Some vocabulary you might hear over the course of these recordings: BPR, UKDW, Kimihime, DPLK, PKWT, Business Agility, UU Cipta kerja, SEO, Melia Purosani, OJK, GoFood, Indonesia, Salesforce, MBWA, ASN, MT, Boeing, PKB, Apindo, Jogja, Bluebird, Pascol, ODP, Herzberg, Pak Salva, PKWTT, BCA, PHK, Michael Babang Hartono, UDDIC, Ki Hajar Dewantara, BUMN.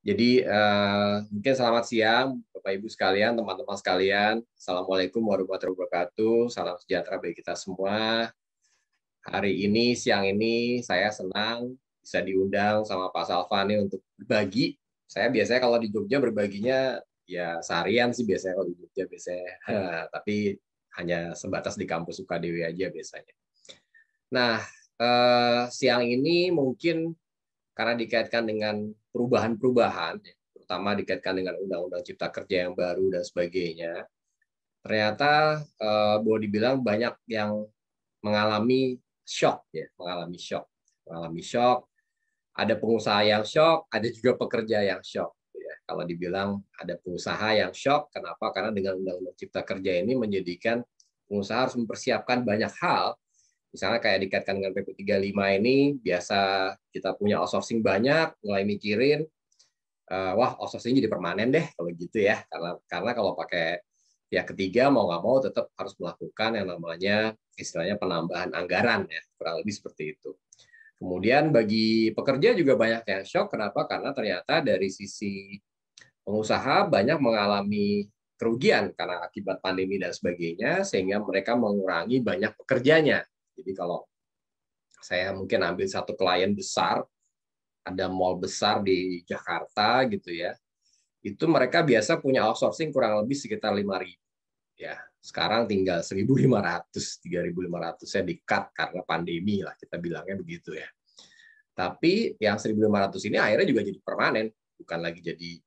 Jadi mungkin selamat siang Bapak Ibu sekalian, teman-teman sekalian. Assalamualaikum warahmatullahi wabarakatuh. Salam sejahtera bagi kita semua. Hari ini, siang ini, saya senang bisa diundang sama Pak Salva nih untuk berbagi. Saya biasanya kalau di Jogja berbaginya ya seharian sih biasanya kalau di Jogja biasanya. Tapi hanya sebatas di kampus UKDW aja biasanya. Nah, siang ini mungkin karena dikaitkan dengan perubahan-perubahan, terutama dikaitkan dengan Undang-Undang Cipta Kerja yang baru dan sebagainya, ternyata boleh dibilang banyak yang mengalami shock, ya, mengalami shock. Ada pengusaha yang shock, ada juga pekerja yang shock. Ya. Kalau dibilang ada pengusaha yang shock, kenapa? Karena dengan Undang-Undang Cipta Kerja ini menjadikan pengusaha harus mempersiapkan banyak hal. Misalnya kayak dikaitkan dengan PP 35 ini, biasa kita punya outsourcing banyak, mulai mikirin, wah outsourcing jadi permanen deh kalau gitu ya. Karena kalau pakai pihak ketiga, mau nggak mau tetap harus melakukan yang namanya istilahnya penambahan anggaran, ya kurang lebih seperti itu. Kemudian bagi pekerja juga banyak yang shock, kenapa? Karena ternyata dari sisi pengusaha banyak mengalami kerugian karena akibat pandemi dan sebagainya, sehingga mereka mengurangi banyak pekerjanya. Jadi kalau saya mungkin ambil satu klien besar, ada mall besar di Jakarta gitu ya, itu mereka biasa punya outsourcing kurang lebih sekitar 5.000. Ya, sekarang tinggal 1.500, 3.500 ya di-cut karena pandemi lah, kita bilangnya begitu ya. Tapi yang 1.500 ini akhirnya juga jadi permanen, bukan lagi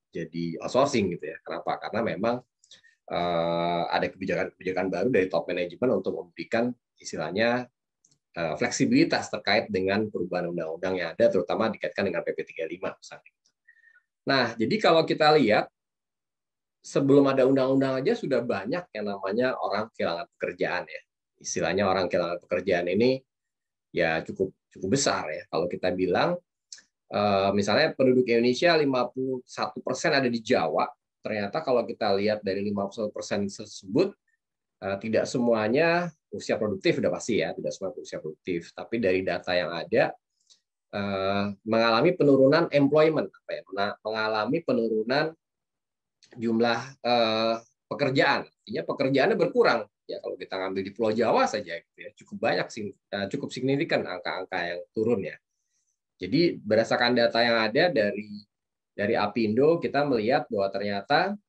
jadi outsourcing gitu ya. Kenapa? Karena memang ada kebijakan-kebijakan baru dari top management untuk memberikan istilahnya fleksibilitas terkait dengan perubahan undang-undang yang ada, terutama dikaitkan dengan PP 35 misalnya. Nah, jadi kalau kita lihat, sebelum ada undang-undang aja sudah banyak yang namanya orang kehilangan pekerjaan ya. Istilahnya orang kehilangan pekerjaan ini ya cukup besar ya. Kalau kita bilang, misalnya penduduk Indonesia 51% ada di Jawa, ternyata kalau kita lihat dari 51% tersebut, tidak semuanya usia produktif, sudah pasti ya, tidak semua usia produktif. Tapi dari data yang ada, mengalami penurunan employment, apa ya, mengalami penurunan jumlah pekerjaan. Artinya pekerjaannya berkurang. Ya kalau kita ngambil di Pulau Jawa saja, gitu ya, cukup signifikan angka-angka yang turun ya. Jadi berdasarkan data yang ada dari Apindo, kita melihat bahwa ternyata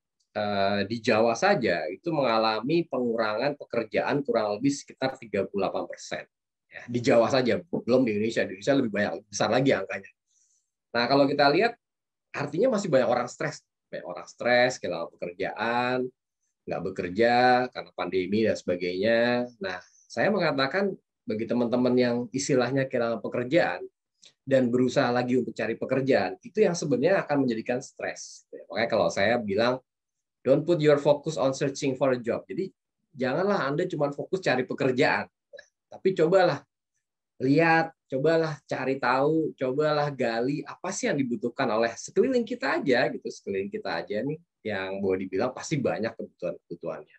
di Jawa saja itu mengalami pengurangan pekerjaan kurang lebih sekitar 38%. Ya, di Jawa saja, belum di Indonesia. Di Indonesia lebih banyak, besar lagi angkanya. Nah, kalau kita lihat, artinya masih banyak orang stres. Banyak orang stres, kehilangan pekerjaan, nggak bekerja karena pandemi dan sebagainya. Nah, saya mengatakan bagi teman-teman yang istilahnya kehilangan pekerjaan, dan berusaha lagi untuk cari pekerjaan, itu yang sebenarnya akan menjadikan stres. Makanya kalau saya bilang, don't put your focus on searching for a job. Jadi janganlah Anda cuma fokus cari pekerjaan, tapi cobalah lihat, cobalah cari tahu, cobalah gali apa sih yang dibutuhkan oleh sekeliling kita aja gitu, sekeliling kita aja nih yang boleh dibilang pasti banyak kebutuhan-kebutuhannya.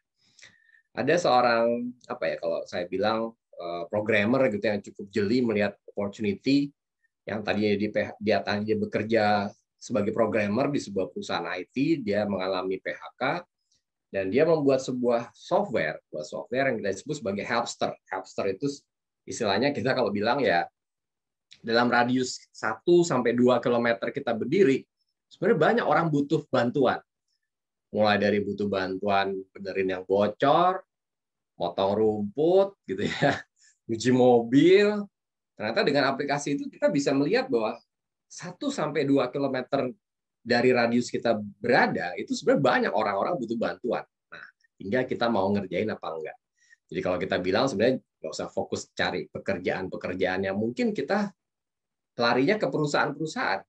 Ada seorang apa ya kalau saya bilang programmer gitu yang cukup jeli melihat opportunity. Yang tadinya dia bekerja sebagai programmer di sebuah perusahaan IT, dia mengalami PHK, dan dia membuat sebuah software yang kita sebut sebagai Helper. Helper itu istilahnya kita kalau bilang ya, dalam radius 1-2 km kita berdiri, sebenarnya banyak orang butuh bantuan. Mulai dari butuh bantuan benerin yang bocor, motong rumput, gitu ya, cuci mobil. Ternyata dengan aplikasi itu kita bisa melihat bahwa 1-2 km dari radius kita berada, itu sebenarnya banyak orang-orang butuh bantuan. Nah, tinggal kita mau ngerjain apa enggak. Jadi kalau kita bilang sebenarnya nggak usah fokus cari pekerjaan-pekerjaan yang mungkin kita larinya ke perusahaan-perusahaan.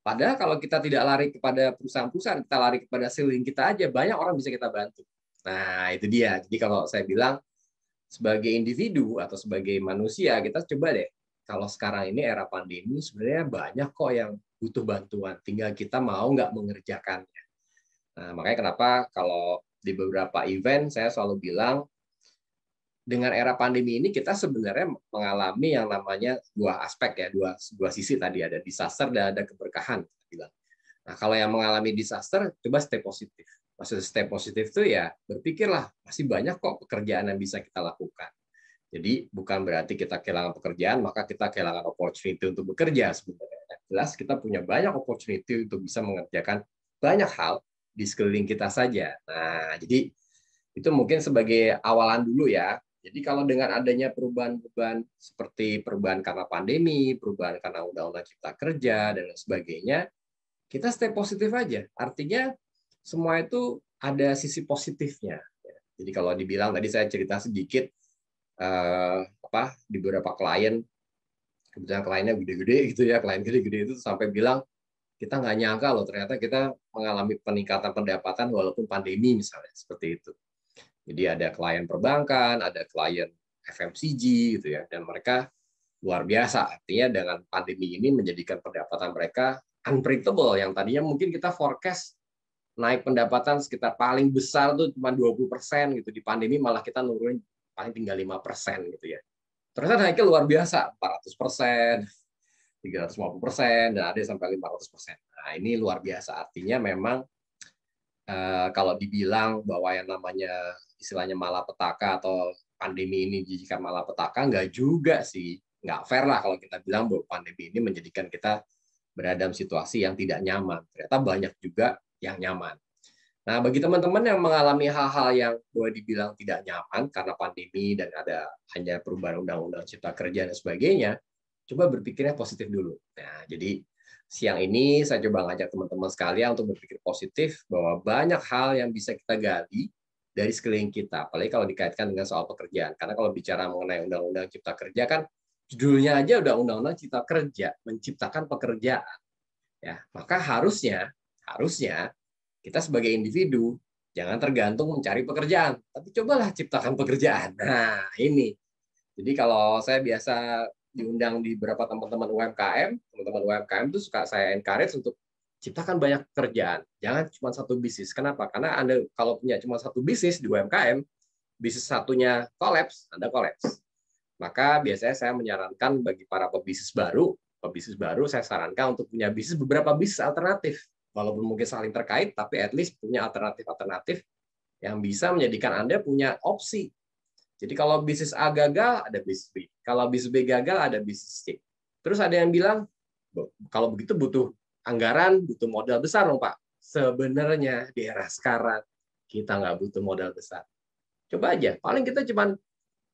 Padahal kalau kita tidak lari kepada perusahaan-perusahaan, kita lari kepada sekeliling kita aja, banyak orang bisa kita bantu. Nah, itu dia. Jadi kalau saya bilang, sebagai individu atau sebagai manusia, kita coba deh, kalau sekarang ini era pandemi, sebenarnya banyak kok yang butuh bantuan, tinggal kita mau nggak mengerjakannya. Nah, makanya kenapa kalau di beberapa event, saya selalu bilang, dengan era pandemi ini, kita sebenarnya mengalami yang namanya dua aspek, ya dua sisi tadi, ada disaster dan ada keberkahan. Bilang. Nah, kalau yang mengalami disaster, coba stay positif. Maksudnya stay positif itu ya berpikirlah, masih banyak kok pekerjaan yang bisa kita lakukan. Jadi bukan berarti kita kehilangan pekerjaan, maka kita kehilangan opportunity untuk bekerja sebenarnya. Jelas kita punya banyak opportunity untuk bisa mengerjakan banyak hal di sekeliling kita saja. Nah, jadi itu mungkin sebagai awalan dulu ya. Jadi kalau dengan adanya perubahan-perubahan seperti perubahan karena pandemi, perubahan karena Undang-Undang Cipta Kerja, dan lain sebagainya, kita stay positif aja. Artinya semua itu ada sisi positifnya. Jadi kalau dibilang, tadi saya cerita sedikit di beberapa klien, kebetulan kliennya gede-gede gitu ya, klien gede-gede itu sampai bilang, kita nggak nyangka loh ternyata kita mengalami peningkatan pendapatan walaupun pandemi misalnya, seperti itu. Jadi ada klien perbankan, ada klien FMCG gitu ya, dan mereka luar biasa. Artinya dengan pandemi ini menjadikan pendapatan mereka unpredictable, yang tadinya mungkin kita forecast naik pendapatan sekitar paling besar tuh cuma 20% gitu, di pandemi malah kita nurunin paling tinggal 5% gitu ya. Ternyata naiknya luar biasa, 400%, 350%, dan ada sampai 500%. Nah, ini luar biasa. Artinya memang kalau dibilang bahwa yang namanya istilahnya malapetaka atau pandemi ini dijadikan malapetaka, nggak juga sih. Nggak fair lah kalau kita bilang bahwa pandemi ini menjadikan kita berada dalam situasi yang tidak nyaman. Ternyata banyak juga yang nyaman. Nah, bagi teman-teman yang mengalami hal-hal yang boleh dibilang tidak nyaman karena pandemi dan ada hanya perubahan Undang-Undang Cipta Kerja dan sebagainya, coba berpikirnya positif dulu. Nah, jadi siang ini saya coba ngajak teman-teman sekalian untuk berpikir positif bahwa banyak hal yang bisa kita gali dari sekeliling kita, apalagi kalau dikaitkan dengan soal pekerjaan. Karena kalau bicara mengenai Undang-Undang Cipta Kerja kan judulnya aja udah Undang-Undang Cipta Kerja, menciptakan pekerjaan. Ya, maka harusnya kita sebagai individu jangan tergantung mencari pekerjaan, tapi cobalah ciptakan pekerjaan. Nah, ini. Jadi kalau saya biasa diundang di beberapa teman-teman UMKM itu suka saya encourage untuk ciptakan banyak pekerjaan, jangan cuma satu bisnis. Kenapa? Karena Anda kalau punya cuma satu bisnis di UMKM, bisnis satunya kolaps, Anda kolaps. Maka biasanya saya menyarankan bagi para pebisnis baru saya sarankan untuk punya bisnis, beberapa bisnis alternatif, walaupun mungkin saling terkait, tapi at least punya alternatif yang bisa menjadikan Anda punya opsi. Jadi kalau bisnis A gagal, ada bisnis B. Kalau bisnis B gagal, ada bisnis C. Terus ada yang bilang, kalau begitu butuh anggaran, butuh modal besar dong, Pak. Sebenarnya di era sekarang, kita nggak butuh modal besar. Coba aja. Paling kita cuman,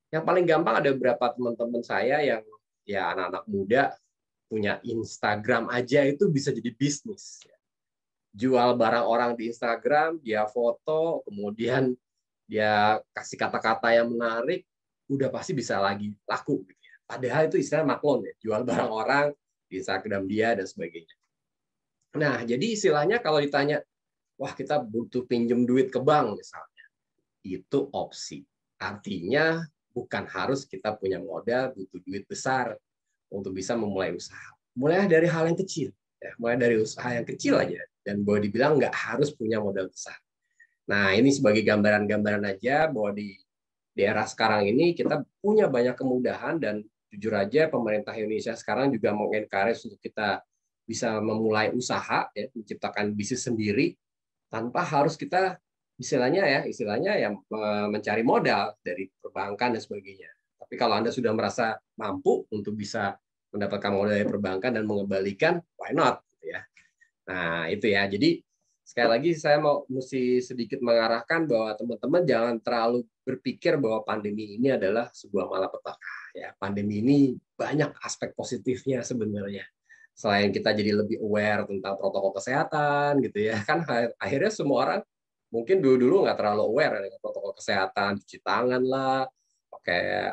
yang paling gampang ada beberapa teman-teman saya yang ya anak-anak muda punya Instagram aja itu bisa jadi bisnis. Jual barang orang di Instagram, dia foto, kemudian dia kasih kata-kata yang menarik, udah pasti bisa lagi laku. Padahal itu istilah maklon ya, jual barang orang di Instagram dia dan sebagainya. Nah, jadi istilahnya kalau ditanya, wah kita butuh pinjem duit ke bank misalnya, itu opsi. Artinya bukan harus kita punya modal, butuh duit besar untuk bisa memulai usaha. Mulai dari hal yang kecil, ya, mulai dari usaha yang kecil aja, dan boleh dibilang nggak harus punya modal besar. Nah, ini sebagai gambaran-gambaran aja bahwa di era sekarang ini kita punya banyak kemudahan, dan jujur aja pemerintah Indonesia sekarang juga mengencourage untuk kita bisa memulai usaha, ya, menciptakan bisnis sendiri tanpa harus kita istilahnya mencari modal dari perbankan dan sebagainya. Tapi kalau Anda sudah merasa mampu untuk bisa mendapatkan modal dari perbankan dan mengembalikan, why not? Ya. Nah, itu ya. Jadi sekali lagi saya mesti sedikit mengarahkan bahwa teman-teman jangan terlalu berpikir bahwa pandemi ini adalah sebuah malapetaka. Ya, pandemi ini banyak aspek positifnya sebenarnya. Selain kita jadi lebih aware tentang protokol kesehatan gitu ya, kan akhirnya semua orang mungkin dulu nggak terlalu aware dengan protokol kesehatan, cuci tangan lah, pakai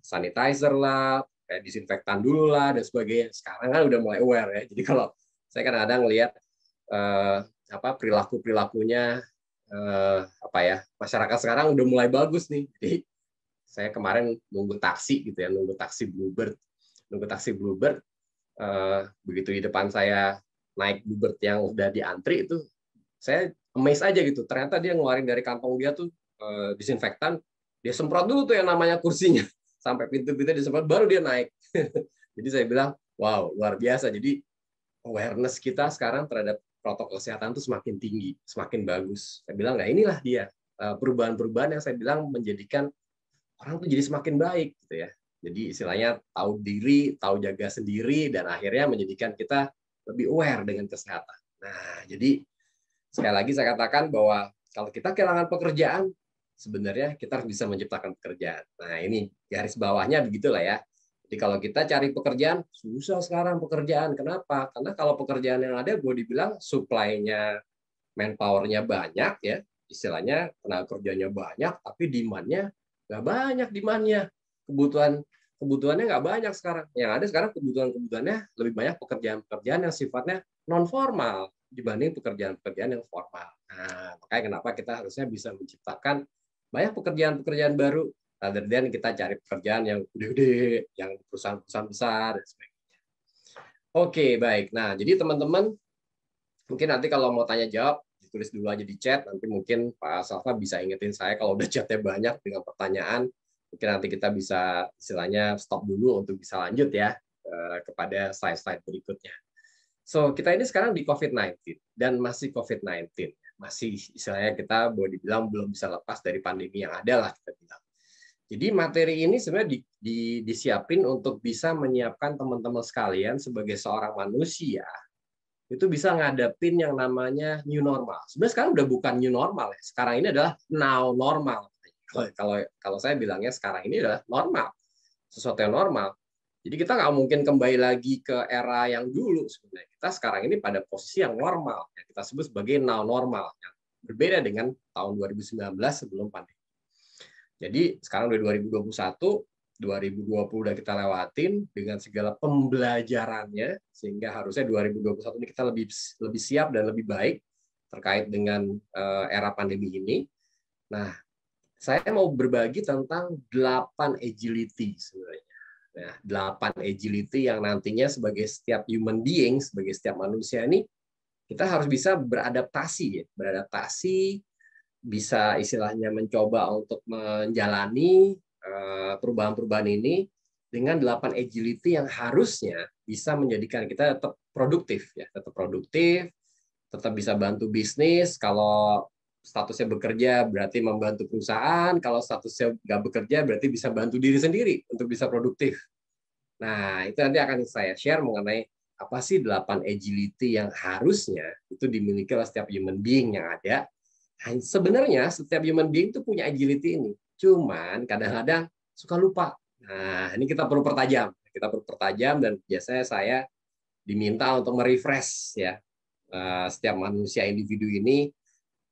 sanitizer lah, pakai disinfektan dulu lah dan sebagainya. Sekarang kan udah mulai aware ya. Jadi kalau saya kadang-kadang lihat perilakunya masyarakat sekarang udah mulai bagus nih. Jadi saya kemarin nunggu taksi Bluebird, begitu di depan saya naik Bluebird yang udah diantri itu, saya amazed aja gitu, ternyata dia ngeluarin dari kantong dia tuh disinfektan, dia semprot dulu tuh yang namanya kursinya sampai pintu-pintu disemprot, baru dia naik. Jadi saya bilang wow, luar biasa. Jadi awareness kita sekarang terhadap protokol kesehatan itu semakin tinggi, semakin bagus. Saya bilang, nah inilah dia perubahan-perubahan yang saya bilang menjadikan orang tuh jadi semakin baik, gitu ya. Jadi istilahnya tahu diri, tahu jaga sendiri, dan akhirnya menjadikan kita lebih aware dengan kesehatan. Nah, jadi sekali lagi saya katakan bahwa kalau kita kehilangan pekerjaan, sebenarnya kita harus bisa menciptakan pekerjaan. Nah, ini garis bawahnya begitulah ya. Jadi kalau kita cari pekerjaan, susah sekarang pekerjaan. Kenapa? Karena kalau pekerjaan yang ada, gue dibilang supply-nya, manpower-nya banyak ya, istilahnya tenaga kerjanya banyak, tapi demand-nya nggak banyak demand-nya. Kebutuhannya nggak banyak sekarang. Yang ada sekarang kebutuhannya lebih banyak pekerjaan-pekerjaan yang sifatnya non-formal dibanding pekerjaan-pekerjaan yang formal. Nah, makanya kenapa kita harusnya bisa menciptakan banyak pekerjaan-pekerjaan baru, rather than kita cari pekerjaan yang gede-gede, yang perusahaan-perusahaan besar, dan sebagainya. Oke, baik. Nah, jadi teman-teman, mungkin nanti kalau mau tanya-jawab, ditulis dulu aja di chat, nanti mungkin Pak Salva bisa ingetin saya kalau udah chatnya banyak dengan pertanyaan, mungkin nanti kita bisa istilahnya stop dulu untuk bisa lanjut ya kepada slide-slide berikutnya. So, kita ini sekarang di COVID-19, dan masih COVID-19. Masih istilahnya kita boleh dibilang belum bisa lepas dari pandemi yang ada lah kita bilang. Jadi materi ini sebenarnya disiapin untuk bisa menyiapkan teman-teman sekalian sebagai seorang manusia itu bisa ngadepin yang namanya new normal. Sebenarnya sekarang udah bukan new normal ya. Sekarang ini adalah now normal. Kalau saya bilangnya sekarang ini adalah normal, sesuatu yang normal. Jadi kita nggak mungkin kembali lagi ke era yang dulu sebenarnya. Kita sekarang ini pada posisi yang normal, yang kita sebut sebagai now normal, yang berbeda dengan tahun 2019 sebelum pandemi. Jadi sekarang udah 2021, 2020 udah kita lewatin dengan segala pembelajarannya, sehingga harusnya 2021 ini kita lebih siap dan lebih baik terkait dengan era pandemi ini. Nah, saya mau berbagi tentang 8 agility sebenarnya. Nah, 8 agility yang nantinya sebagai setiap human being, sebagai setiap manusia ini, kita harus bisa beradaptasi, ya. Beradaptasi, bisa istilahnya mencoba untuk menjalani perubahan-perubahan ini dengan 8 agility yang harusnya bisa menjadikan kita tetap produktif ya, tetap produktif, tetap bisa bantu bisnis. Kalau statusnya bekerja berarti membantu perusahaan, kalau statusnya nggak bekerja berarti bisa bantu diri sendiri untuk bisa produktif. Nah, itu nanti akan saya share mengenai apa sih 8 agility yang harusnya itu dimiliki oleh setiap human being yang ada. Sebenarnya setiap human being itu punya agility ini, cuman kadang-kadang suka lupa. Nah, ini kita perlu pertajam dan biasanya saya diminta untuk merefresh ya setiap manusia individu ini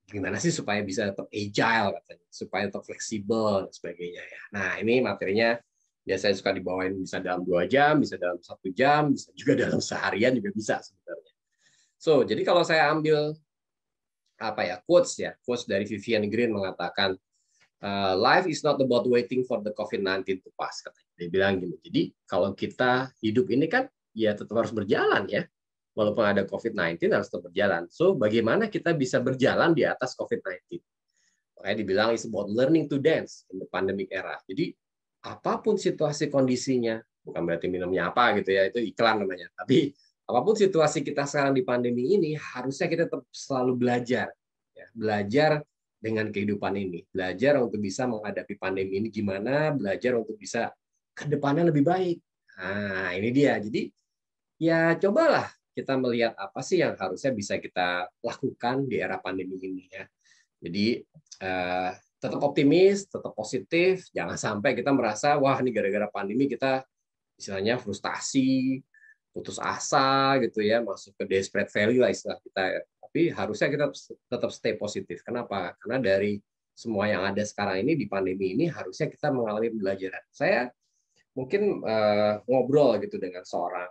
gimana sih supaya bisa tetap agile katanya, supaya tetap fleksibel dan sebagainya ya. Nah, ini materinya biasanya suka dibawain bisa dalam 2 jam, bisa dalam 1 jam, bisa juga dalam seharian juga bisa sebenarnya. So, jadi kalau saya ambil quotes dari Vivian Green mengatakan life is not about waiting for the COVID-19 to pass, katanya. Dia bilang gini, jadi kalau kita hidup ini kan ya tetap harus berjalan ya, walaupun ada COVID-19 harus tetap berjalan. So bagaimana kita bisa berjalan di atas COVID-19? Makanya dibilang is about learning to dance in the pandemic era. Jadi apapun situasi kondisinya, bukan berarti minumnya apa gitu ya, itu iklan namanya, tapi apapun situasi kita sekarang di pandemi ini, harusnya kita tetap selalu belajar. Ya, belajar dengan kehidupan ini. Belajar untuk bisa menghadapi pandemi ini gimana, belajar untuk bisa ke depannya lebih baik. Nah, ini dia. Jadi, ya cobalah kita melihat apa sih yang harusnya bisa kita lakukan di era pandemi ini. Ya. Jadi, tetap optimis, tetap positif. Jangan sampai kita merasa, wah ini gara-gara pandemi kita istilahnya frustasi, putus asa gitu ya, masuk ke desperate value lah istilah kita. Tapi harusnya kita tetap stay positif. Kenapa? Karena dari semua yang ada sekarang ini di pandemi ini harusnya kita mengalami pembelajaran. Saya mungkin ngobrol gitu dengan seorang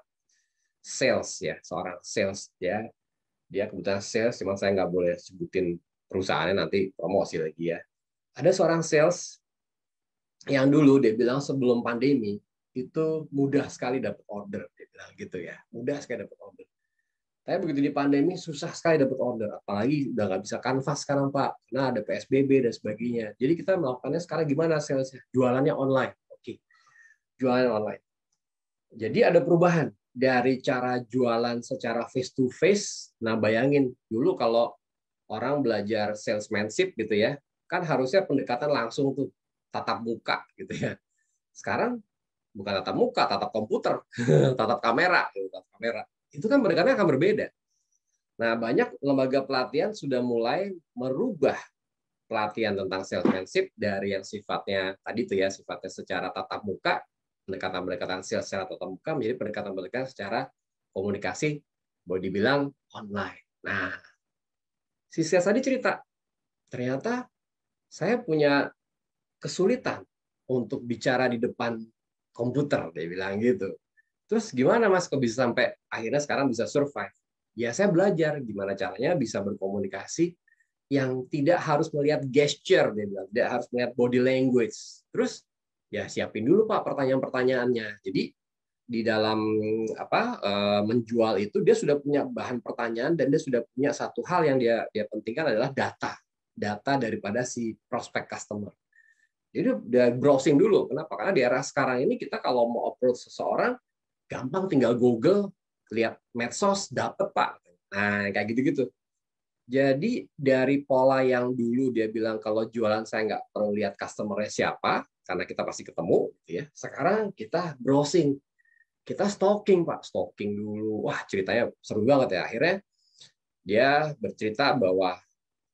sales ya. Dia kebetulan sales, cuman saya nggak boleh sebutin perusahaannya, nanti promosi lagi ya. Ada seorang sales yang dulu dia bilang sebelum pandemi itu mudah sekali dapat order, dia bilang gitu ya, mudah sekali dapat order. Tapi begitu di pandemi susah sekali dapat order, apalagi udah nggak bisa kanvas sekarang Pak, karena ada PSBB dan sebagainya. Jadi kita melakukannya sekarang gimana salesnya? Jualannya online, oke, jualan online. Jadi ada perubahan, dari cara jualan secara face to face. Nah, bayangin dulu kalau orang belajar salesmanship gitu ya, kan harusnya pendekatan langsung tuh, tatap muka gitu ya. Sekarang bukan tatap muka, tatap komputer, tatap kamera, gitu, tatap kamera. Itu kan pendekatannya akan berbeda. Nah, banyak lembaga pelatihan sudah mulai merubah pelatihan tentang salesmanship dari yang sifatnya tadi tuh ya, sifatnya secara tatap muka, pendekatan-pendekatan sales secara tatap muka menjadi pendekatan-pendekatan secara komunikasi, boleh dibilang online. Nah, si sales tadi cerita, ternyata saya punya kesulitan untuk bicara di depan komputer, dia bilang gitu. Terus gimana Mas kok bisa sampai akhirnya sekarang bisa survive? Ya saya belajar gimana caranya bisa berkomunikasi yang tidak harus melihat gesture, dia bilang, tidak harus melihat body language. Terus ya siapin dulu Pak pertanyaan-pertanyaannya. Jadi di dalam menjual itu dia sudah punya bahan pertanyaan dan dia sudah punya satu hal yang dia pentingkan adalah data daripada si prospek customer. Jadi udah browsing dulu. Kenapa? Karena di era sekarang ini kita kalau mau approach seseorang gampang tinggal Google, lihat medsos, dapet Pak. Nah, kayak gitu-gitu. Jadi dari pola yang dulu dia bilang kalau jualan saya nggak perlu lihat customer-nya siapa, karena kita pasti ketemu, gitu ya. Sekarang kita browsing, kita stalking Pak, stalking dulu. Wah ceritanya seru banget ya. Akhirnya dia bercerita bahwa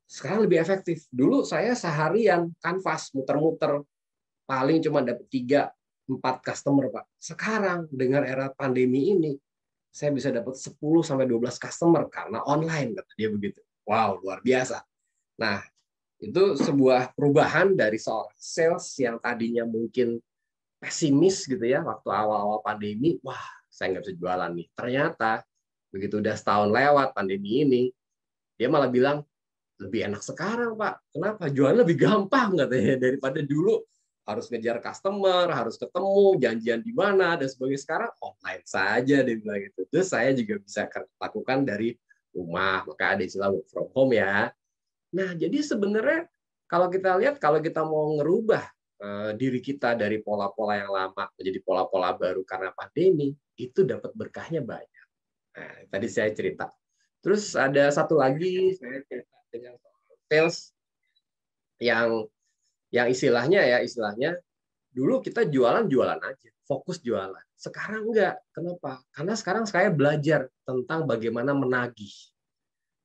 sekarang lebih efektif. Dulu saya seharian kanvas muter-muter, paling cuma dapat 3-4 customer Pak. Sekarang dengan era pandemi ini, saya bisa dapat 10-12 customer karena online, kata dia begitu. Wow, luar biasa. Nah, itu sebuah perubahan dari seorang sales yang tadinya mungkin pesimis gitu ya waktu awal-awal pandemi, wah, saya nggak bisa jualan nih. Ternyata begitu udah setahun lewat pandemi ini, dia malah bilang lebih enak sekarang, Pak. Kenapa? Jualan lebih gampang katanya daripada dulu harus ngejar customer, harus ketemu, janjian di mana dan sebagainya. Sekarang online saja dia bilang gitu. Terus saya juga bisa lakukan dari rumah, maka ada istilah work from home ya. Nah, jadi sebenarnya kalau kita lihat, kalau kita mau ngerubah diri kita dari pola-pola yang lama menjadi pola-pola baru karena pandemi, itu dapat berkahnya banyak. Nah, tadi saya cerita. Terus ada satu lagi saya cerita dengan sales yang istilahnya dulu kita jualan aja, fokus jualan. Sekarang enggak. Kenapa? Karena sekarang saya belajar tentang bagaimana menagih.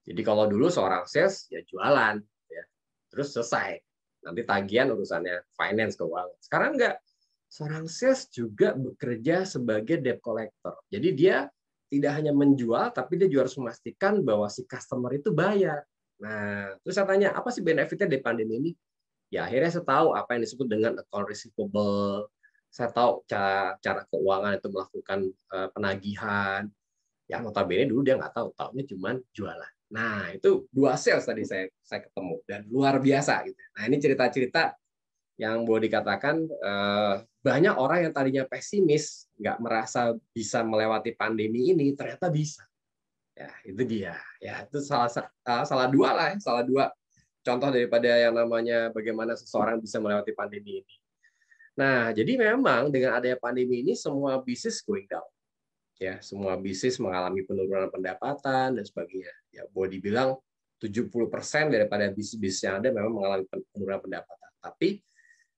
Jadi kalau dulu seorang sales ya jualan, ya. Terus selesai. Nanti tagihan urusannya finance keuangan. Sekarang enggak. Seorang sales juga bekerja sebagai debt collector. Jadi dia tidak hanya menjual, tapi dia juga harus memastikan bahwa si customer itu bayar. Nah, terus saya tanya, apa sih benefitnya dari pandemi ini? Ya akhirnya saya tahu apa yang disebut dengan account receivable. Saya tahu cara keuangan itu melakukan penagihan. Yang notabene dulu dia nggak tahu, taunya cuma jualan. Nah, itu dua sales tadi saya ketemu dan luar biasa gitu. Nah, ini cerita-cerita yang boleh dikatakan banyak orang yang tadinya pesimis, nggak merasa bisa melewati pandemi ini, ternyata bisa. Ya, itu dia. Ya, itu salah dua contoh daripada yang namanya bagaimana seseorang bisa melewati pandemi ini. Nah, jadi memang dengan adanya pandemi ini semua bisnis going down. Ya, semua bisnis mengalami penurunan pendapatan dan sebagainya. Ya, boleh dibilang 70% daripada bisnis-bisnis yang ada memang mengalami penurunan pendapatan. Tapi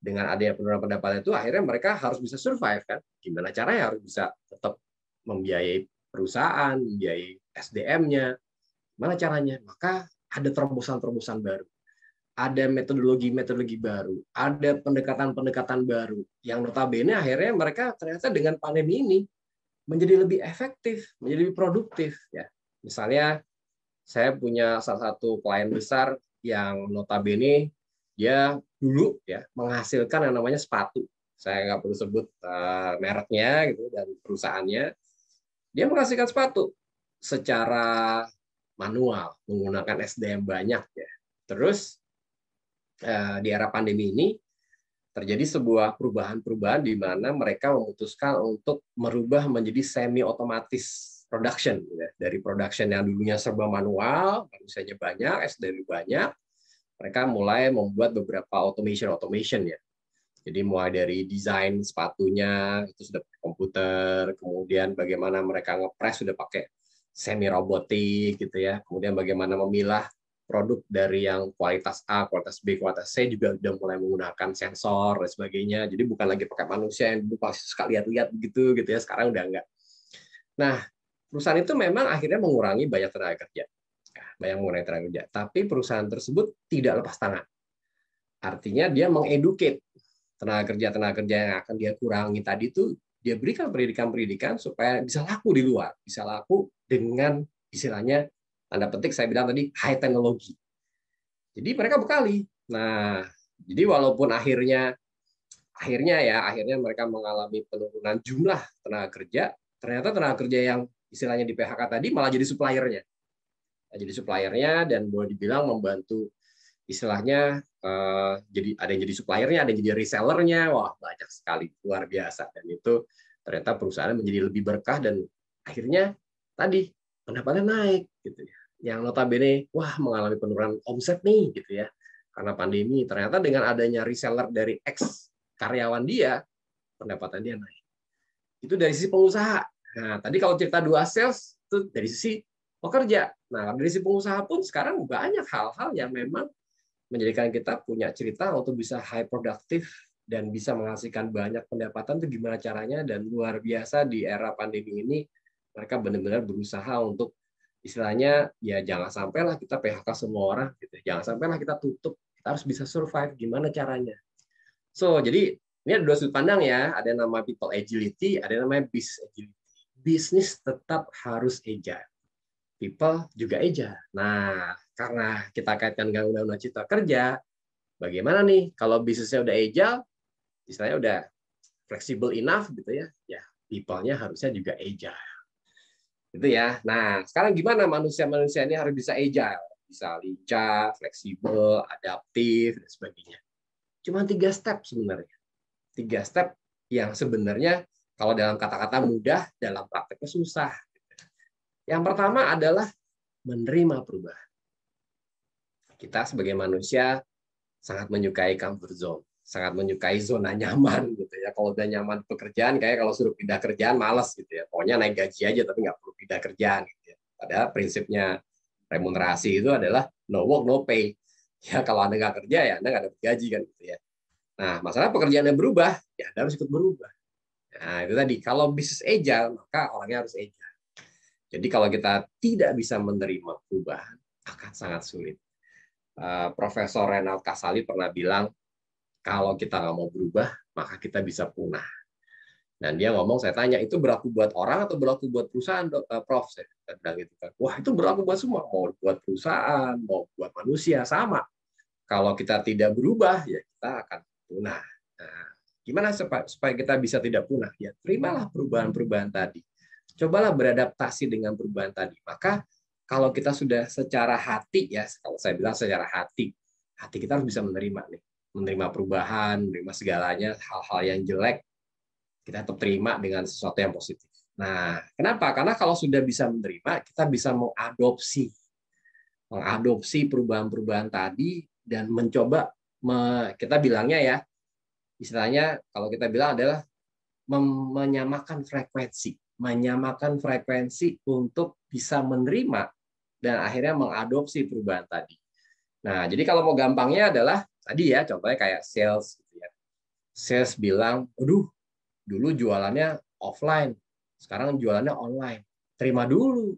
dengan adanya penurunan pendapatan itu akhirnya mereka harus bisa survive kan? Gimana caranya harus bisa tetap membiayai perusahaan, membiayai SDM-nya. Gimana caranya? Maka ada terobosan-terobosan baru. Ada metodologi-metodologi baru, ada pendekatan-pendekatan baru yang notabene akhirnya mereka ternyata dengan pandemi ini menjadi lebih efektif, menjadi lebih produktif. Ya, misalnya saya punya salah satu klien besar yang notabene dia dulu ya menghasilkan yang namanya sepatu. Saya nggak perlu sebut mereknya gitu dan perusahaannya. Dia menghasilkan sepatu secara manual menggunakan SDM banyak ya. Terus di era pandemi ini terjadi sebuah perubahan-perubahan di mana mereka memutuskan untuk merubah menjadi semi-otomatis production. Ya. Dari production yang dulunya serba manual, manusianya banyak, SDM banyak, mereka mulai membuat beberapa automation-automation. Ya. Jadi mulai dari desain sepatunya itu sudah pakai komputer, kemudian bagaimana mereka ngepres sudah pakai semi robotik gitu ya. Kemudian bagaimana memilah produk dari yang kualitas A, kualitas B, kualitas C juga sudah mulai menggunakan sensor dan sebagainya. Jadi bukan lagi pakai manusia yang dulu pasti suka lihat-lihat gitu ya, sekarang udah enggak. Nah, perusahaan itu memang akhirnya mengurangi banyak tenaga kerja. Tapi perusahaan tersebut tidak lepas tangan. Artinya dia mengeduket tenaga kerja yang akan dia kurangi tadi itu, dia berikan pendidikan-pendidikan supaya bisa laku di luar, bisa laku dengan istilahnya tanda petik saya bilang tadi high technology. Jadi mereka bekali. Nah, jadi walaupun akhirnya mereka mengalami penurunan jumlah tenaga kerja, ternyata tenaga kerja yang istilahnya di PHK tadi malah jadi suppliernya. Dan boleh dibilang membantu istilahnya jadi ada yang jadi suppliernya, ada yang jadi resellernya. Wah, banyak sekali, luar biasa. Dan itu ternyata perusahaan menjadi lebih berkah dan akhirnya tadi pendapatnya naik gitu ya. Yang notabene wah mengalami penurunan omset nih gitu ya. Karena pandemi, ternyata dengan adanya reseller dari ex karyawan dia, pendapatan dia naik. Itu dari sisi pengusaha. Nah, tadi kalau cerita dua sales itu dari sisi pekerja. Nah, dari sisi pengusaha pun sekarang banyak hal-hal yang memang menjadikan kita punya cerita untuk bisa high productive dan bisa menghasilkan banyak pendapatan itu gimana caranya, dan luar biasa di era pandemi ini mereka benar-benar berusaha untuk istilahnya ya jangan sampailah kita PHK semua orang gitu. Jangan sampailah kita tutup. Kita harus bisa survive gimana caranya. So, jadi ini ada dua sudut pandang ya. Ada yang namanya people agility, ada yang namanya business agility. Bisnis tetap harus agile. People juga agile. Nah, karena kita kaitkan dengan Undang-Undang Cipta Kerja, bagaimana nih kalau bisnisnya udah agile, istilahnya udah flexible enough gitu ya. Ya, people-nya harusnya juga agile. Gitu ya. Nah, sekarang gimana manusia-manusia ini harus bisa agile, bisa lincah, fleksibel, adaptif, dan sebagainya. Cuma 3 step sebenarnya. 3 step yang sebenarnya kalau dalam kata-kata mudah, dalam prakteknya susah. Yang pertama adalah menerima perubahan. Kita sebagai manusia sangat menyukai comfort zone, sangat menyukai zona nyaman gitu ya. Kalau udah nyaman pekerjaan, kayak kalau suruh pindah kerjaan malas gitu ya. Pokoknya naik gaji aja tapi nggak perlu pindah kerjaan gitu ya. Padahal prinsipnya remunerasi itu adalah no work no pay. Ya kalau Anda nggak kerja ya Anda nggak dapat gaji kan gitu ya. Nah, masalah pekerjaan yang berubah, ya Anda harus ikut berubah. Nah, itu tadi kalau bisnis agile maka orangnya harus agile. Jadi kalau kita tidak bisa menerima perubahan akan sangat sulit. Profesor Renald Kassali pernah bilang, kalau kita nggak mau berubah, maka kita bisa punah. Dan dia ngomong, saya tanya, itu berlaku buat orang atau berlaku buat perusahaan, Prof? Saya bilang gitu kan. Wah, itu berlaku buat semua. Mau buat perusahaan, mau buat manusia, sama. Kalau kita tidak berubah, ya kita akan punah. Nah, gimana supaya kita bisa tidak punah? Ya, terimalah perubahan-perubahan tadi. Cobalah beradaptasi dengan perubahan tadi. Maka kalau kita sudah secara hati, ya kalau saya bilang secara hati, hati kita harus bisa menerima nih. Menerima perubahan, menerima segalanya, hal-hal yang jelek, kita tetap terima dengan sesuatu yang positif. Nah, kenapa? Karena kalau sudah bisa menerima, kita bisa mengadopsi perubahan-perubahan tadi dan mencoba, kita bilangnya ya, istilahnya kalau kita bilang adalah menyamakan frekuensi untuk bisa menerima dan akhirnya mengadopsi perubahan tadi. Nah, jadi kalau mau gampangnya adalah tadi ya, contohnya kayak sales gitu ya. Sales bilang, "Aduh, dulu jualannya offline, sekarang jualannya online." Terima dulu.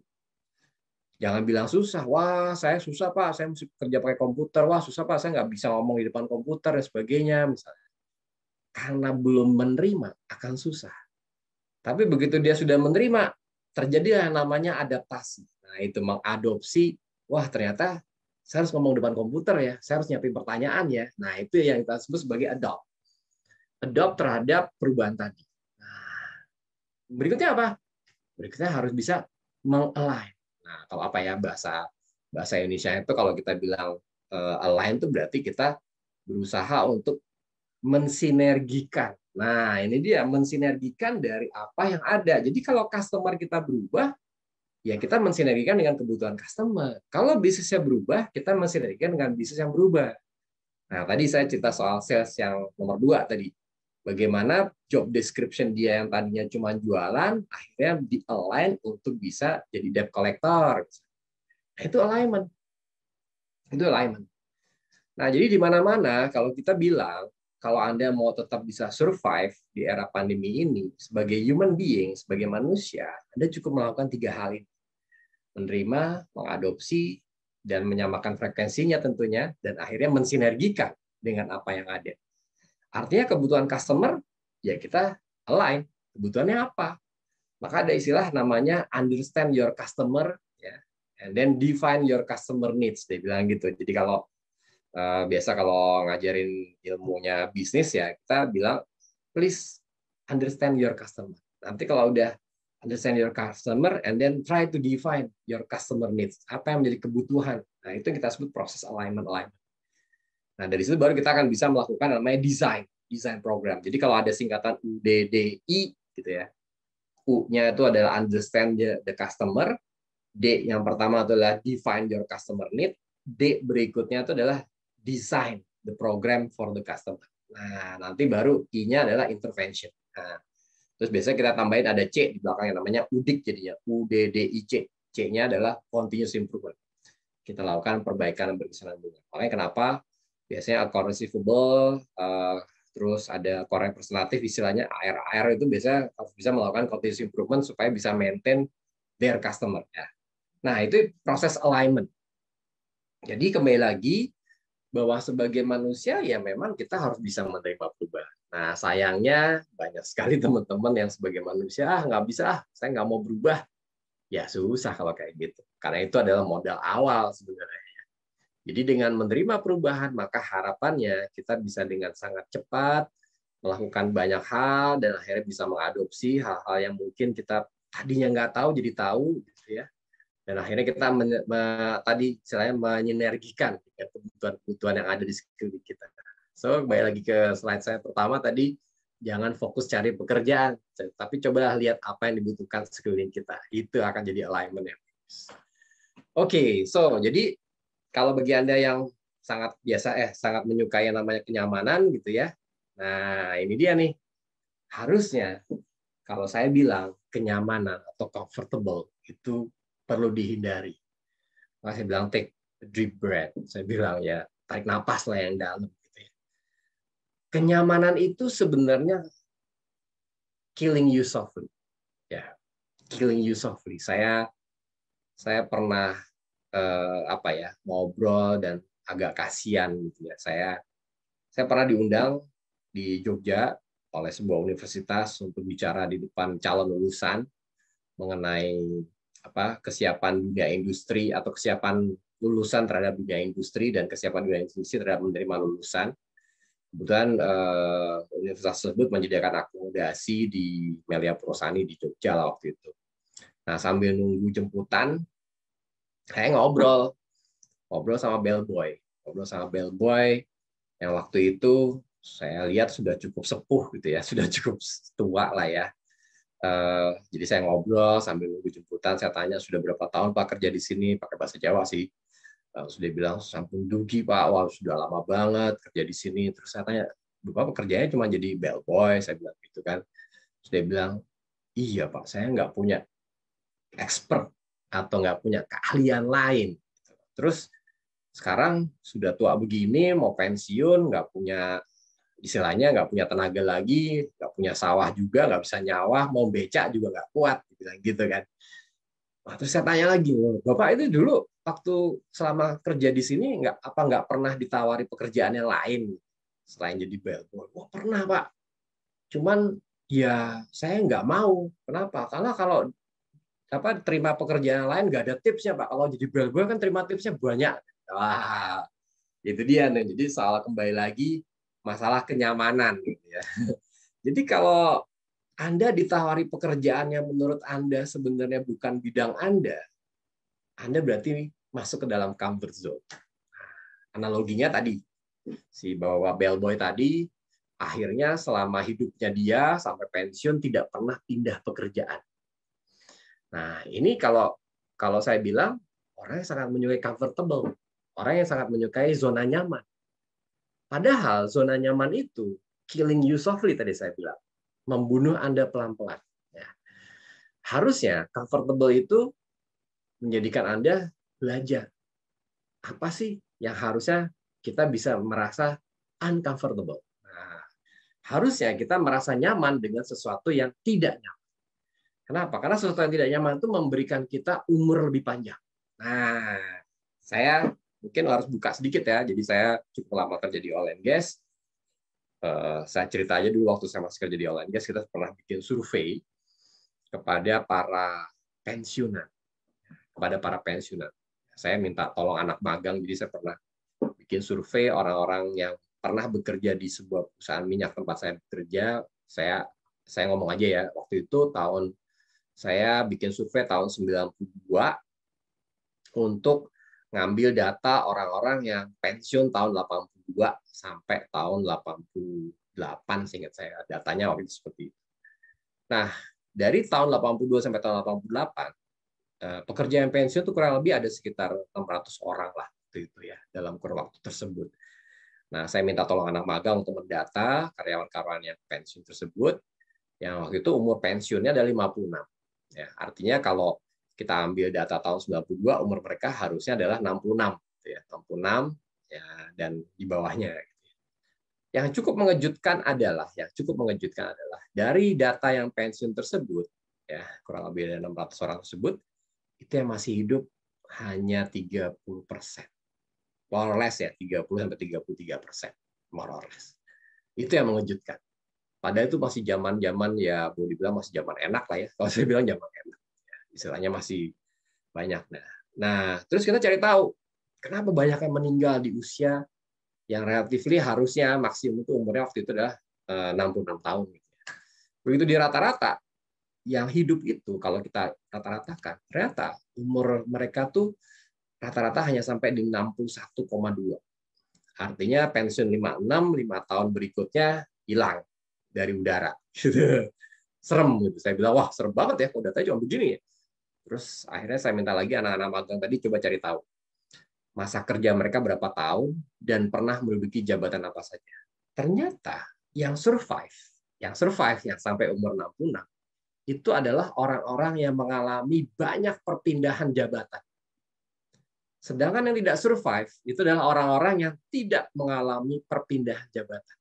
Jangan bilang susah. "Wah, saya susah, Pak. Saya mesti kerja pakai komputer. Wah, susah, Pak. Saya nggak bisa ngomong di depan komputer dan sebagainya," misalnya. Karena belum menerima akan susah. Tapi begitu dia sudah menerima, terjadilah namanya adaptasi. Nah, itu mengadopsi. Wah, ternyata saya harus ngomong depan komputer ya, saya harus nyiapin pertanyaan ya. Nah, itu yang kita sebut sebagai adopt. Adopt terhadap perubahan tadi. Nah, berikutnya apa? Berikutnya harus bisa meng-align. Nah, kalau apa ya bahasa Indonesia itu kalau kita bilang align itu berarti kita berusaha untuk mensinergikan. Nah, ini dia mensinergikan dari apa yang ada. Jadi kalau customer kita berubah, ya kita mensinergikan dengan kebutuhan customer. Kalau bisnisnya berubah, kita mensinergikan dengan bisnis yang berubah. Nah, tadi saya cerita soal sales yang nomor 2 tadi. Bagaimana job description dia yang tadinya cuma jualan, akhirnya di-align untuk bisa jadi debt collector. Nah, itu alignment. Itu alignment. Nah, jadi di mana-mana kalau kita bilang, kalau Anda mau tetap bisa survive di era pandemi ini, sebagai human being, sebagai manusia, Anda cukup melakukan tiga hal ini. Menerima, mengadopsi, dan menyamakan frekuensinya tentunya, dan akhirnya mensinergikan dengan apa yang ada. Artinya kebutuhan customer, ya kita align. Kebutuhannya apa? Maka ada istilah namanya understand your customer, ya, and then define your customer needs. Dia bilang gitu. Jadi kalau biasa kalau ngajarin ilmunya bisnis ya kita bilang please understand your customer. Nanti kalau udah understand your customer and then try to define your customer needs, apa yang menjadi kebutuhan. Nah, itu yang kita sebut proses alignment. Nah, dari situ baru kita akan bisa melakukan namanya design program. Jadi kalau ada singkatan UDDI gitu ya. U-nya itu adalah understand the customer, D yang pertama adalah define your customer need, D berikutnya itu adalah design the program for the customer. Nah, nanti baru I-nya adalah intervention. Nah, terus biasanya kita tambahin ada C di belakangnya namanya UDDIC jadinya, UDDIC. C-nya adalah continuous improvement. Kita lakukan perbaikan berkesinambungan. Makanya kenapa biasanya account receivable, terus ada account representatif istilahnya AR itu biasanya harus bisa melakukan continuous improvement supaya bisa maintain their customer. Nah, itu proses alignment. Jadi kembali lagi bahwa sebagai manusia ya memang kita harus bisa menerima perubahan. Nah, sayangnya banyak sekali teman-teman yang sebagai manusia nggak bisa, saya nggak mau berubah. Ya susah kalau kayak gitu. Karena itu adalah modal awal sebenarnya. Jadi dengan menerima perubahan maka harapannya kita bisa dengan sangat cepat melakukan banyak hal dan akhirnya bisa mengadopsi hal-hal yang mungkin kita tadinya nggak tahu jadi tahu gitu ya. Dan akhirnya kita menyinergikan kebutuhan-kebutuhan yang ada di sekeliling kita. So, balik lagi ke slide saya pertama tadi, jangan fokus cari pekerjaan, tapi cobalah lihat apa yang dibutuhkan sekeliling kita. Itu akan jadi alignment ya. Oke, so jadi kalau bagi Anda yang sangat biasa sangat menyukai namanya kenyamanan gitu ya. Nah, ini dia nih. Harusnya kalau saya bilang kenyamanan atau comfortable itu perlu dihindari. Nah, saya bilang take a deep breath. Saya bilang ya tarik napas lah yang dalam. Gitu ya. Kenyamanan itu sebenarnya killing you softly. Ya, killing you softly. Saya pernah ngobrol dan agak kasihan gitu ya. Saya pernah diundang di Jogja oleh sebuah universitas untuk bicara di depan calon lulusan mengenai kesiapan dunia industri atau kesiapan lulusan terhadap dunia industri dan kesiapan dunia industri terhadap menerima lulusan. Kemudian universitas tersebut menyediakan akomodasi di Melia Purosani di Jogja lah waktu itu. Nah, sambil nunggu jemputan, saya ngobrol sama bellboy yang waktu itu saya lihat sudah cukup sepuh gitu ya, sudah cukup tua lah ya. Jadi saya ngobrol sambil nunggu jemputan, saya tanya sudah berapa tahun Pak kerja di sini, pakai bahasa Jawa sih. Terus dia bilang sampun dugi Pak, wah sudah lama banget kerja di sini. Terus saya tanya, Bapak pekerjaannya cuma jadi bellboy, saya bilang gitu kan. Terus dia bilang, iya Pak, saya nggak punya expert atau nggak punya keahlian lain. Terus sekarang sudah tua begini, mau pensiun, nggak punya istilahnya nggak punya tenaga lagi, nggak punya sawah juga, nggak bisa nyawah, mau becak juga nggak kuat, bilang gitu kan. Terus saya tanya lagi, Bapak itu dulu waktu selama kerja di sini nggak pernah ditawari pekerjaan yang lain selain jadi bellboy? Wah pernah Pak, cuman ya saya nggak mau. Kenapa? Karena kalau terima pekerjaan yang lain nggak ada tipsnya Pak. Kalau jadi bellboy kan terima tipsnya banyak. Wah, itu dia nih. Jadi soal kembali lagi masalah kenyamanan gitu ya. Jadi kalau Anda ditawari pekerjaan yang menurut Anda sebenarnya bukan bidang Anda berarti masuk ke dalam comfort zone. Analoginya tadi si bawa bellboy tadi akhirnya selama hidupnya dia sampai pensiun tidak pernah pindah pekerjaan. Nah, ini kalau saya bilang orang yang sangat menyukai comfortable, orang yang sangat menyukai zona nyaman. Padahal zona nyaman itu killing you softly tadi saya bilang, membunuh Anda pelan-pelan. Ya. Harusnya comfortable itu menjadikan Anda belajar. Apa sih yang harusnya kita bisa merasa uncomfortable? Nah, harusnya kita merasa nyaman dengan sesuatu yang tidak nyaman. Kenapa? Karena sesuatu yang tidak nyaman itu memberikan kita umur lebih panjang. Nah, saya mungkin harus buka sedikit ya. Jadi saya cukup lama kerja di oil and gas. Saya cerita aja dulu waktu saya masih kerja di oil and gas, kita pernah bikin survei kepada para pensiunan. Saya minta tolong anak magang, jadi saya pernah bikin survei orang-orang yang pernah bekerja di sebuah perusahaan minyak tempat saya bekerja. Saya ngomong aja ya, waktu itu tahun saya bikin survei tahun 92 untuk ngambil data orang-orang yang pensiun tahun 82 sampai tahun 88 seingat saya. Datanya waktu itu seperti itu. Nah, dari tahun 82 sampai tahun 88 pekerja yang pensiun itu kurang lebih ada sekitar 600 orang lah waktu itu ya dalam kurun waktu tersebut. Nah, saya minta tolong anak magang untuk mendata karyawan-karyawan yang pensiun tersebut. Yang waktu itu umur pensiunnya ada 56. Ya, artinya kalau kita ambil data tahun 92, umur mereka harusnya adalah 66. Ya, 66 ya, dan di bawahnya. Yang cukup mengejutkan adalah, dari data yang pensiun tersebut, ya, kurang lebih dari 600 orang tersebut, itu yang masih hidup hanya 30%. More or less ya, 30-33%. More or less. Itu yang mengejutkan. Padahal itu masih zaman-zaman ya, boleh dibilang masih zaman enak lah ya. Kalau saya bilang zaman enak, ya, istilahnya masih banyak. Nah, terus kita cari tahu kenapa banyak yang meninggal di usia yang relatifly harusnya maksimum itu umurnya waktu itu adalah 66 tahun. Begitu di rata-rata yang hidup itu kalau kita rata-ratakan, ternyata umur mereka tuh rata-rata hanya sampai di 61,2. Artinya pensiun 56, 5 tahun berikutnya hilang dari udara, serem gitu. Saya bilang wah serem banget ya, kok datanya cuma begini ya. Terus akhirnya saya minta lagi anak-anak magang tadi coba cari tahu masa kerja mereka berapa tahun dan pernah menduduki jabatan apa saja. Ternyata yang survive yang sampai umur 66 itu adalah orang-orang yang mengalami banyak perpindahan jabatan. Sedangkan yang tidak survive itu adalah orang-orang yang tidak mengalami perpindahan jabatan.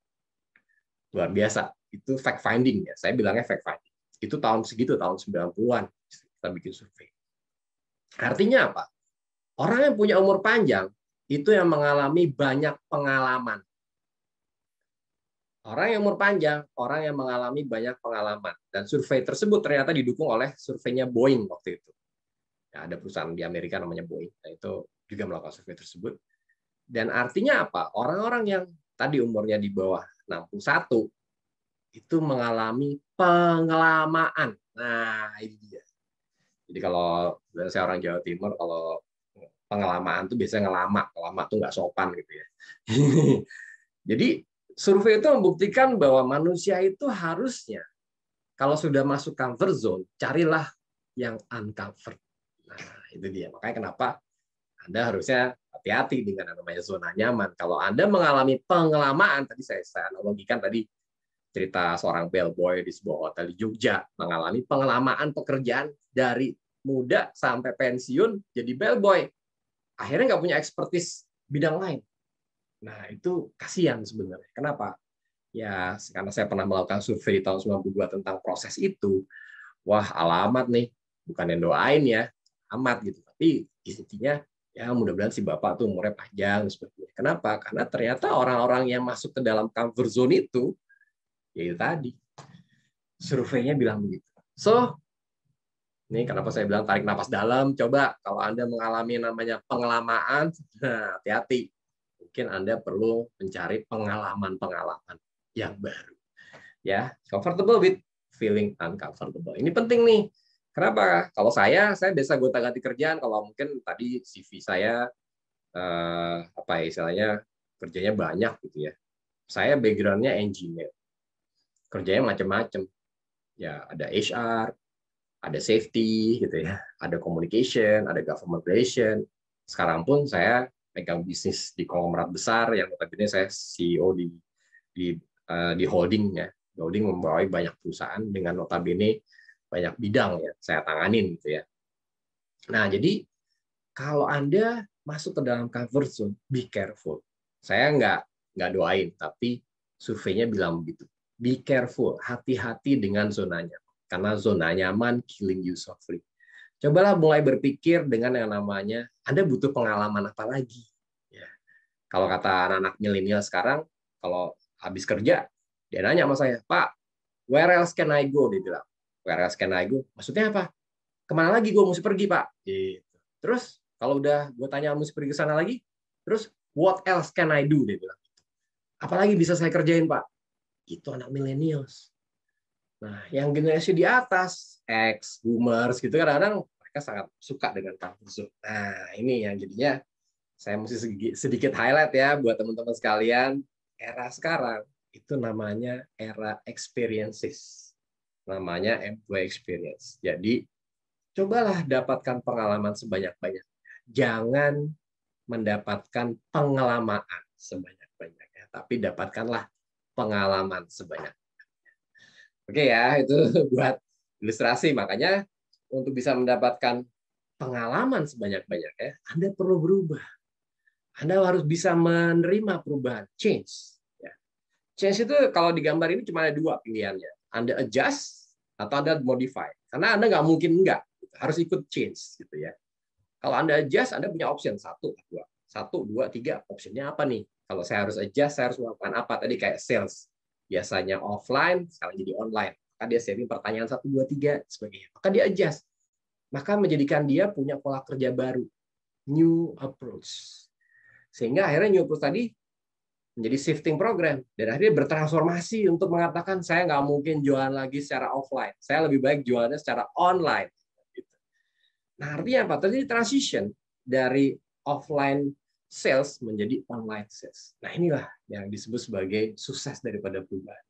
Luar biasa. Itu fact finding ya. Saya bilangnya fact finding. Itu tahun segitu, tahun 90-an kita bikin survei. Artinya apa? Orang yang punya umur panjang itu yang mengalami banyak pengalaman. Orang yang umur panjang, orang yang mengalami banyak pengalaman. Dan survei tersebut ternyata didukung oleh surveinya Boeing waktu itu. Ya, ada perusahaan di Amerika namanya Boeing. Nah, itu juga melakukan survei tersebut. Dan artinya apa? Orang-orang yang tadi umurnya di bawah 61 itu mengalami pengelamaan. Nah, ini dia. Jadi kalau saya orang Jawa Timur, kalau pengelamaan itu biasanya ngelama, ngelama itu nggak sopan gitu ya. Jadi survei itu membuktikan bahwa manusia itu harusnya kalau sudah masuk comfort zone, carilah yang uncomfort. Nah, itu dia. Makanya kenapa Anda harusnya hati-hati dengan yang namanya zona nyaman. Kalau Anda mengalami pengelamaan, tadi saya analogikan tadi cerita seorang bellboy di sebuah hotel di Jogja mengalami pengelamaan pekerjaan dari muda sampai pensiun jadi bellboy. Akhirnya nggak punya expertise bidang lain. Nah, itu kasihan sebenarnya. Kenapa? Ya, karena saya pernah melakukan survei di tahun 92 tentang proses itu. Wah, alamat nih. Bukan yang doain ya. Amat gitu. Tapi intinya ya mudah-mudahan si bapak tuh umurnya panjang seperti itu. Kenapa? Karena ternyata orang-orang yang masuk ke dalam comfort zone itu, ya itu tadi surveinya bilang begitu. So, ini kenapa saya bilang tarik nafas dalam. Coba kalau Anda mengalami namanya pengelamaan, nah, hati-hati. Mungkin Anda perlu mencari pengalaman-pengalaman yang baru. Ya, comfortable with feeling uncomfortable. Ini penting nih. Kenapa? Kalau saya biasa gonta-ganti kerjaan. Kalau mungkin tadi CV saya apa istilahnya kerjanya banyak gitu ya. Saya backgroundnya engineer, kerjanya macam-macam. Ya ada HR, ada safety gitu ya, ada communication, ada government relation. Sekarang pun saya pegang bisnis di konglomerat besar yang notabene saya CEO di di holdingnya. Holding membawahi banyak perusahaan dengan notabene banyak bidang ya, saya tanganin gitu ya. Nah, jadi kalau Anda masuk ke dalam comfort zone, be careful. Saya nggak doain, tapi surveinya bilang begitu. Be careful, hati-hati dengan zonanya. Karena zona nyaman killing you softly. Cobalah mulai berpikir dengan yang namanya, Anda butuh pengalaman apa lagi? Ya. Kalau kata anak-anak milenial sekarang, kalau habis kerja, dia nanya sama saya, Pak, where else can I go? Dia bilang, where else can I go? Maksudnya apa? Kemana lagi gue mesti pergi, Pak? Gitu. Terus, kalau udah gue tanya mesti pergi ke sana lagi, terus, what else can I do? Dia bilang, apalagi bisa saya kerjain, Pak? Itu anak milenials. Nah, yang generasi di atas, X, boomers, gitu, kadang-kadang mereka sangat suka dengan comfort zone. Nah, ini yang jadinya saya mesti sedikit highlight ya buat teman-teman sekalian. Era sekarang itu namanya era experiences. Namanya employee experience. Jadi, cobalah dapatkan pengalaman sebanyak-banyaknya. Jangan mendapatkan pengalaman sebanyak-banyaknya, tapi dapatkanlah pengalaman sebanyak. Oke ya, itu buat ilustrasi. Makanya untuk bisa mendapatkan pengalaman sebanyak-banyaknya, Anda perlu berubah. Anda harus bisa menerima perubahan, change. Change itu kalau di gambar ini cuma ada dua pilihannya. Anda adjust atau Anda modify. Karena Anda nggak mungkin nggak, harus ikut change gitu ya. Kalau Anda adjust, Anda punya option satu, dua, tiga. Optionnya apa nih? Kalau saya harus adjust, saya harus melakukan apa? Tadi kayak sales. Biasanya offline, sekarang jadi online. Maka dia sharing pertanyaan 1, 2, 3, sebagainya. Maka dia adjust. Maka menjadikan dia punya pola kerja baru. New approach. Sehingga akhirnya new approach tadi menjadi shifting program. Dan akhirnya bertransformasi untuk mengatakan, saya nggak mungkin jualan lagi secara offline. Saya lebih baik jualannya secara online. Nah, artinya apa? Terjadi transition dari offline sales menjadi online sales. Nah, inilah yang disebut sebagai sukses daripada perubahan.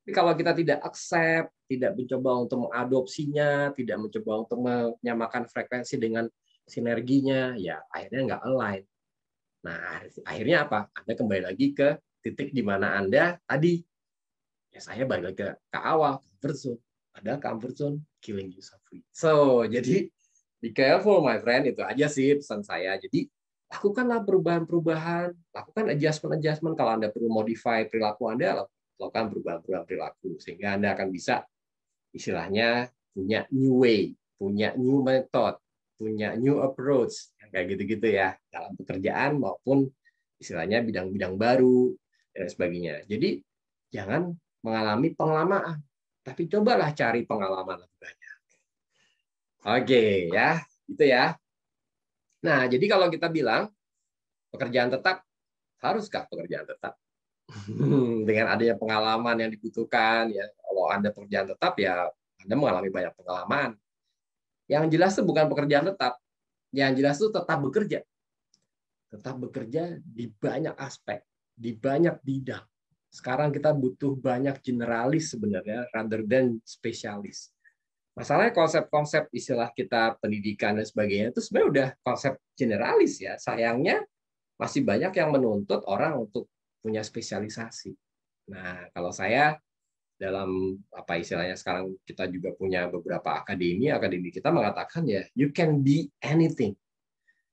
Tapi kalau kita tidak accept, tidak mencoba untuk mengadopsinya, tidak mencoba untuk menyamakan frekuensi dengan sinerginya, ya akhirnya nggak align. Nah, akhirnya apa? Anda kembali lagi ke titik di mana Anda tadi. Ya, saya balik lagi ke awal, comfort zone. Padahal comfort zone killing you softly. So, jadi be careful, my friend. Itu aja sih pesan saya. Jadi, lakukanlah perubahan-perubahan, lakukan adjustment-adjustment. Kalau Anda perlu modify perilaku Anda, lakukan perubahan-perubahan perilaku. Sehingga Anda akan bisa, istilahnya, punya new way, punya new method, punya new approach. Kayak gitu-gitu ya, dalam pekerjaan maupun istilahnya bidang-bidang baru, dan sebagainya. Jadi, jangan mengalami pengalaman, tapi cobalah cari pengalaman lebih banyak. Oke, ya, gitu ya. Nah, jadi kalau kita bilang pekerjaan tetap, haruskah pekerjaan tetap? Dengan adanya pengalaman yang dibutuhkan, ya kalau Anda pekerjaan tetap, ya Anda mengalami banyak pengalaman. Yang jelas itu bukan pekerjaan tetap, yang jelas itu tetap bekerja. Tetap bekerja di banyak aspek, di banyak bidang. Sekarang kita butuh banyak generalis sebenarnya, rather than spesialis. Masalahnya konsep-konsep istilah kita pendidikan dan sebagainya itu sebenarnya udah konsep generalis ya. Sayangnya masih banyak yang menuntut orang untuk punya spesialisasi. Nah, kalau saya dalam apa istilahnya sekarang kita juga punya beberapa akademi kita mengatakan ya you can be anything.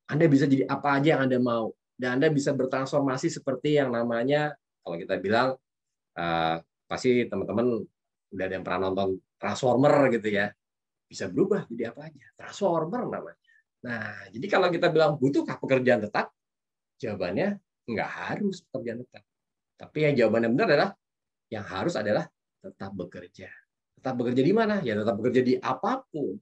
Anda bisa jadi apa aja yang Anda mau dan Anda bisa bertransformasi seperti yang namanya kalau kita bilang pasti teman-teman udah ada yang pernah nonton Transformer gitu ya, bisa berubah jadi apa aja. Transformer namanya. Nah, jadi kalau kita bilang butuhkah pekerjaan tetap, jawabannya nggak harus pekerjaan tetap. Tapi yang jawabannya benar adalah yang harus adalah tetap bekerja. Tetap bekerja di mana? Ya tetap bekerja di apapun.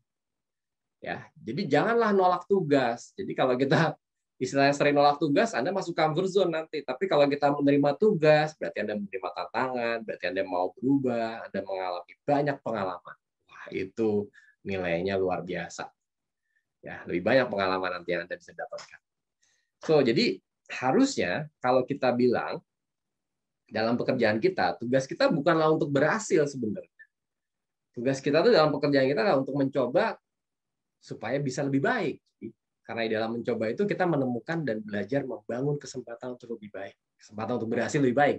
Ya, jadi janganlah nolak tugas. Jadi kalau kita istilahnya sering nolak tugas, Anda masuk comfort zone nanti. Tapi kalau kita menerima tugas, berarti Anda menerima tantangan, berarti Anda mau berubah, Anda mengalami banyak pengalaman. Wah, itu nilainya luar biasa. Ya, lebih banyak pengalaman nanti yang Anda bisa dapatkan. So, jadi harusnya kalau kita bilang dalam pekerjaan kita, tugas kita bukanlah untuk berhasil sebenarnya. Tugas kita tuh dalam pekerjaan kita adalah untuk mencoba supaya bisa lebih baik. Karena di dalam mencoba itu kita menemukan dan belajar membangun kesempatan untuk lebih baik, kesempatan untuk berhasil lebih baik.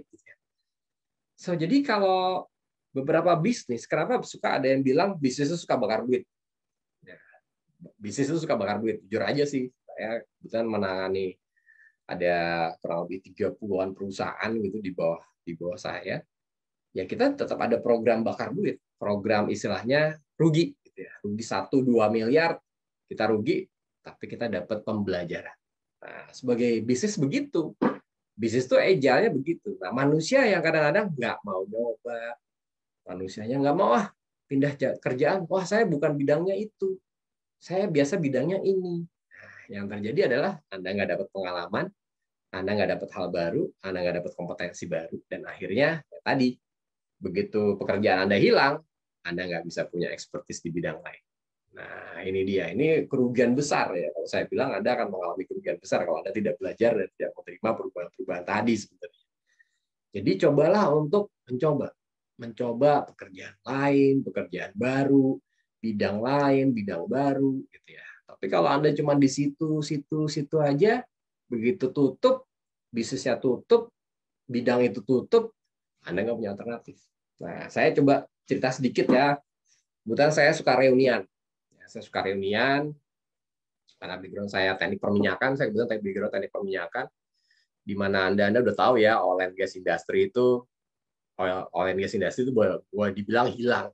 So, jadi kalau beberapa bisnis, kenapa suka ada yang bilang bisnis itu suka bakar duit? Ya, bisnis itu suka bakar duit. Jujur aja sih, saya kebetulan menangani ada kurang lebih 30-an perusahaan gitu di bawah saya. Ya kita tetap ada program bakar duit, program istilahnya rugi, gitu ya. Rugi 1-2 miliar kita rugi, tapi kita dapat pembelajaran. Nah, sebagai bisnis begitu, bisnis itu agile-nya begitu. Nah, manusia yang kadang-kadang nggak mau nyoba. Manusianya nggak mau, ah pindah kerjaan, wah saya bukan bidangnya itu, saya biasa bidangnya ini. Nah, yang terjadi adalah Anda nggak dapat pengalaman, Anda nggak dapat hal baru, Anda nggak dapat kompetensi baru, dan akhirnya ya tadi begitu pekerjaan Anda hilang, Anda nggak bisa punya expertise di bidang lain. Nah ini dia, ini kerugian besar ya. Kalau saya bilang Anda akan mengalami kerugian besar kalau Anda tidak belajar dan tidak menerima perubahan-perubahan tadi sebenarnya. Jadi cobalah untuk mencoba pekerjaan lain, pekerjaan baru, bidang lain, bidang baru, gitu ya. Tapi kalau Anda cuma di situ aja, begitu tutup, bisnisnya tutup, bidang itu tutup, Anda nggak punya alternatif. Nah, saya coba cerita sedikit ya. Kebetulan saya suka reunian. Saya suka reunian, karena background saya teknik perminyakan, saya kebetulan teknik perminyakan, di mana Anda udah tahu ya, oil and gas industry itu boleh dibilang hilang.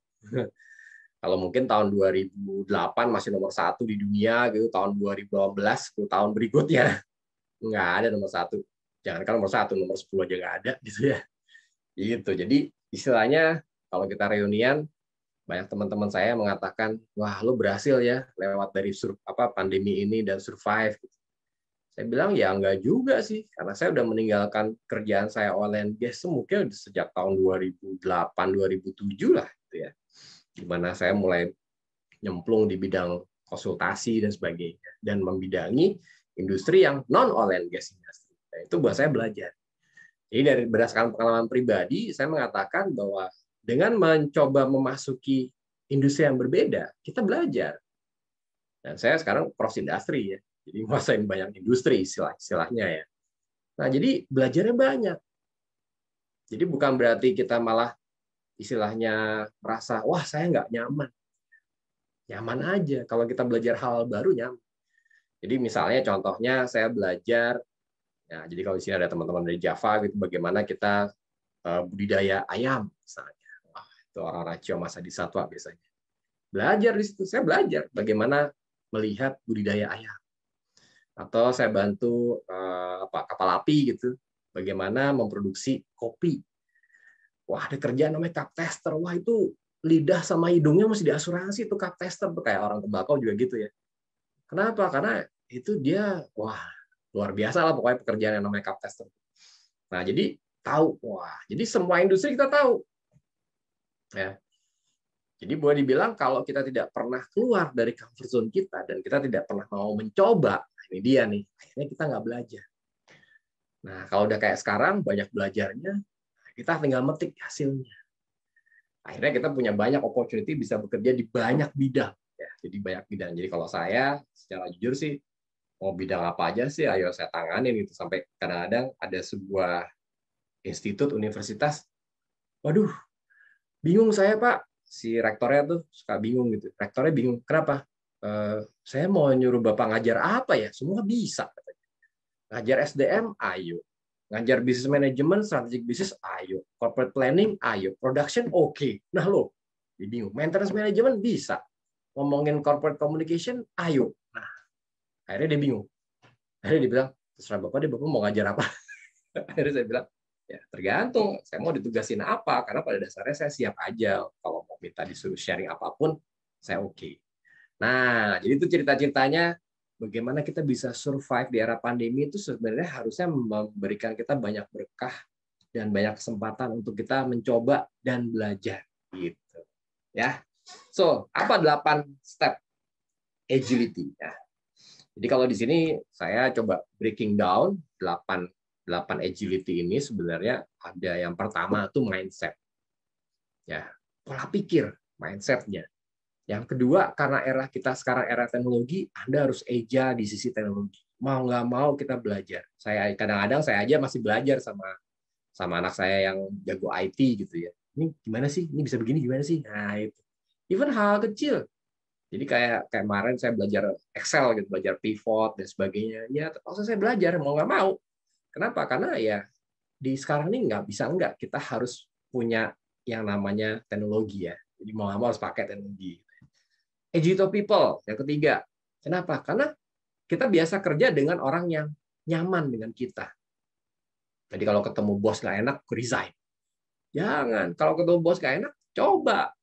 Kalau mungkin tahun 2008 masih nomor 1 di dunia, gitu. Tahun 2012, 10 tahun berikutnya nggak ada nomor 1. Jangankan nomor 1, nomor 10 aja nggak ada, gitu ya. Gitu. Jadi istilahnya kalau kita reunian, banyak teman-teman saya mengatakan, wah lo berhasil ya lewat dari pandemi ini dan survive. Saya bilang, ya enggak juga sih. Karena saya udah meninggalkan kerjaan saya oil and gas mungkin sejak tahun 2008-2007 lah. Gitu ya. Dimana saya mulai nyemplung di bidang konsultasi dan sebagainya. Dan membidangi industri yang non-oil and gas industry. Nah, itu buat saya belajar. Jadi dari berdasarkan pengalaman pribadi, saya mengatakan bahwa dengan mencoba memasuki industri yang berbeda, kita belajar. Dan saya sekarang cross industry ya. Jadi nguasain banyak industri istilahnya ya. Nah, jadi belajarnya banyak. Jadi bukan berarti kita malah istilahnya merasa, wah saya nggak nyaman. Nyaman aja. Kalau kita belajar hal baru, nyaman. Jadi misalnya contohnya saya belajar, ya, jadi kalau di sini ada teman-teman dari Java, gitu, bagaimana kita budidaya ayam misalnya. Wah, itu orang-orang Cioma Sadi Satwa biasanya. Belajar di situ. Saya belajar bagaimana melihat budidaya ayam. Atau saya bantu kapal api gitu, bagaimana memproduksi kopi. Wah ada kerjaan namanya cup tester, wah itu lidah sama hidungnya mesti diasuransi itu cup tester, kayak orang tembakau juga gitu ya. Kenapa? Karena itu dia wah luar biasa lah pokoknya pekerjaan yang namanya cup tester. Nah jadi tahu, wah jadi semua industri kita tahu. Ya. Jadi boleh dibilang kalau kita tidak pernah keluar dari comfort zone kita dan kita tidak pernah mau mencoba. Ini dia nih, akhirnya kita nggak belajar. Nah, kalau udah kayak sekarang, banyak belajarnya, kita tinggal metik hasilnya. Akhirnya kita punya banyak opportunity bisa bekerja di banyak bidang. Ya, jadi banyak bidang. Jadi kalau saya, secara jujur sih, mau bidang apa aja sih, ayo saya tanganin gitu. Sampai kadang-kadang ada sebuah institut, universitas, waduh, bingung saya Pak. Si rektornya tuh suka bingung gitu. Rektornya bingung, kenapa? Saya mau nyuruh Bapak ngajar apa ya? Semua bisa. Ngajar SDM, ayo. Ngajar business management, strategic business, ayo. Corporate planning, ayo. Production, oke. Nah lo, bingung. Maintenance management, bisa. Ngomongin corporate communication, ayo. Nah, akhirnya dia bingung. Akhirnya dia bilang, terserah Bapak deh, Bapak mau ngajar apa? Akhirnya saya bilang, ya tergantung. Saya mau ditugasin apa? Karena pada dasarnya saya siap aja. Kalau mau minta disuruh sharing apapun, saya oke. Nah, jadi itu cerita-ceritanya bagaimana kita bisa survive di era pandemi itu sebenarnya harusnya memberikan kita banyak berkah dan banyak kesempatan untuk kita mencoba dan belajar gitu. Ya. So, apa 8 step agility ya. Jadi kalau di sini saya coba breaking down 8 agility ini sebenarnya ada yang pertama itu mindset. Ya, pola pikir, mindset-nya. Yang kedua, karena era kita sekarang era teknologi, Anda harus agile di sisi teknologi. Mau nggak mau kita belajar. Saya kadang-kadang saya aja masih belajar sama sama anak saya yang jago IT gitu ya. Ini gimana sih? Ini bisa begini gimana sih? Nah, itu. Even hal kecil. Jadi kayak kemarin saya belajar Excel gitu, belajar pivot dan sebagainya. Ya, terpaksa saya belajar mau nggak mau. Kenapa? Karena ya di sekarang ini nggak bisa enggak, kita harus punya yang namanya teknologi ya. Jadi mau nggak mau harus pakai teknologi. Agile people yang ketiga. Kenapa? Karena kita biasa kerja dengan orang yang nyaman dengan kita. Jadi kalau ketemu bos nggak enak, resign. Jangan. Kalau ketemu bos nggak enak, coba.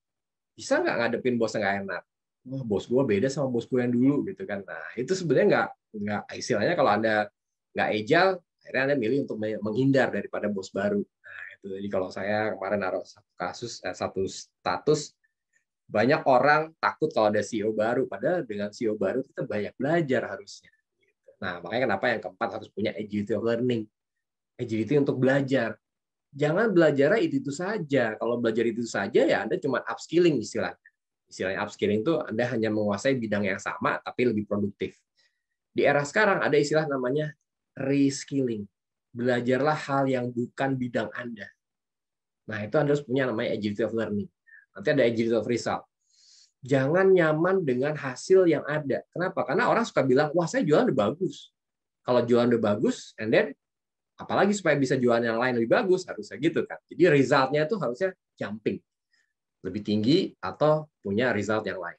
Bisa nggak ngadepin bos nggak enak? Wah, bos gue beda sama bos gue yang dulu gitu kan. Nah, itu sebenarnya nggak istilahnya kalau Anda nggak agile, akhirnya Anda milih untuk menghindar daripada bos baru. Nah, itu. Jadi kalau saya kemarin naruh satu status, banyak orang takut kalau ada CEO baru, padahal dengan CEO baru kita banyak belajar harusnya. Nah, makanya kenapa yang keempat harus punya agility of learning. Agility untuk belajar. Jangan belajarnya itu saja. Kalau belajar itu saja, ya Anda cuma upskilling istilahnya. Istilahnya upskilling itu Anda hanya menguasai bidang yang sama, tapi lebih produktif. Di era sekarang ada istilah namanya reskilling. Belajarlah hal yang bukan bidang Anda. Nah, itu Anda harus punya namanya agility of learning. Nanti ada agility of result. Jangan nyaman dengan hasil yang ada. Kenapa? Karena orang suka bilang, wah saya jualan udah bagus. Kalau jualan udah bagus, and then apalagi supaya bisa jualan yang lain lebih bagus, harusnya gitu kan. Jadi resultnya itu harusnya jumping. Lebih tinggi atau punya result yang lain.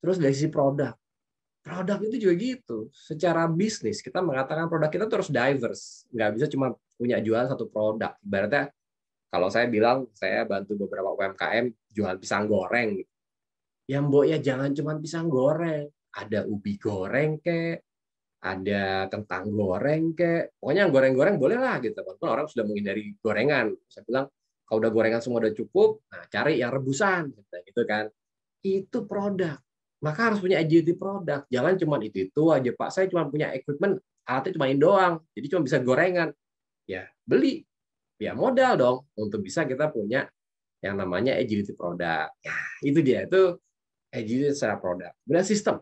Terus dari sisi produk. Produk itu juga gitu. Secara bisnis, kita mengatakan produk kita terus diverse. Nggak bisa cuma punya jualan satu produk. Ibaratnya kalau saya bilang, saya bantu beberapa UMKM jual pisang goreng. Ya mbok ya jangan cuma pisang goreng. Ada ubi goreng kek, ada kentang goreng kek. Pokoknya goreng-goreng bolehlah gitu. Walaupun orang sudah menghindari gorengan. Saya bilang, kalau udah gorengan semua udah cukup, nah cari yang rebusan gitu kan. Itu produk. Maka harus punya agility produk. Jangan cuma itu aja, Pak. Saya cuma punya equipment, alatnya cuma ini doang. Jadi cuma bisa gorengan. Ya, beli. Ya modal dong untuk bisa kita punya yang namanya agility produk. Ya, itu dia, itu agility secara produk. Kemudian sistem.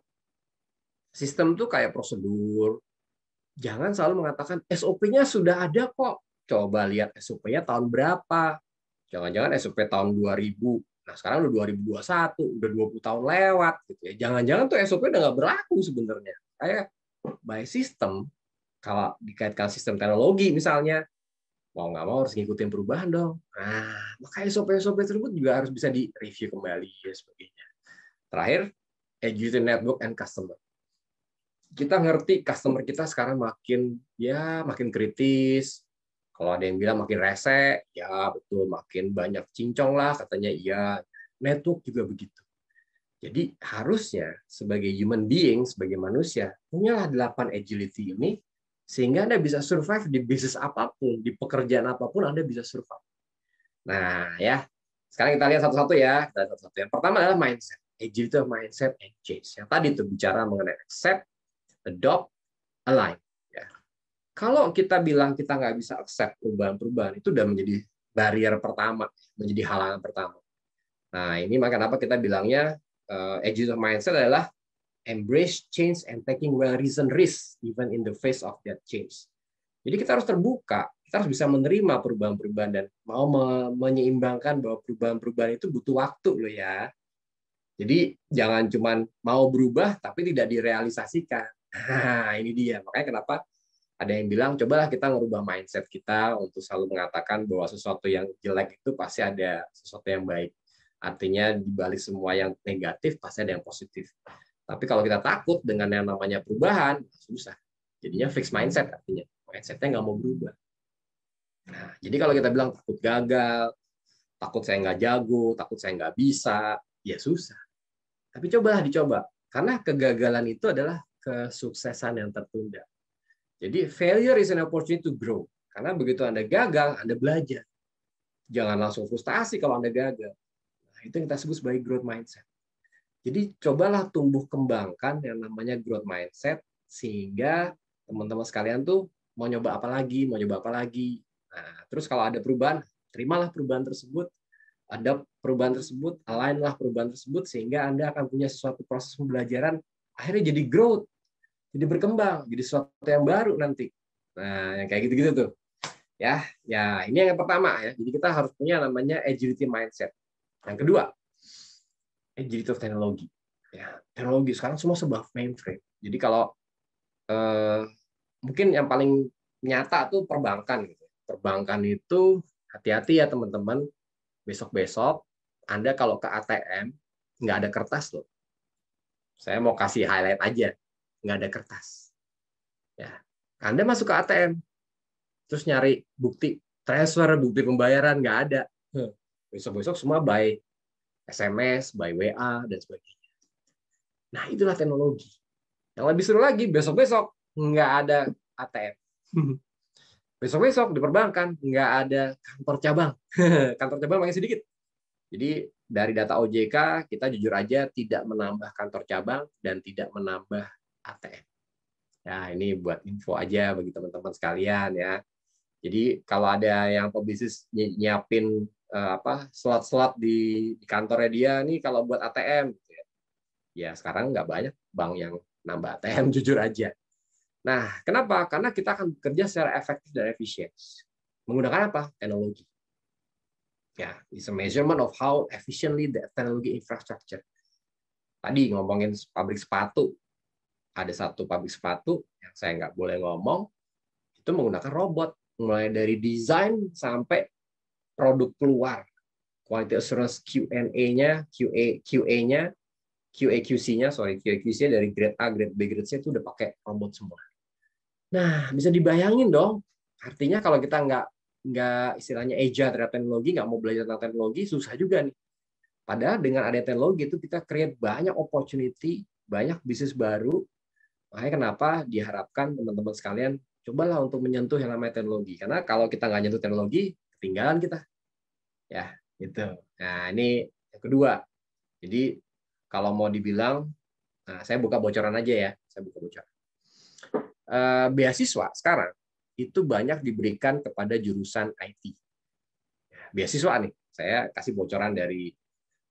Sistem tuh kayak prosedur. Jangan selalu mengatakan SOP-nya sudah ada kok. Coba lihat SOP-nya tahun berapa. Jangan-jangan SOP tahun 2000. Nah, sekarang udah 2021, udah 20 tahun lewat gitu ya. Jangan-jangan tuh SOP udah nggak berlaku sebenarnya. Kayak by system, kalau dikaitkan sistem teknologi misalnya, mau nggak mau harus ngikutin perubahan dong. Nah, maka SOP-SOP tersebut juga harus bisa direview kembali dan sebagainya. Terakhir, agility network and customer. Kita ngerti customer kita sekarang makin kritis. Kalau ada yang bilang makin rese, ya betul, makin banyak cincong lah katanya. Iya, network juga begitu. Jadi harusnya sebagai human being, sebagai manusia, punyalah 8 agility ini. Sehingga Anda bisa survive di bisnis apapun, di pekerjaan apapun Anda bisa survive. Nah, ya. Sekarang kita lihat satu-satu ya. Yang pertama adalah mindset. Agility of mindset and change. Yang tadi itu bicara mengenai accept, adopt, align. Ya. Kalau kita bilang kita nggak bisa accept perubahan-perubahan, itu udah menjadi barrier pertama, menjadi halangan pertama. Nah, ini maka kenapa kita bilangnya agility of mindset adalah embrace change and taking well-reasoned risks even in the face of that change. Jadi kita harus terbuka, kita harus bisa menerima perubahan-perubahan dan mau menyeimbangkan bahwa perubahan-perubahan itu butuh waktu loh ya. Jadi jangan cuman mau berubah tapi tidak direalisasikan. Nah, ini dia. Makanya kenapa ada yang bilang cobalah kita ngerubah mindset kita untuk selalu mengatakan bahwa sesuatu yang jelek itu pasti ada sesuatu yang baik. Artinya di balik semua yang negatif pasti ada yang positif. Tapi kalau kita takut dengan yang namanya perubahan, susah. Jadinya fixed mindset artinya. Mindsetnya nggak mau berubah. Nah, jadi kalau kita bilang takut gagal, takut saya nggak jago, takut saya nggak bisa, ya susah. Tapi cobalah dicoba. Karena kegagalan itu adalah kesuksesan yang tertunda. Jadi failure is an opportunity to grow. Karena begitu Anda gagal, Anda belajar. Jangan langsung frustasi kalau Anda gagal. Nah, itu yang kita sebut sebagai growth mindset. Jadi cobalah tumbuh kembangkan yang namanya growth mindset sehingga teman-teman sekalian tuh mau nyoba apa lagi. Nah, terus kalau ada perubahan, terimalah perubahan tersebut, ada perubahan tersebut, alignlah perubahan tersebut sehingga Anda akan punya sesuatu proses pembelajaran akhirnya jadi growth, jadi berkembang, jadi sesuatu yang baru nanti. Nah, yang kayak gitu-gitu tuh. Ya, ini yang pertama ya. Jadi kita harus punya namanya agility mindset. Yang kedua, agility of teknologi. Ya, teknologi sekarang semua serba mainframe. Jadi kalau mungkin yang paling nyata tuh perbankan. Perbankan itu hati-hati ya teman-teman. Besok-besok Anda kalau ke ATM nggak ada kertas loh. Saya mau kasih highlight aja, nggak ada kertas. Ya, Anda masuk ke ATM, terus nyari bukti transfer, bukti pembayaran, nggak ada. Besok-besok semua by SMS, by WA, dan sebagainya. Nah, itulah teknologi. Yang lebih seru lagi, besok-besok nggak ada ATM. Besok-besok di perbankan nggak ada kantor cabang. Kantor cabang makin sedikit. Jadi, dari data OJK, kita jujur aja tidak menambah kantor cabang dan tidak menambah ATM. Nah, ini buat info aja bagi teman-teman sekalian ya. Jadi kalau ada yang pebisnis nyiapin slot-slot di kantornya dia nih kalau buat ATM, ya sekarang nggak banyak bank yang nambah ATM jujur aja. Nah, kenapa? Karena kita akan bekerja secara efektif dan efisien. Menggunakan apa? Teknologi. Ya, it's a measurement of how efficiently the technology infrastructure. Tadi ngomongin pabrik sepatu, ada satu pabrik sepatu yang saya nggak boleh ngomong, itu menggunakan robot. Mulai dari desain sampai produk keluar. Quality assurance QA QC-nya dari grade A, grade B, grade C itu udah pakai robot semua. Nah, bisa dibayangin dong. Artinya kalau kita nggak istilahnya agile terhadap teknologi, nggak mau belajar tentang teknologi, susah juga nih. Padahal dengan adanya teknologi itu kita create banyak opportunity, banyak bisnis baru. Makanya kenapa diharapkan teman-teman sekalian cobalah untuk menyentuh yang namanya teknologi. Karena kalau kita nggak nyentuh teknologi, ketinggalan kita. Ya, gitu. Nah, ini yang kedua. Jadi kalau mau dibilang, nah, saya buka bocoran aja ya. Beasiswa sekarang itu banyak diberikan kepada jurusan IT. Beasiswa nih, saya kasih bocoran dari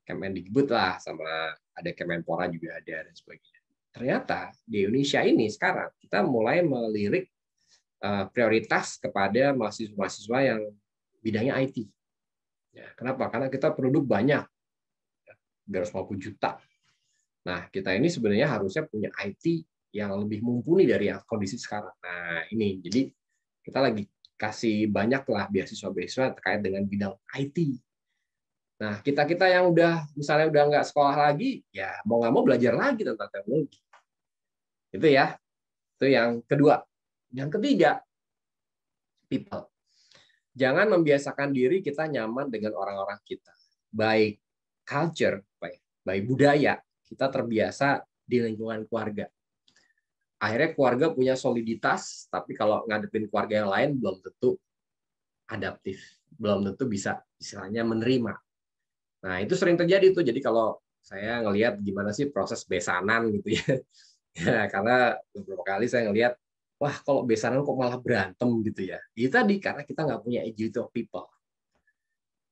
Kemendikbud lah, sama ada Kemenpora juga ada, dan sebagainya. Ternyata di Indonesia ini sekarang, kita mulai melirik prioritas kepada mahasiswa-mahasiswa yang bidangnya IT. Ya, kenapa? Karena kita produk banyak, 350 juta. Nah, kita ini sebenarnya harusnya punya IT yang lebih mumpuni dari kondisi sekarang. Nah, ini. Jadi, kita lagi kasih banyaklah beasiswa-beasiswa terkait dengan bidang IT. Nah, kita-kita yang misalnya udah nggak sekolah lagi, ya mau nggak mau belajar lagi tentang teknologi. Itu ya. Itu yang kedua. Yang ketiga, people. Jangan membiasakan diri kita nyaman dengan orang-orang kita. By culture, by budaya, kita terbiasa di lingkungan keluarga. Akhirnya keluarga punya soliditas, tapi kalau ngadepin keluarga yang lain belum tentu adaptif, belum tentu bisa istilahnya menerima. Nah, itu sering terjadi tuh. Jadi kalau saya ngelihat gimana sih proses besanan gitu ya. Ya, karena beberapa kali saya ngelihat, wah kalau besanan kok malah berantem gitu ya. Itu tadi karena kita nggak punya agility of people.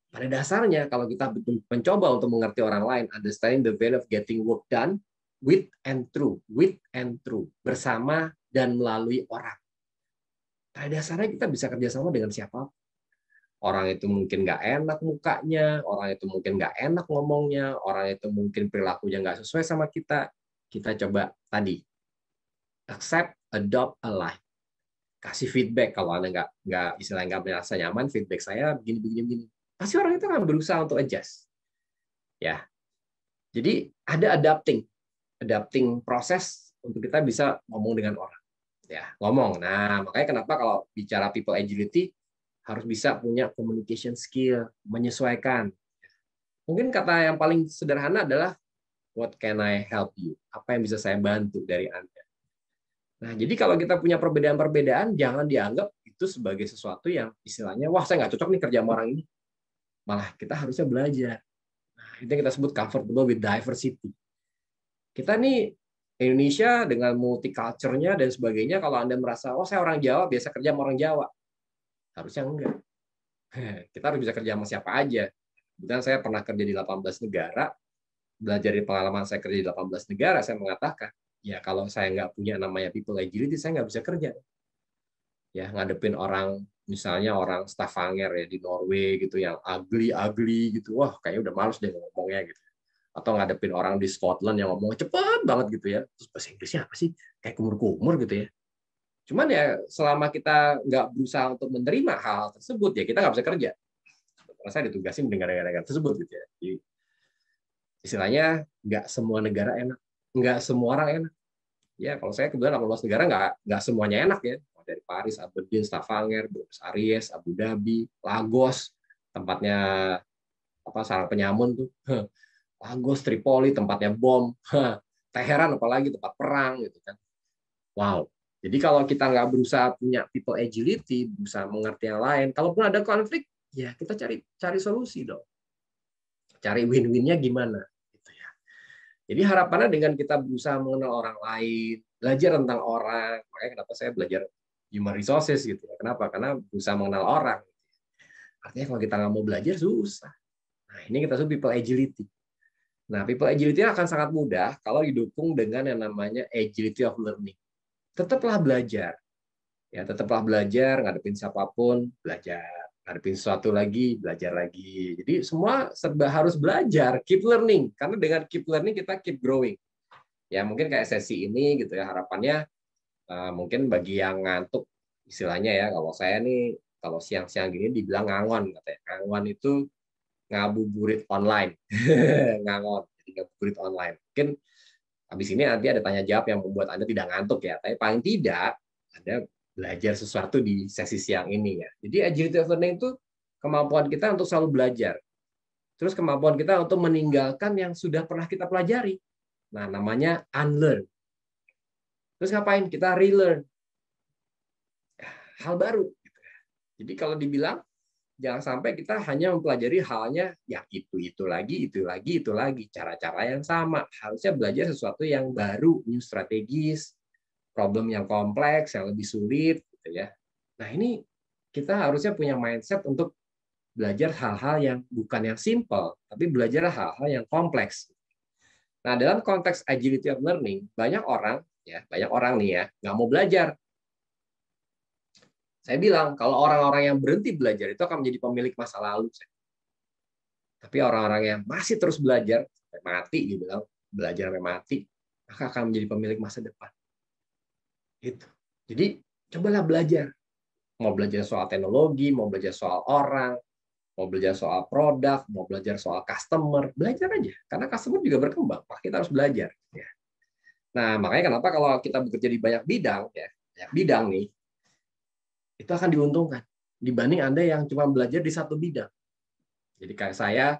Pada dasarnya kalau kita mencoba untuk mengerti orang lain, understanding the value of getting work done, with and through, bersama dan melalui orang. Pada dasarnya kita bisa kerjasama dengan siapa. Orang itu mungkin nggak enak mukanya, orang itu mungkin nggak enak ngomongnya, orang itu mungkin perilakunya nggak sesuai sama kita. Kita coba tadi, accept, adopt, align. Kasih feedback kalau Anda nggak merasa nyaman, feedback saya begini. Pasti orang itu akan berusaha untuk adjust. Ya, jadi ada adapting proses untuk kita bisa ngomong dengan orang. Ya, ngomong. Nah, makanya kenapa kalau bicara people agility harus bisa punya communication skill, menyesuaikan. Mungkin kata yang paling sederhana adalah what can I help you? Apa yang bisa saya bantu dari Anda? Nah, jadi kalau kita punya perbedaan-perbedaan, jangan dianggap itu sebagai sesuatu yang istilahnya, wah saya nggak cocok nih kerja sama orang ini. Malah kita harusnya belajar. Nah, itu yang kita sebut comfortable with diversity. Kita nih Indonesia dengan multiculture-nya dan sebagainya, kalau Anda merasa, oh saya orang Jawa, biasa kerja sama orang Jawa. Harusnya enggak. Kita harus bisa kerja sama siapa aja. Dan saya pernah kerja di 18 negara, belajar dari pengalaman saya kerja di 18 negara, saya mengatakan, ya kalau saya nggak punya namanya people agility, saya nggak bisa kerja. Ya, ngadepin orang misalnya orang Stavanger ya di Norway gitu yang ugly gitu, wah kayaknya udah males deh ngomongnya gitu. Atau ngadepin orang di Scotland yang ngomong cepat banget gitu ya, terus bahasa Inggrisnya apa sih, kayak kumur-kumur gitu ya. Cuman ya selama kita nggak berusaha untuk menerima hal tersebut ya kita nggak bisa kerja. Karena saya ditugasin dengan negara-negara tersebut gitu ya. Jadi, istilahnya nggak semua negara enak, nggak semua orang enak. Ya kalau saya kebetulan 18 negara nggak semuanya enak ya. Dari Paris, Aberdeen, Stavanger, Buenos Aires, Abu Dhabi, Lagos, tempatnya apa sarang penyamun tuh. Lagos, Tripoli, tempatnya bom. Teheran apalagi tempat perang gitu kan. Wow. Jadi kalau kita nggak berusaha punya people agility, berusaha mengerti yang lain, kalaupun ada konflik, ya kita cari solusi dong. Cari win-winnya gimana? Gitu ya. Jadi harapannya dengan kita berusaha mengenal orang lain, belajar tentang orang, makanya kenapa saya belajar human resources gitu. Kenapa? Karena berusaha mengenal orang. Artinya kalau kita nggak mau belajar susah. Nah ini kita sebut people agility. Nah people agility akan sangat mudah kalau didukung dengan yang namanya agility of learning. Tetaplah belajar, ya tetaplah belajar, ngadepin siapapun belajar, ngadepin sesuatu lagi belajar lagi. Jadi semua serba harus belajar, keep learning, karena dengan keep learning kita keep growing. Ya mungkin kayak sesi ini gitu ya harapannya mungkin bagi yang ngantuk istilahnya ya kalau saya nih kalau siang-siang gini dibilang ngangon katanya. Ngangon itu ngabuburit online, ngangon, jadi ngabuburit online. Mungkin habis ini nanti ada tanya jawab yang membuat Anda tidak ngantuk ya, tapi paling tidak Anda belajar sesuatu di sesi siang ini ya. Jadi agility of learning itu kemampuan kita untuk selalu belajar, terus kemampuan kita untuk meninggalkan yang sudah pernah kita pelajari. Nah namanya unlearn. Terus ngapain? Kita relearn hal baru. Jadi kalau dibilang jangan sampai kita hanya mempelajari halnya ya itu lagi, cara-cara yang sama. Harusnya belajar sesuatu yang baru, new strategis, problem yang kompleks, yang lebih sulit gitu ya. Nah, ini kita harusnya punya mindset untuk belajar hal-hal yang bukan yang simple, tapi belajar hal-hal yang kompleks. Nah, dalam konteks agility of learning, banyak orang nih ya nggak mau belajar. Saya bilang, kalau orang-orang yang berhenti belajar itu akan menjadi pemilik masa lalu. Tapi orang-orang yang masih terus belajar, sampai mati, dibilang belajar sampai mati, maka akan menjadi pemilik masa depan. Gitu. Jadi, cobalah belajar. Mau belajar soal teknologi, mau belajar soal orang, mau belajar soal produk, mau belajar soal customer, belajar aja. Karena customer juga berkembang, maka kita harus belajar. Nah, makanya kenapa kalau kita bekerja di banyak bidang, ya, banyak bidang nih, itu akan diuntungkan dibanding Anda yang cuma belajar di satu bidang. Jadi kayak saya,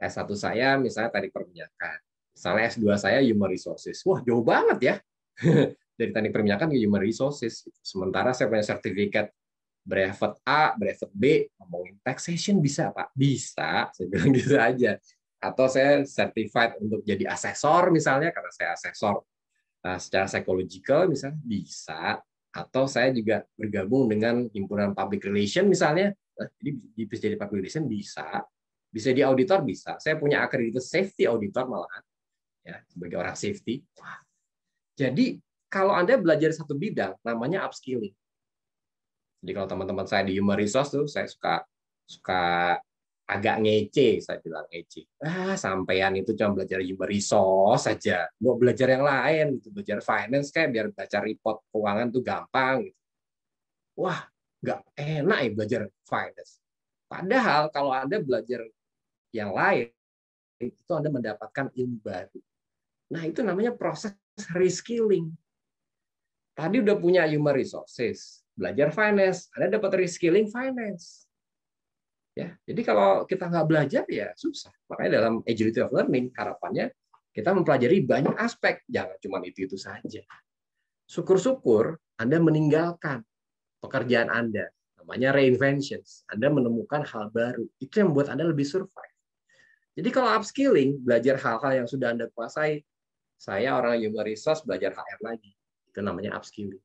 S1 saya misalnya teknik perminyakan. Misalnya S2 saya human resources. Wah, jauh banget ya. Dari teknik perminyakan ke human resources. Sementara saya punya sertifikat brevet A, brevet B, ngomongin taxation bisa, Pak? Bisa, saya bilang gitu aja. Atau saya certified untuk jadi asesor misalnya, karena saya asesor secara psychological misalnya, bisa. Atau saya juga bergabung dengan himpunan public relation misalnya, jadi bisa jadi public relation bisa jadi auditor bisa. Saya punya accredited safety auditor malahan, ya sebagai orang safety. Wah. Jadi kalau Anda belajar satu bidang, namanya upskilling. Jadi kalau teman-teman saya di human resource tuh, saya suka agak ngece, saya bilang ngece. Sampean itu cuma belajar human resource saja, gua belajar yang lain gitu, belajar finance kayak biar baca report keuangan tuh gampang gitu. Wah, nggak enak ya belajar finance. Padahal kalau Anda belajar yang lain, itu Anda mendapatkan ilmu baru. Nah, itu namanya proses reskilling. Tadi udah punya human resources, belajar finance, Anda dapat reskilling finance. Ya, jadi kalau kita nggak belajar ya susah. Makanya dalam agility of learning harapannya kita mempelajari banyak aspek, jangan cuma itu saja. Syukur-syukur Anda meninggalkan pekerjaan Anda, namanya reinventions. Anda menemukan hal baru, itu yang membuat Anda lebih survive. Jadi kalau upskilling, belajar hal-hal yang sudah Anda kuasai. Saya orang human resource belajar HR lagi, itu namanya upskilling.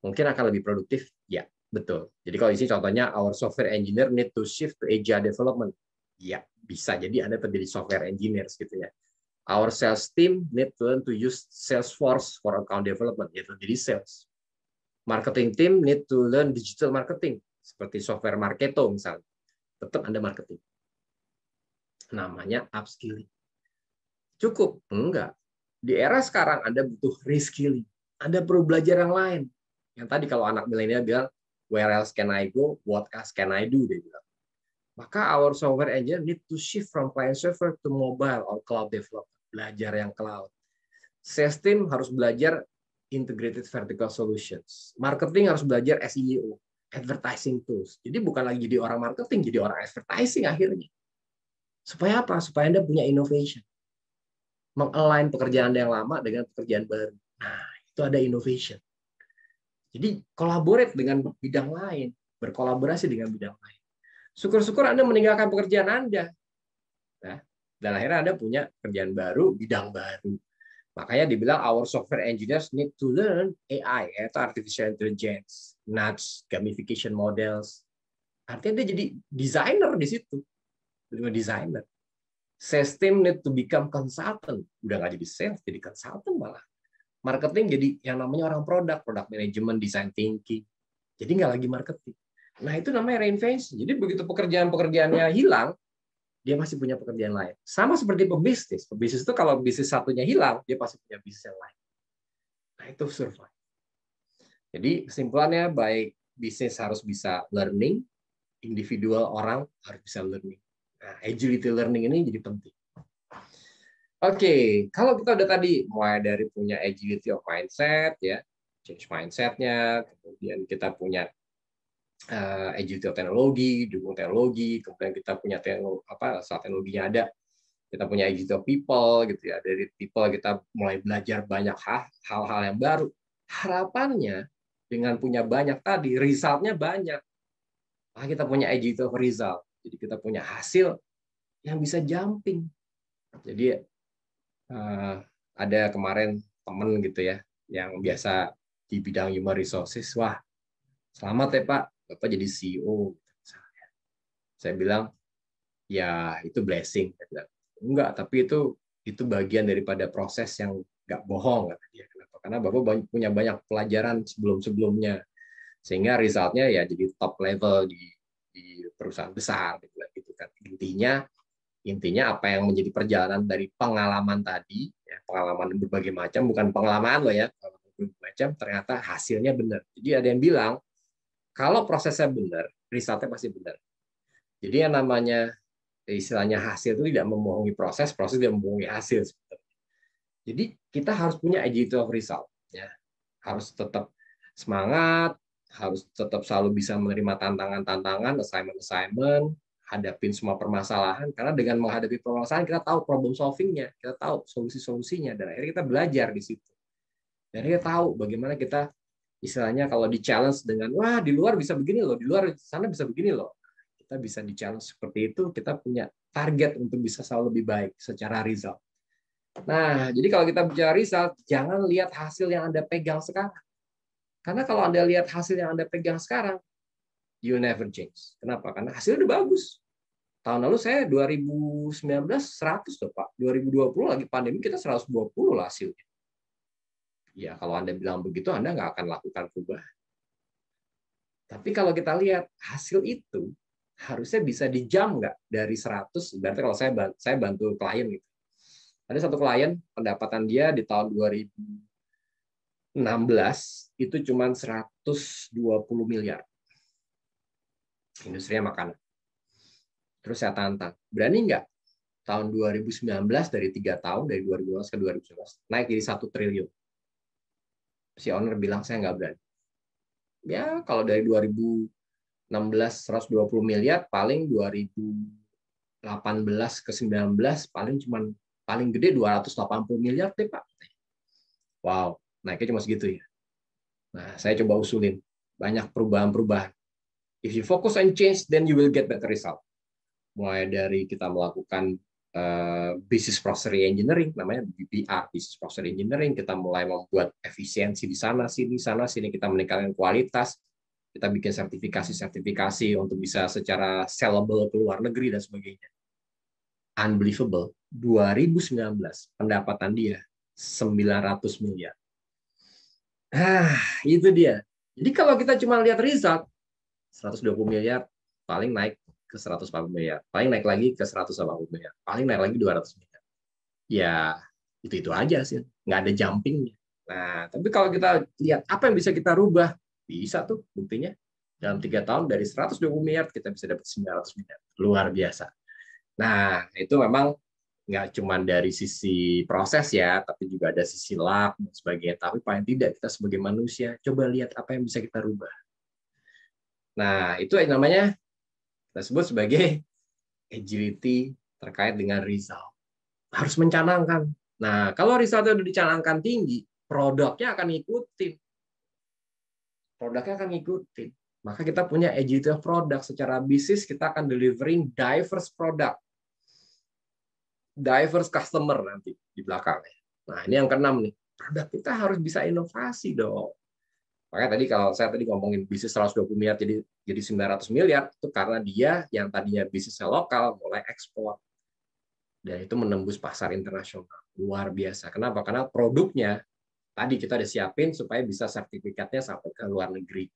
Mungkin akan lebih produktif, ya. Betul. Jadi kalau di sini contohnya our software engineer need to shift to agile development. Ya, bisa jadi Anda menjadi software engineer gitu ya. Our sales team need to learn to use Salesforce for account development, yaitu jadi sales. Marketing team need to learn digital marketing. seperti software marketo misalnya, tetap Anda marketing. Namanya upskilling. Cukup? Enggak. Di era sekarang Anda butuh reskilling. Anda perlu belajar yang lain. Yang tadi kalau anak milenial bilang, where else can I go, what else can I do, dia bilang. Maka our software engineer need to shift from client server to mobile or cloud development. Belajar yang cloud. Sales team harus belajar integrated vertical solutions. Marketing harus belajar SEO, advertising tools. Jadi bukan lagi jadi orang marketing, jadi orang advertising akhirnya. Supaya apa? Supaya Anda punya innovation. Meng-align pekerjaan Anda yang lama dengan pekerjaan baru. Nah, itu ada innovation. Jadi kolaborate dengan bidang lain, berkolaborasi dengan bidang lain. Syukur-syukur Anda meninggalkan pekerjaan Anda. Nah, dan akhirnya Anda punya pekerjaan baru, bidang baru. Makanya dibilang our software engineers need to learn AI, yaitu artificial intelligence, nudge, gamification models. Artinya dia jadi designer di situ. Jadi designer. Sales team need to become consultant. Udah nggak jadi sales, jadi consultant malah. Marketing jadi yang namanya orang produk manajemen, design thinking. Jadi nggak lagi marketing. Nah, itu namanya reinvention. Jadi begitu pekerjaannya hilang, dia masih punya pekerjaan lain. Sama seperti pebisnis. Pebisnis itu kalau bisnis satunya hilang, dia pasti punya bisnis yang lain. Nah, itu survive. Jadi kesimpulannya, baik bisnis harus bisa learning, individual orang harus bisa learning. Nah, agility learning ini jadi penting. Oke, kalau kita udah tadi mulai dari punya agility of mindset, ya, change mindsetnya, kemudian kita punya agility of teknologi, dukung teknologi, kemudian kita punya teknologi, saat teknologinya ada, kita punya agility of people, gitu ya. Dari people kita mulai belajar banyak hal-hal yang baru. Harapannya dengan punya banyak tadi, resultnya banyak. Nah, kita punya agility of result, jadi kita punya hasil yang bisa jumping. Jadi ada kemarin temen gitu ya, yang biasa di bidang human resources, wah selamat ya Pak, Bapak jadi CEO. Saya bilang, ya itu blessing. Enggak, tapi itu bagian daripada proses yang nggak bohong. Kenapa? Karena Bapak punya banyak pelajaran sebelum-sebelumnya, sehingga resultnya ya jadi top level di perusahaan besar. Gitu kan. Intinya apa yang menjadi perjalanan dari pengalaman tadi, ya, pengalaman berbagai macam, bukan pengalaman loh ya, macam ternyata hasilnya benar. Jadi ada yang bilang kalau prosesnya benar, resultnya pasti benar. Jadi yang namanya istilahnya hasil itu tidak membohongi proses, proses tidak membohongi hasil. Jadi kita harus punya agility of result, ya. Harus tetap semangat, harus tetap selalu bisa menerima tantangan-tantangan, assignment-assignment, hadapin semua permasalahan. Karena dengan menghadapi permasalahan kita tahu problem solvingnya, kita tahu solusi-solusinya, dan akhirnya kita belajar di situ. Dan kita tahu bagaimana kita istilahnya kalau di-challenge dengan wah di luar bisa begini loh, di luar sana bisa begini loh. Kita bisa di-challenge seperti itu, kita punya target untuk bisa selalu lebih baik secara result. Nah, jadi kalau kita bicara result, jangan lihat hasil yang Anda pegang sekarang. Karena kalau Anda lihat hasil yang Anda pegang sekarang, you never change. Kenapa? Karena hasilnya udah bagus. Tahun lalu saya 2019 100 loh Pak. 2020 lagi pandemi kita 120 lah hasilnya. Ya, kalau Anda bilang begitu, Anda nggak akan lakukan perubahan. Tapi kalau kita lihat, hasil itu harusnya bisa dijam nggak dari 100, berarti kalau saya bantu klien. Gitu. Ada satu klien, pendapatan dia di tahun 2016, itu cuma 120 miliar. Industrinya makanan. Terus saya tantang, berani nggak? Tahun 2019 dari 3 tahun, dari 2012 ke 2019, naik jadi 1 triliun. Si owner bilang saya nggak berani. Ya kalau dari 2016 120 miliar, paling 2018 ke 19 paling paling gede 280 miliar deh Pak. Wow, naiknya cuma segitu ya. Nah, saya coba usulin banyak perubahan-perubahan. If you focus on change, then you will get better result. Mulai dari kita melakukan business process engineering, namanya BPR, business process engineering, kita mulai membuat efisiensi di sana sini, kita meningkatkan kualitas, kita bikin sertifikasi untuk bisa secara sellable ke luar negeri dan sebagainya. Unbelievable, 2019 pendapatan dia 900 miliar. Itu dia. Jadi kalau kita cuma lihat result, 120 miliar, paling naik ke 140 miliar, paling naik lagi ke 180 miliar, paling naik lagi 200 miliar. Ya, itu-itu aja sih. Nggak ada jumping. Nah, tapi kalau kita lihat apa yang bisa kita rubah, bisa tuh buktinya. Dalam 3 tahun dari 120 miliar kita bisa dapat 900 miliar. Luar biasa. Nah, itu memang nggak cuma dari sisi proses ya, tapi juga ada sisi luck dan sebagainya. Tapi paling tidak kita sebagai manusia coba lihat apa yang bisa kita rubah. Nah, itu yang namanya kita sebut sebagai agility terkait dengan result. Harus mencanangkan. Nah, kalau resultnya sudah dicanangkan tinggi, produknya akan ngikutin. Produknya akan ngikutin. Maka kita punya agility of product. Secara bisnis kita akan delivering diverse product. Diverse customer nanti di belakangnya. Nah, ini yang ke-6 nih. Produk kita harus bisa inovasi dong. Makanya tadi kalau saya tadi ngomongin bisnis 120 miliar jadi 900 miliar, itu karena dia yang tadinya bisnisnya lokal mulai ekspor. Dan itu menembus pasar internasional. Luar biasa. Kenapa? Karena produknya tadi kita udah siapin supaya bisa sertifikatnya sampai ke luar negeri.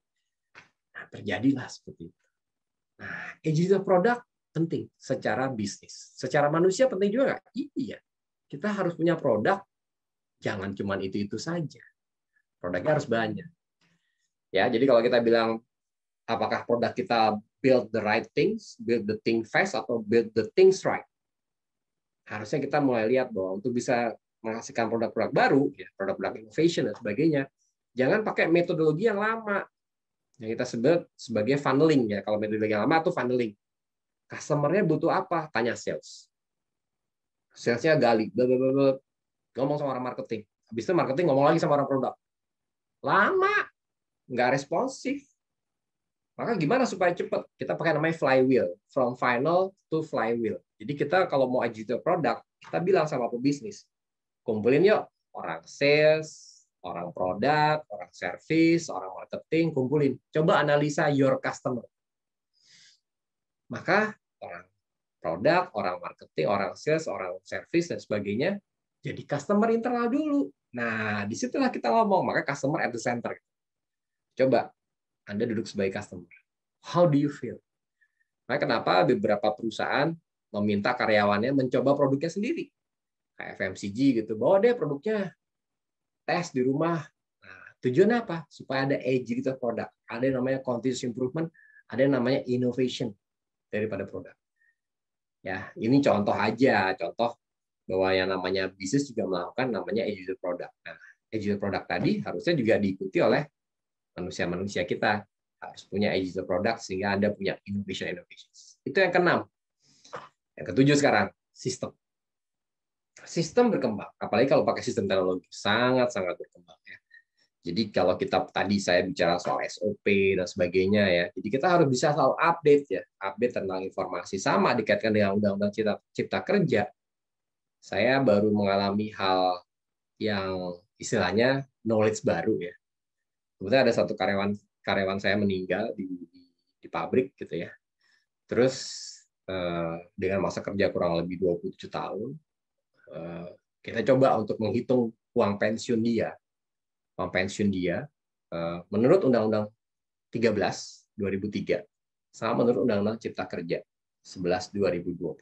Nah, terjadilah seperti itu. Nah, agility produk penting secara bisnis. Secara manusia penting juga nggak? Iya. Kita harus punya produk, jangan cuma itu-itu saja. Produknya harus banyak. Ya, jadi kalau kita bilang apakah produk kita build the right things, build the thing fast, atau build the things right, harusnya kita mulai lihat bahwa untuk bisa menghasilkan produk-produk baru, ya, produk-produk innovation dan sebagainya, jangan pakai metodologi yang lama yang kita sebut sebagai funneling ya. Kalau metodologi yang lama itu funneling, customernya butuh apa, tanya sales, salesnya gali, blablabla, ngomong sama orang marketing, habis itu marketing ngomong lagi sama orang produk, lama. Nggak responsif. Maka gimana supaya cepat? Kita pakai namanya flywheel. From final to flywheel. Jadi kita kalau mau agility product, kita bilang sama pebisnis, kumpulin yuk orang sales, orang produk, orang service, orang marketing, kumpulin. Coba analisa your customer. Maka orang produk, orang marketing, orang sales, orang service, dan sebagainya, jadi customer internal dulu. Nah, disitulah kita ngomong. Maka customer at the center. Coba Anda duduk sebagai customer. How do you feel? Nah, kenapa beberapa perusahaan meminta karyawannya mencoba produknya sendiri? Kayak FMCG gitu. Bawa deh produknya, tes di rumah. Nah, tujuannya apa? Supaya ada agility produk. Ada yang namanya continuous improvement, ada yang namanya innovation daripada produk. Ya, ini contoh aja, contoh bahwa yang namanya bisnis juga melakukan namanya agility produk. Nah, agility produk tadi harusnya juga diikuti oleh manusia-manusia kita, harus punya agility product sehingga Anda punya innovation-innovations. Itu yang ke-6. Yang ke-7 sekarang, sistem. Sistem berkembang, apalagi kalau pakai sistem teknologi, sangat-sangat berkembang ya. Jadi kalau kita tadi saya bicara soal SOP dan sebagainya ya. Jadi kita harus bisa selalu update ya, update tentang informasi, sama dikaitkan dengan Undang-Undang Cipta Kerja. Saya baru mengalami hal yang istilahnya knowledge baru ya. Kemudian ada satu karyawan saya meninggal di pabrik gitu ya. Terus dengan masa kerja kurang lebih 27 tahun, kita coba untuk menghitung uang pensiun dia. Uang pensiun dia menurut Undang-Undang 13 2003 sama menurut Undang-Undang Cipta Kerja 11 2020.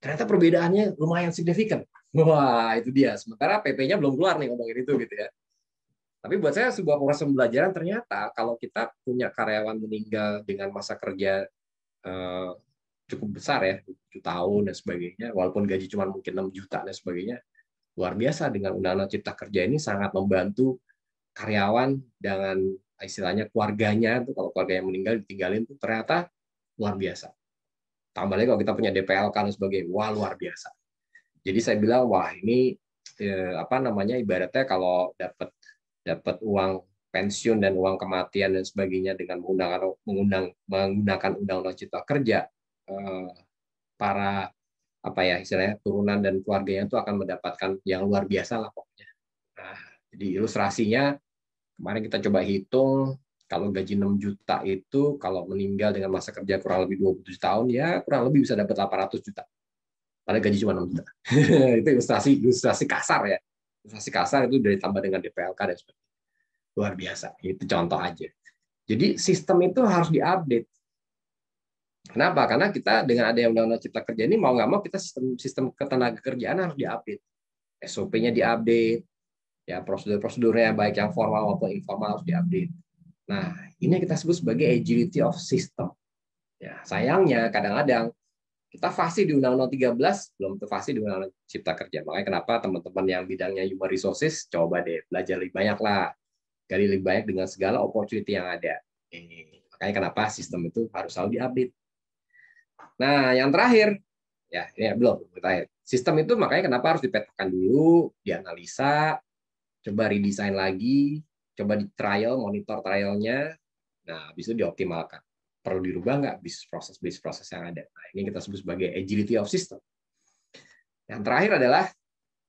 Ternyata perbedaannya lumayan signifikan. Wah, itu dia. Sementara PP-nya belum keluar nih ngomongin itu gitu ya. Tapi buat saya sebuah proses pembelajaran, ternyata kalau kita punya karyawan meninggal dengan masa kerja cukup besar ya, 7 tahun dan sebagainya, walaupun gaji cuma mungkin 6 juta dan sebagainya, luar biasa dengan Undang-Undang Cipta Kerja ini sangat membantu karyawan dengan istilahnya keluarganya, tuh kalau keluarganya meninggal ditinggalin tuh ternyata luar biasa. Tambah lagi kalau kita punya DPLK dan sebagainya, wah luar biasa. Jadi saya bilang wah ini apa namanya, ibaratnya kalau dapat uang pensiun dan uang kematian dan sebagainya dengan menggunakan Undang-Undang Cipta Kerja, para apa ya istilahnya turunan dan keluarganya itu akan mendapatkan yang luar biasa lah pokoknya. Nah, jadi ilustrasinya kemarin kita coba hitung kalau gaji 6 juta itu kalau meninggal dengan masa kerja kurang lebih 27 tahun ya kurang lebih bisa dapat 800 juta. Padahal gaji cuma 6 juta. Itu ilustrasi kasar ya. Ilustrasi kasar itu dari tambah dengan DPLK dan sebagainya. Luar biasa. Itu contoh aja. Jadi sistem itu harus diupdate. Kenapa? Karena kita dengan adanya Undang-Undang Cipta Kerja ini mau nggak mau kita sistem ketenagakerjaan harus diupdate. SOP-nya diupdate, ya prosedur-prosedurnya baik yang formal maupun informal harus diupdate. Nah, ini yang kita sebut sebagai agility of system. Ya, sayangnya kadang-kadang kita fasih di Undang-Undang 13, belum terfasih di Undang-Undang Cipta Kerja. Makanya kenapa teman-teman yang bidangnya human resources coba deh belajar lebih banyak lah, gali lebih banyak dengan segala opportunity yang ada. Makanya kenapa sistem itu harus selalu diupdate. Nah, yang terakhir, ya belum terakhir. Sistem itu makanya kenapa harus dipetakan dulu, dianalisa, coba redesign lagi, coba di trial, monitor trialnya. Nah, habis itu dioptimalkan. Perlu dirubah nggak bisnis proses yang ada? Nah, ini kita sebut sebagai agility of system. Yang terakhir adalah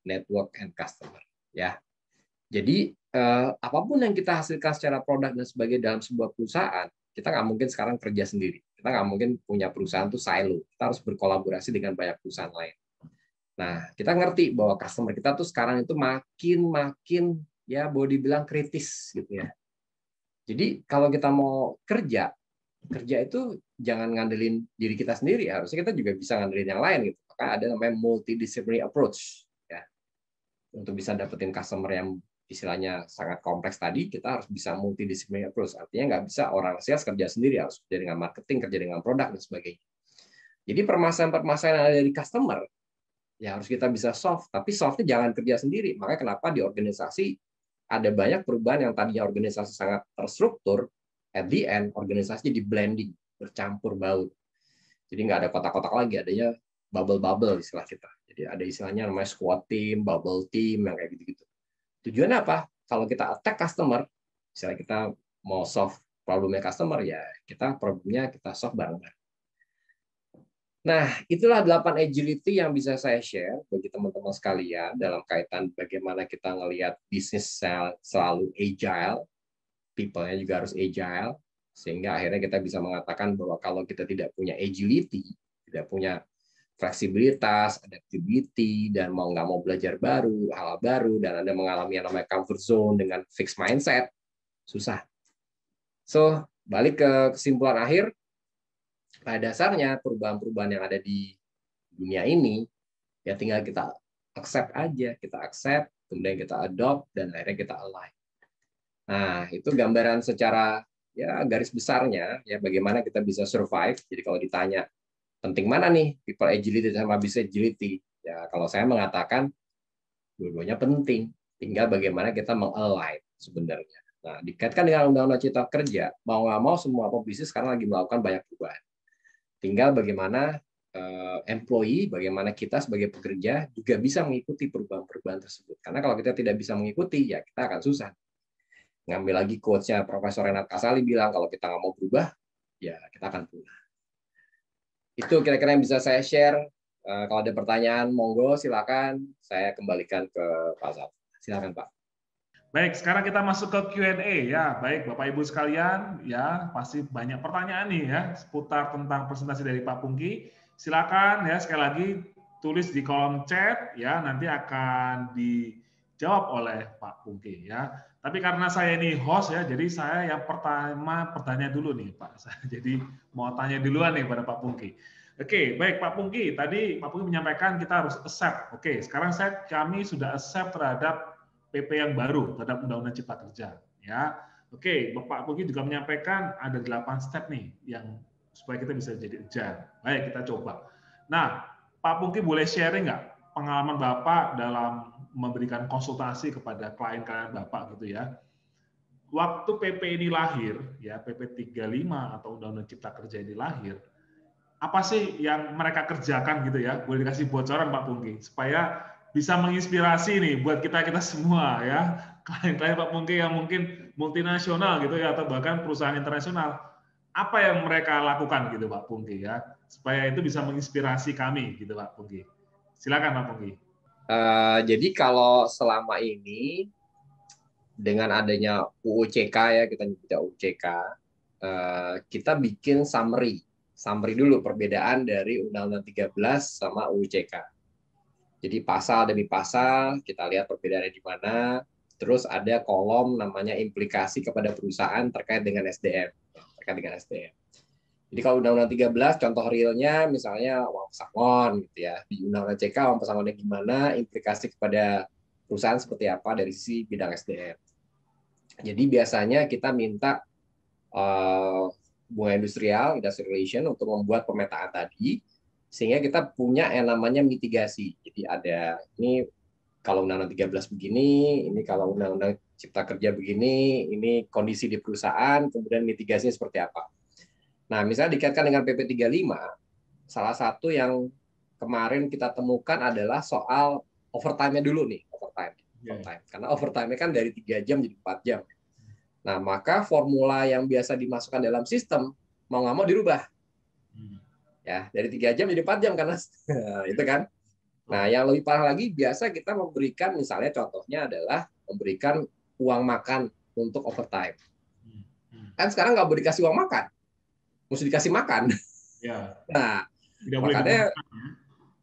network and customer. Ya, jadi apapun yang kita hasilkan secara produk dan sebagainya dalam sebuah perusahaan, kita nggak mungkin sekarang kerja sendiri. Kita nggak mungkin punya perusahaan tuh silo. Kita harus berkolaborasi dengan banyak perusahaan lain. Nah, kita ngerti bahwa customer kita tuh sekarang itu makin ya boleh dibilang kritis gitu ya. Jadi kalau kita mau kerja itu jangan ngandelin diri kita sendiri, harusnya kita juga bisa ngandelin yang lain gitu. Maka ada namanya multidisciplinary approach ya. Untuk bisa dapetin customer yang istilahnya sangat kompleks tadi, kita harus bisa multidisciplinary approach. Artinya nggak bisa orang sales kerja sendiri, harus kerja dengan marketing, kerja dengan produk dan sebagainya. Jadi permasalahan-permasalahan yang ada di customer ya harus kita bisa solve, tapi solve-nya jangan kerja sendiri. Makanya kenapa di organisasi ada banyak perubahan yang tadinya organisasi sangat terstruktur, at the end organisasi di blending, bercampur baur. Jadi nggak ada kotak-kotak lagi, adanya bubble-bubble istilah kita. Jadi ada istilahnya namanya squad team, bubble team, yang kayak gitu-gitu. Tujuannya apa? Kalau kita attack customer, misalnya kita mau solve problemnya customer, ya kita solve bareng-bareng. Nah, itulah 8 agility yang bisa saya share bagi teman-teman sekalian dalam kaitan bagaimana kita ngelihat bisnis selalu agile, people-nya juga harus agile, sehingga akhirnya kita bisa mengatakan bahwa kalau kita tidak punya agility, tidak punya fleksibilitas, adaptability, dan mau nggak mau belajar baru, hal baru, dan Anda mengalami yang namanya comfort zone dengan fixed mindset, susah. So, balik ke kesimpulan akhir, pada dasarnya perubahan-perubahan yang ada di dunia ini, ya tinggal kita accept aja, kita accept, kemudian kita adopt, dan akhirnya kita align. Nah, itu gambaran secara ya garis besarnya ya bagaimana kita bisa survive. Jadi kalau ditanya penting mana nih people agility sama business agility? Ya kalau saya mengatakan dua-duanya penting. Tinggal bagaimana kita mengalign sebenarnya. Nah, dikaitkan dengan Undang-Undang Cipta Kerja, mau nggak mau semua pebisnis sekarang lagi melakukan banyak perubahan. Tinggal bagaimana employee, bagaimana kita sebagai pekerja juga bisa mengikuti perubahan-perubahan tersebut. Karena kalau kita tidak bisa mengikuti, ya kita akan susah. Ngambil lagi quotes-nya Profesor Renald Kassali bilang, kalau kita nggak mau berubah, ya kita akan punah. Itu kira-kira yang bisa saya share. Kalau ada pertanyaan, monggo silakan. Saya kembalikan ke Pak Salva. Silakan Pak. Baik, sekarang kita masuk ke Q&A ya. Baik, Bapak Ibu sekalian, ya pasti banyak pertanyaan nih ya seputar tentang presentasi dari Pak Pungki. Silakan ya sekali lagi tulis di kolom chat ya, nanti akan dijawab oleh Pak Pungki ya. Tapi karena saya ini host ya, jadi saya yang pertama bertanya dulu nih Pak. Jadi mau tanya duluan nih pada Pak Pungki. Oke, baik Pak Pungki. Tadi Pak Pungki menyampaikan kita harus accept. Oke, sekarang kami sudah accept terhadap PP yang baru, terhadap Undang-Undang Cipta Kerja. Ya, oke. Pak Pungki juga menyampaikan ada 8 step nih yang supaya kita bisa jadi agile. Baik, kita coba. Nah, Pak Pungki boleh sharing nggak pengalaman Bapak dalam memberikan konsultasi kepada klien-klien Bapak gitu ya. Waktu PP ini lahir, ya PP 35 atau Undang-Undang Cipta Kerja ini lahir, apa sih yang mereka kerjakan gitu ya? Boleh dikasih bocoran Pak Pungki supaya bisa menginspirasi nih buat kita semua ya, klien-klien Pak Pungki yang mungkin multinasional gitu ya atau bahkan perusahaan internasional. Apa yang mereka lakukan gitu Pak Pungki ya? Supaya itu bisa menginspirasi kami gitu Pak Pungki. Silakan Pak Pungki. Jadi kalau selama ini dengan adanya UOJK ya kita nyebutnya UOJK, kita bikin summary dulu perbedaan dari Undang-Undang 13 sama UOJK. Jadi pasal demi pasal kita lihat perbedaannya di mana, Terus ada kolom namanya implikasi kepada perusahaan terkait dengan SDM. Jadi kalau Undang-Undang 13, contoh realnya misalnya Wampesangon gitu ya. Di Undang-Undang CK, Wampesangonnya gimana, implikasi kepada perusahaan seperti apa dari sisi bidang SDM. Jadi biasanya kita minta hubungan industrial, industrial relation, untuk membuat pemetaan tadi, sehingga kita punya yang namanya mitigasi. Jadi ada ini kalau Undang-Undang 13 begini, ini kalau Undang-Undang Cipta Kerja begini, ini kondisi di perusahaan, kemudian mitigasinya seperti apa. Nah, misalnya dikaitkan dengan PP 35, salah satu yang kemarin kita temukan adalah soal overtime-nya dulu nih, overtime. Karena overtime-nya kan dari 3 jam jadi 4 jam. Nah, maka formula yang biasa dimasukkan dalam sistem mau nggak mau dirubah. Ya, dari 3 jam jadi 4 jam karena itu kan. Nah, yang lebih parah lagi biasa kita memberikan, misalnya contohnya adalah memberikan uang makan untuk overtime. Kan sekarang nggak boleh dikasih uang makan. Mesti dikasih makan. Ya. Nah, makanya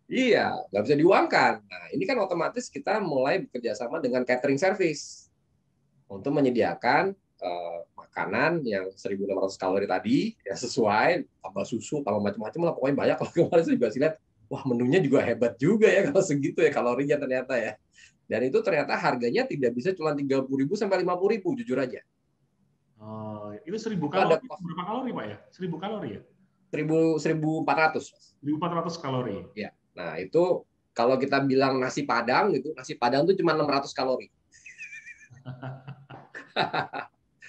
iya, nggak bisa diuangkan. Nah, ini kan otomatis kita mulai bekerja sama dengan catering service untuk menyediakan makanan yang 1.500 kalori tadi, ya sesuai, tambah susu, tambah macam-macam lah, pokoknya banyak. Kalau kemarin saya juga lihat, wah menunya juga hebat juga ya kalau segitu ya kalorinya ternyata ya. Dan itu ternyata harganya tidak bisa cuma 30.000 sampai 50.000 jujur aja. Itu 1.000 kalori, berapa kalori Pak ya? 1.000 kalori ya? 1.400. 1.400 kalori. Ya. Nah itu kalau kita bilang nasi padang gitu, nasi padang itu cuma 600 kalori.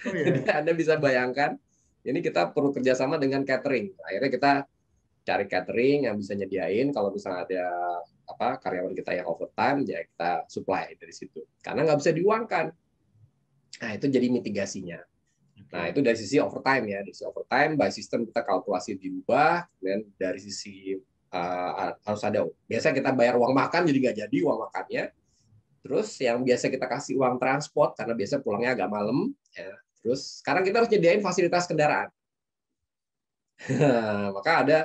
Oh, iya. Jadi Anda bisa bayangkan, ini kita perlu kerjasama dengan catering. Akhirnya kita cari catering yang bisa nyediain kalau misalnya ada apa karyawan kita yang overtime, ya kita supply dari situ. Karena nggak bisa diuangkan. Nah itu jadi mitigasinya. Nah, itu dari sisi overtime ya. Dari sisi overtime, by system kita kalkulasi diubah. Dan dari sisi harus ada, biasanya kita bayar uang makan, jadi nggak jadi uang makannya. Terus yang biasa kita kasih uang transport, karena biasa pulangnya agak malam. Ya. Terus sekarang kita harus nyediain fasilitas kendaraan. Maka ada,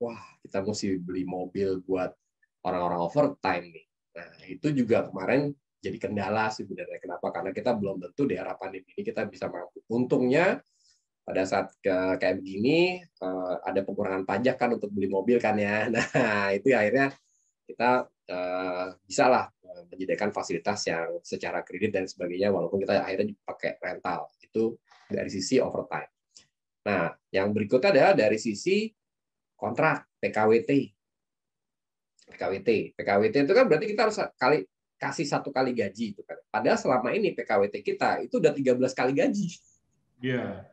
wah kita mesti beli mobil buat orang-orang overtime nih. Nah, itu juga kemarin jadi kendala sebenarnya. Kenapa? Karena kita belum tentu di era pandemi ini kita bisa mampu. Untungnya pada saat kayak begini ada pengurangan pajak kan untuk beli mobil kan ya. Nah itu akhirnya kita bisalah menyediakan fasilitas yang secara kredit dan sebagainya walaupun kita akhirnya pakai rental. Itu dari sisi overtime. Nah yang berikutnya adalah dari sisi kontrak PKWT. PKWT itu kan berarti kita harus kasih 1 kali gaji itu kan. Padahal selama ini PKWT kita itu udah 13 kali gaji. Iya.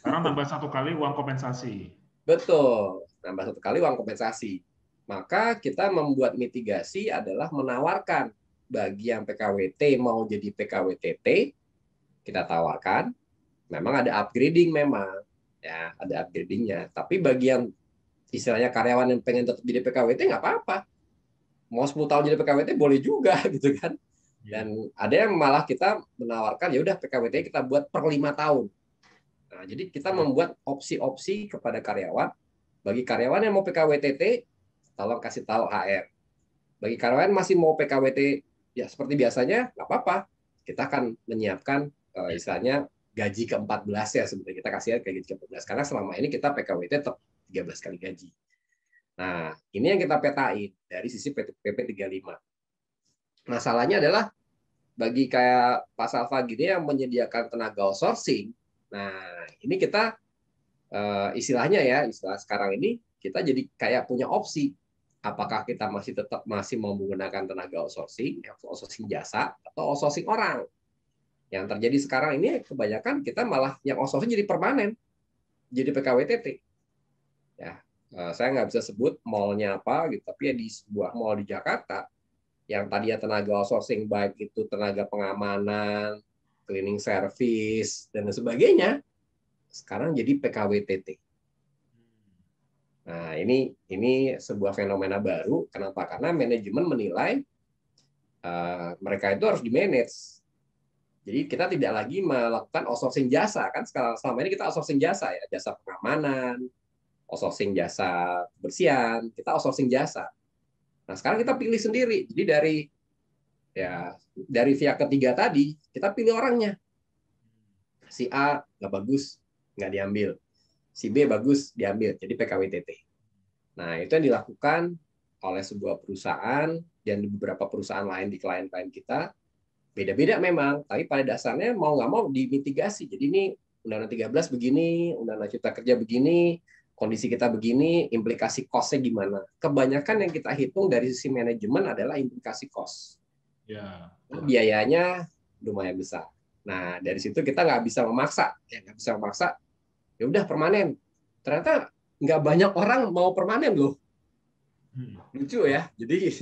Sekarang nambah 1 kali uang kompensasi. Betul. Nambah 1 kali uang kompensasi. Maka kita membuat mitigasi adalah menawarkan bagi yang PKWT mau jadi PKWTT, kita tawarkan. Memang ada upgrading memang. Ya, ada upgradingnya. Tapi bagi yang istilahnya karyawan yang pengen tetap jadi PKWT nggak apa-apa. Mau 10 tahun jadi PKWT boleh juga gitu kan. Dan ada yang malah kita menawarkan ya udah PKWT kita buat per 5 tahun. Nah, jadi kita membuat opsi-opsi kepada karyawan. Bagi karyawan yang mau PKWTT tolong kasih tahu HR. Bagi karyawan masih mau PKWT ya seperti biasanya nggak apa-apa. Kita akan menyiapkan istilahnya gaji ke-14 ya sebenarnya kita kasih gaji ke-14 karena selama ini kita PKWT tetap 13 kali gaji. Nah, ini yang kita petain dari sisi PP 35. Masalahnya adalah bagi kayak Pak Salva gini yang menyediakan tenaga outsourcing. Nah, ini kita istilahnya ya, istilah sekarang ini kita jadi kayak punya opsi. Apakah kita masih mau menggunakan tenaga outsourcing jasa atau outsourcing orang? Yang terjadi sekarang ini kebanyakan kita malah yang outsourcing jadi permanen. Jadi PKWTT. Ya. Saya nggak bisa sebut mallnya apa gitu, tapi ya di sebuah mall di Jakarta yang tadinya tenaga outsourcing baik itu tenaga pengamanan, cleaning service dan sebagainya sekarang jadi PKWTT. Nah ini sebuah fenomena baru. Kenapa? Karena manajemen menilai mereka itu harus dimanage. Jadi kita tidak lagi melakukan outsourcing jasa kan selama ini kita outsourcing jasa ya jasa pengamanan. Outsourcing jasa kebersihan, kita outsourcing jasa. Nah, sekarang kita pilih sendiri. Jadi dari Ya, dari pihak ketiga tadi kita pilih orangnya. Si A nggak bagus, nggak diambil. Si B bagus, diambil. Jadi PKWTT. Nah, itu yang dilakukan oleh sebuah perusahaan dan beberapa perusahaan lain di klien-klien kita. Beda-beda memang, tapi pada dasarnya mau nggak mau dimitigasi. Jadi ini Undang-Undang 13 begini, Undang-Undang Cipta Kerja begini, kondisi kita begini, implikasi cost-nya gimana. Kebanyakan yang kita hitung dari sisi manajemen adalah implikasi cost. Ya. Biayanya lumayan besar. Nah, dari situ kita nggak bisa memaksa. Ya, nggak bisa memaksa, ya udah permanen. Ternyata nggak banyak orang mau permanen loh. Lucu ya. Jadi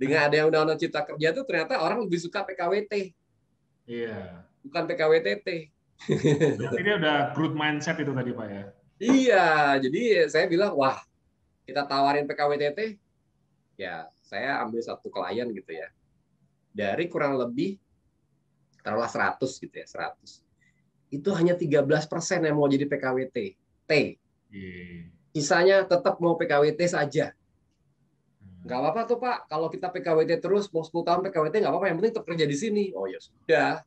dengan ada Undang-Undang Cipta Kerja itu ternyata orang lebih suka PKWT. Iya. Bukan PKWTT. Berarti dia udah growth mindset itu tadi, Pak, ya? Iya, jadi saya bilang, wah, kita tawarin PKWTT, ya saya ambil satu klien gitu ya. Dari kurang lebih, taruhlah 100 gitu ya, 100. Itu hanya 13% yang mau jadi PKWT. T. Sisanya tetap mau PKWT saja. Nggak apa-apa tuh, Pak, kalau kita PKWT terus, mau 10 tahun PKWT nggak apa-apa, yang penting tetap kerja di sini. Oh ya sudah,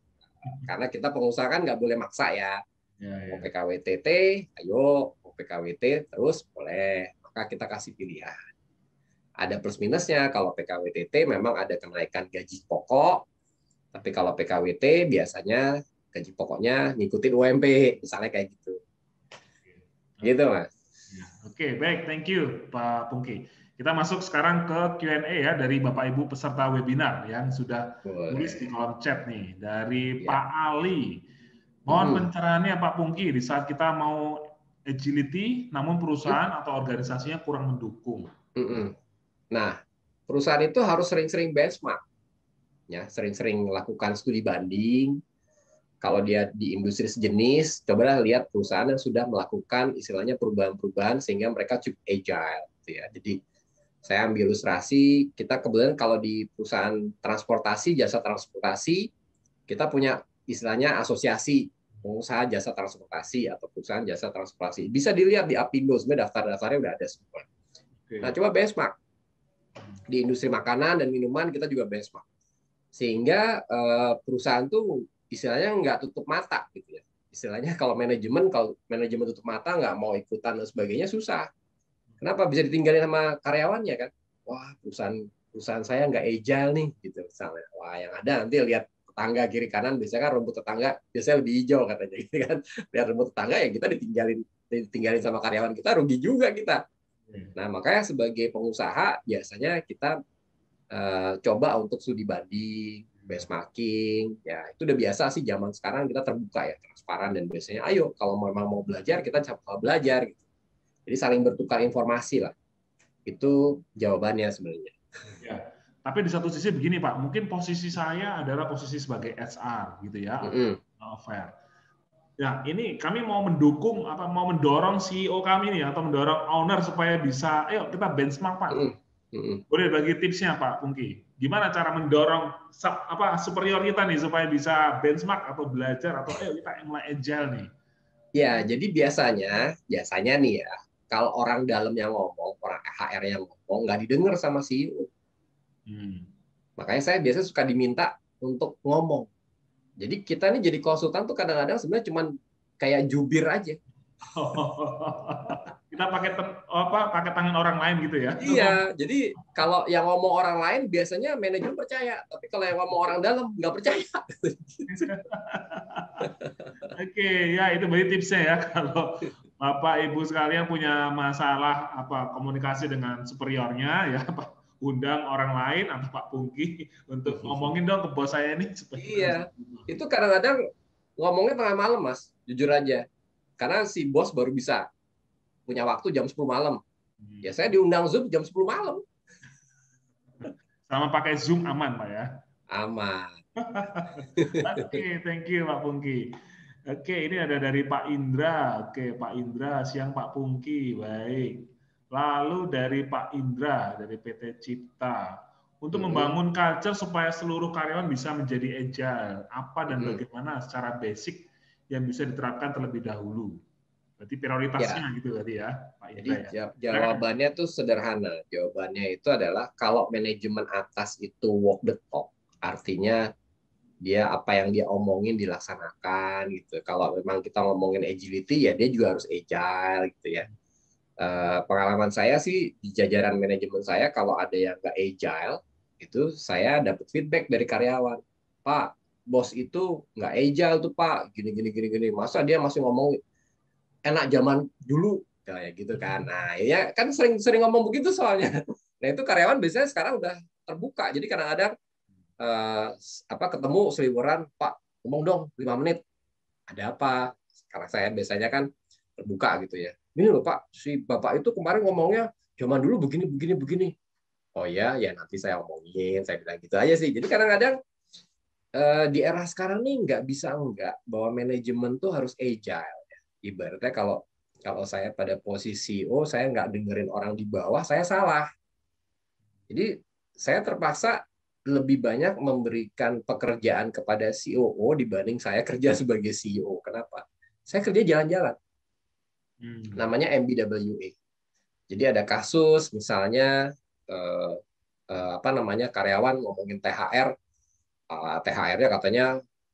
karena kita pengusaha kan nggak boleh maksa ya. Mau PKWTT, ayo mau PKWT terus boleh. Maka kita kasih pilihan. Ada plus minusnya. Kalau PKWTT memang ada kenaikan gaji pokok. Tapi kalau PKWT biasanya gaji pokoknya ngikutin UMP, misalnya kayak gitu. Gitu, Mas. Oke, baik. Thank you, Pak Pungki. Kita masuk sekarang ke Q&A ya dari Bapak Ibu peserta webinar yang sudah tulis di kolom chat nih dari Pak Ali. Mohon pencerahannya Pak Pungki, di saat kita mau agility, namun perusahaan atau organisasinya kurang mendukung. Nah, perusahaan itu harus sering-sering benchmark, ya, sering-sering lakukan studi banding. Kalau dia di industri sejenis, cobalah lihat perusahaan yang sudah melakukan istilahnya perubahan-perubahan sehingga mereka cukup agile, gitu ya. Jadi saya ambil ilustrasi, kita kebetulan kalau di perusahaan transportasi, jasa transportasi, kita punya istilahnya asosiasi pengusaha jasa transportasi atau perusahaan jasa transportasi. Bisa dilihat di Apindo, sebenarnya daftar-daftarnya udah ada semua. Nah, coba benchmark. Di industri makanan dan minuman kita juga benchmark. Sehingga perusahaan tuh istilahnya nggak tutup mata gitu ya. Istilahnya kalau manajemen tutup mata nggak mau ikutan dan sebagainya susah. Kenapa? Bisa ditinggalin sama karyawannya kan? Wah, perusahaan saya nggak agile nih gitu misalnya. Wah, yang ada nanti lihat tetangga kiri kanan, biasanya kan rumput tetangga biasanya lebih hijau katanya gitu kan. Lihat rumput tetangga ya kita ditinggalin sama karyawan kita, rugi juga kita. Nah, makanya sebagai pengusaha biasanya kita coba untuk studi banding, benchmarking, ya itu udah biasa sih zaman sekarang kita terbuka ya, transparan dan biasanya ayo kalau memang mau belajar kita coba belajar gitu. Jadi saling bertukar informasi lah. Itu jawabannya sebenarnya. Ya. Tapi di satu sisi begini Pak, mungkin posisi saya adalah posisi sebagai HR gitu ya, fair. Nah ini kami mau mendukung apa mau mendorong CEO kami nih atau mendorong owner supaya bisa, ayo kita benchmark Pak. Boleh bagi tipsnya Pak Pungki, gimana cara mendorong apa superior kita nih supaya bisa benchmark atau belajar atau ayo kita mulai agile nih. Ya jadi biasanya nih ya kalau orang dalam yang ngomong, orang HR yang ngomong nggak didengar sama CEO. Makanya saya biasanya suka diminta untuk ngomong. Jadi kita nih jadi konsultan tuh kadang-kadang sebenarnya cuman kayak jubir aja. Kita pakai tangan orang lain gitu ya? Iya. Jadi kalau yang ngomong orang lain biasanya manajer percaya, tapi kalau yang ngomong orang dalam nggak percaya. Oke, ya itu berarti tipsnya ya kalau Bapak Ibu sekalian punya masalah apa komunikasi dengan superiornya ya Pak. Undang orang lain atau Pak Pungki untuk ngomongin dong ke bos saya nih. Iya, itu kadang-kadang ngomongnya tengah malam, Mas. Jujur aja. Karena si bos baru bisa punya waktu jam 10 malam. Ya saya diundang Zoom jam 10 malam. Sama pakai Zoom aman, Pak ya? Aman. Oke, thank you Pak Pungki. Oke, ini ada dari Pak Indra. Oke, Pak Indra, siang Pak Pungki. Baik. Lalu dari Pak Indra, dari PT Cipta. Untuk membangun culture supaya seluruh karyawan bisa menjadi agile. Apa dan bagaimana secara basic yang bisa diterapkan terlebih dahulu. Berarti prioritasnya ya. Gitu tadi ya, Pak Indra. Jadi, ya. Jawabannya tuh sederhana. Jawabannya itu adalah kalau manajemen atas itu walk the talk. Artinya dia apa yang dia omongin dilaksanakan gitu. Kalau memang kita ngomongin agility ya dia juga harus agile gitu ya. Pengalaman saya sih di jajaran manajemen saya kalau ada yang nggak agile itu saya dapat feedback dari karyawan, Pak, bos itu nggak agile tuh Pak, gini, masa dia masih ngomong enak zaman dulu kayak gitu kan. Nah ya kan sering ngomong begitu soalnya. Nah itu karyawan biasanya sekarang udah terbuka, jadi kadang-kadang ketemu seliburan, Pak ngomong dong 5 menit ada apa, karena saya biasanya kan terbuka gitu ya. Ini loh Pak, si bapak itu kemarin ngomongnya zaman dulu begini. Oh ya ya nanti saya omongin, saya bilang gitu aja sih. Jadi kadang-kadang di era sekarang nih nggak bisa enggak bahwa manajemen tuh harus agile ya. Ibaratnya kalau saya pada posisi CEO, saya nggak dengerin orang di bawah, saya salah. Jadi saya terpaksa lebih banyak memberikan pekerjaan kepada COO dibanding saya kerja sebagai CEO. Kenapa? Saya kerja jalan-jalan. Namanya MBWA. Jadi ada kasus misalnya karyawan ngomongin THR. THR-nya katanya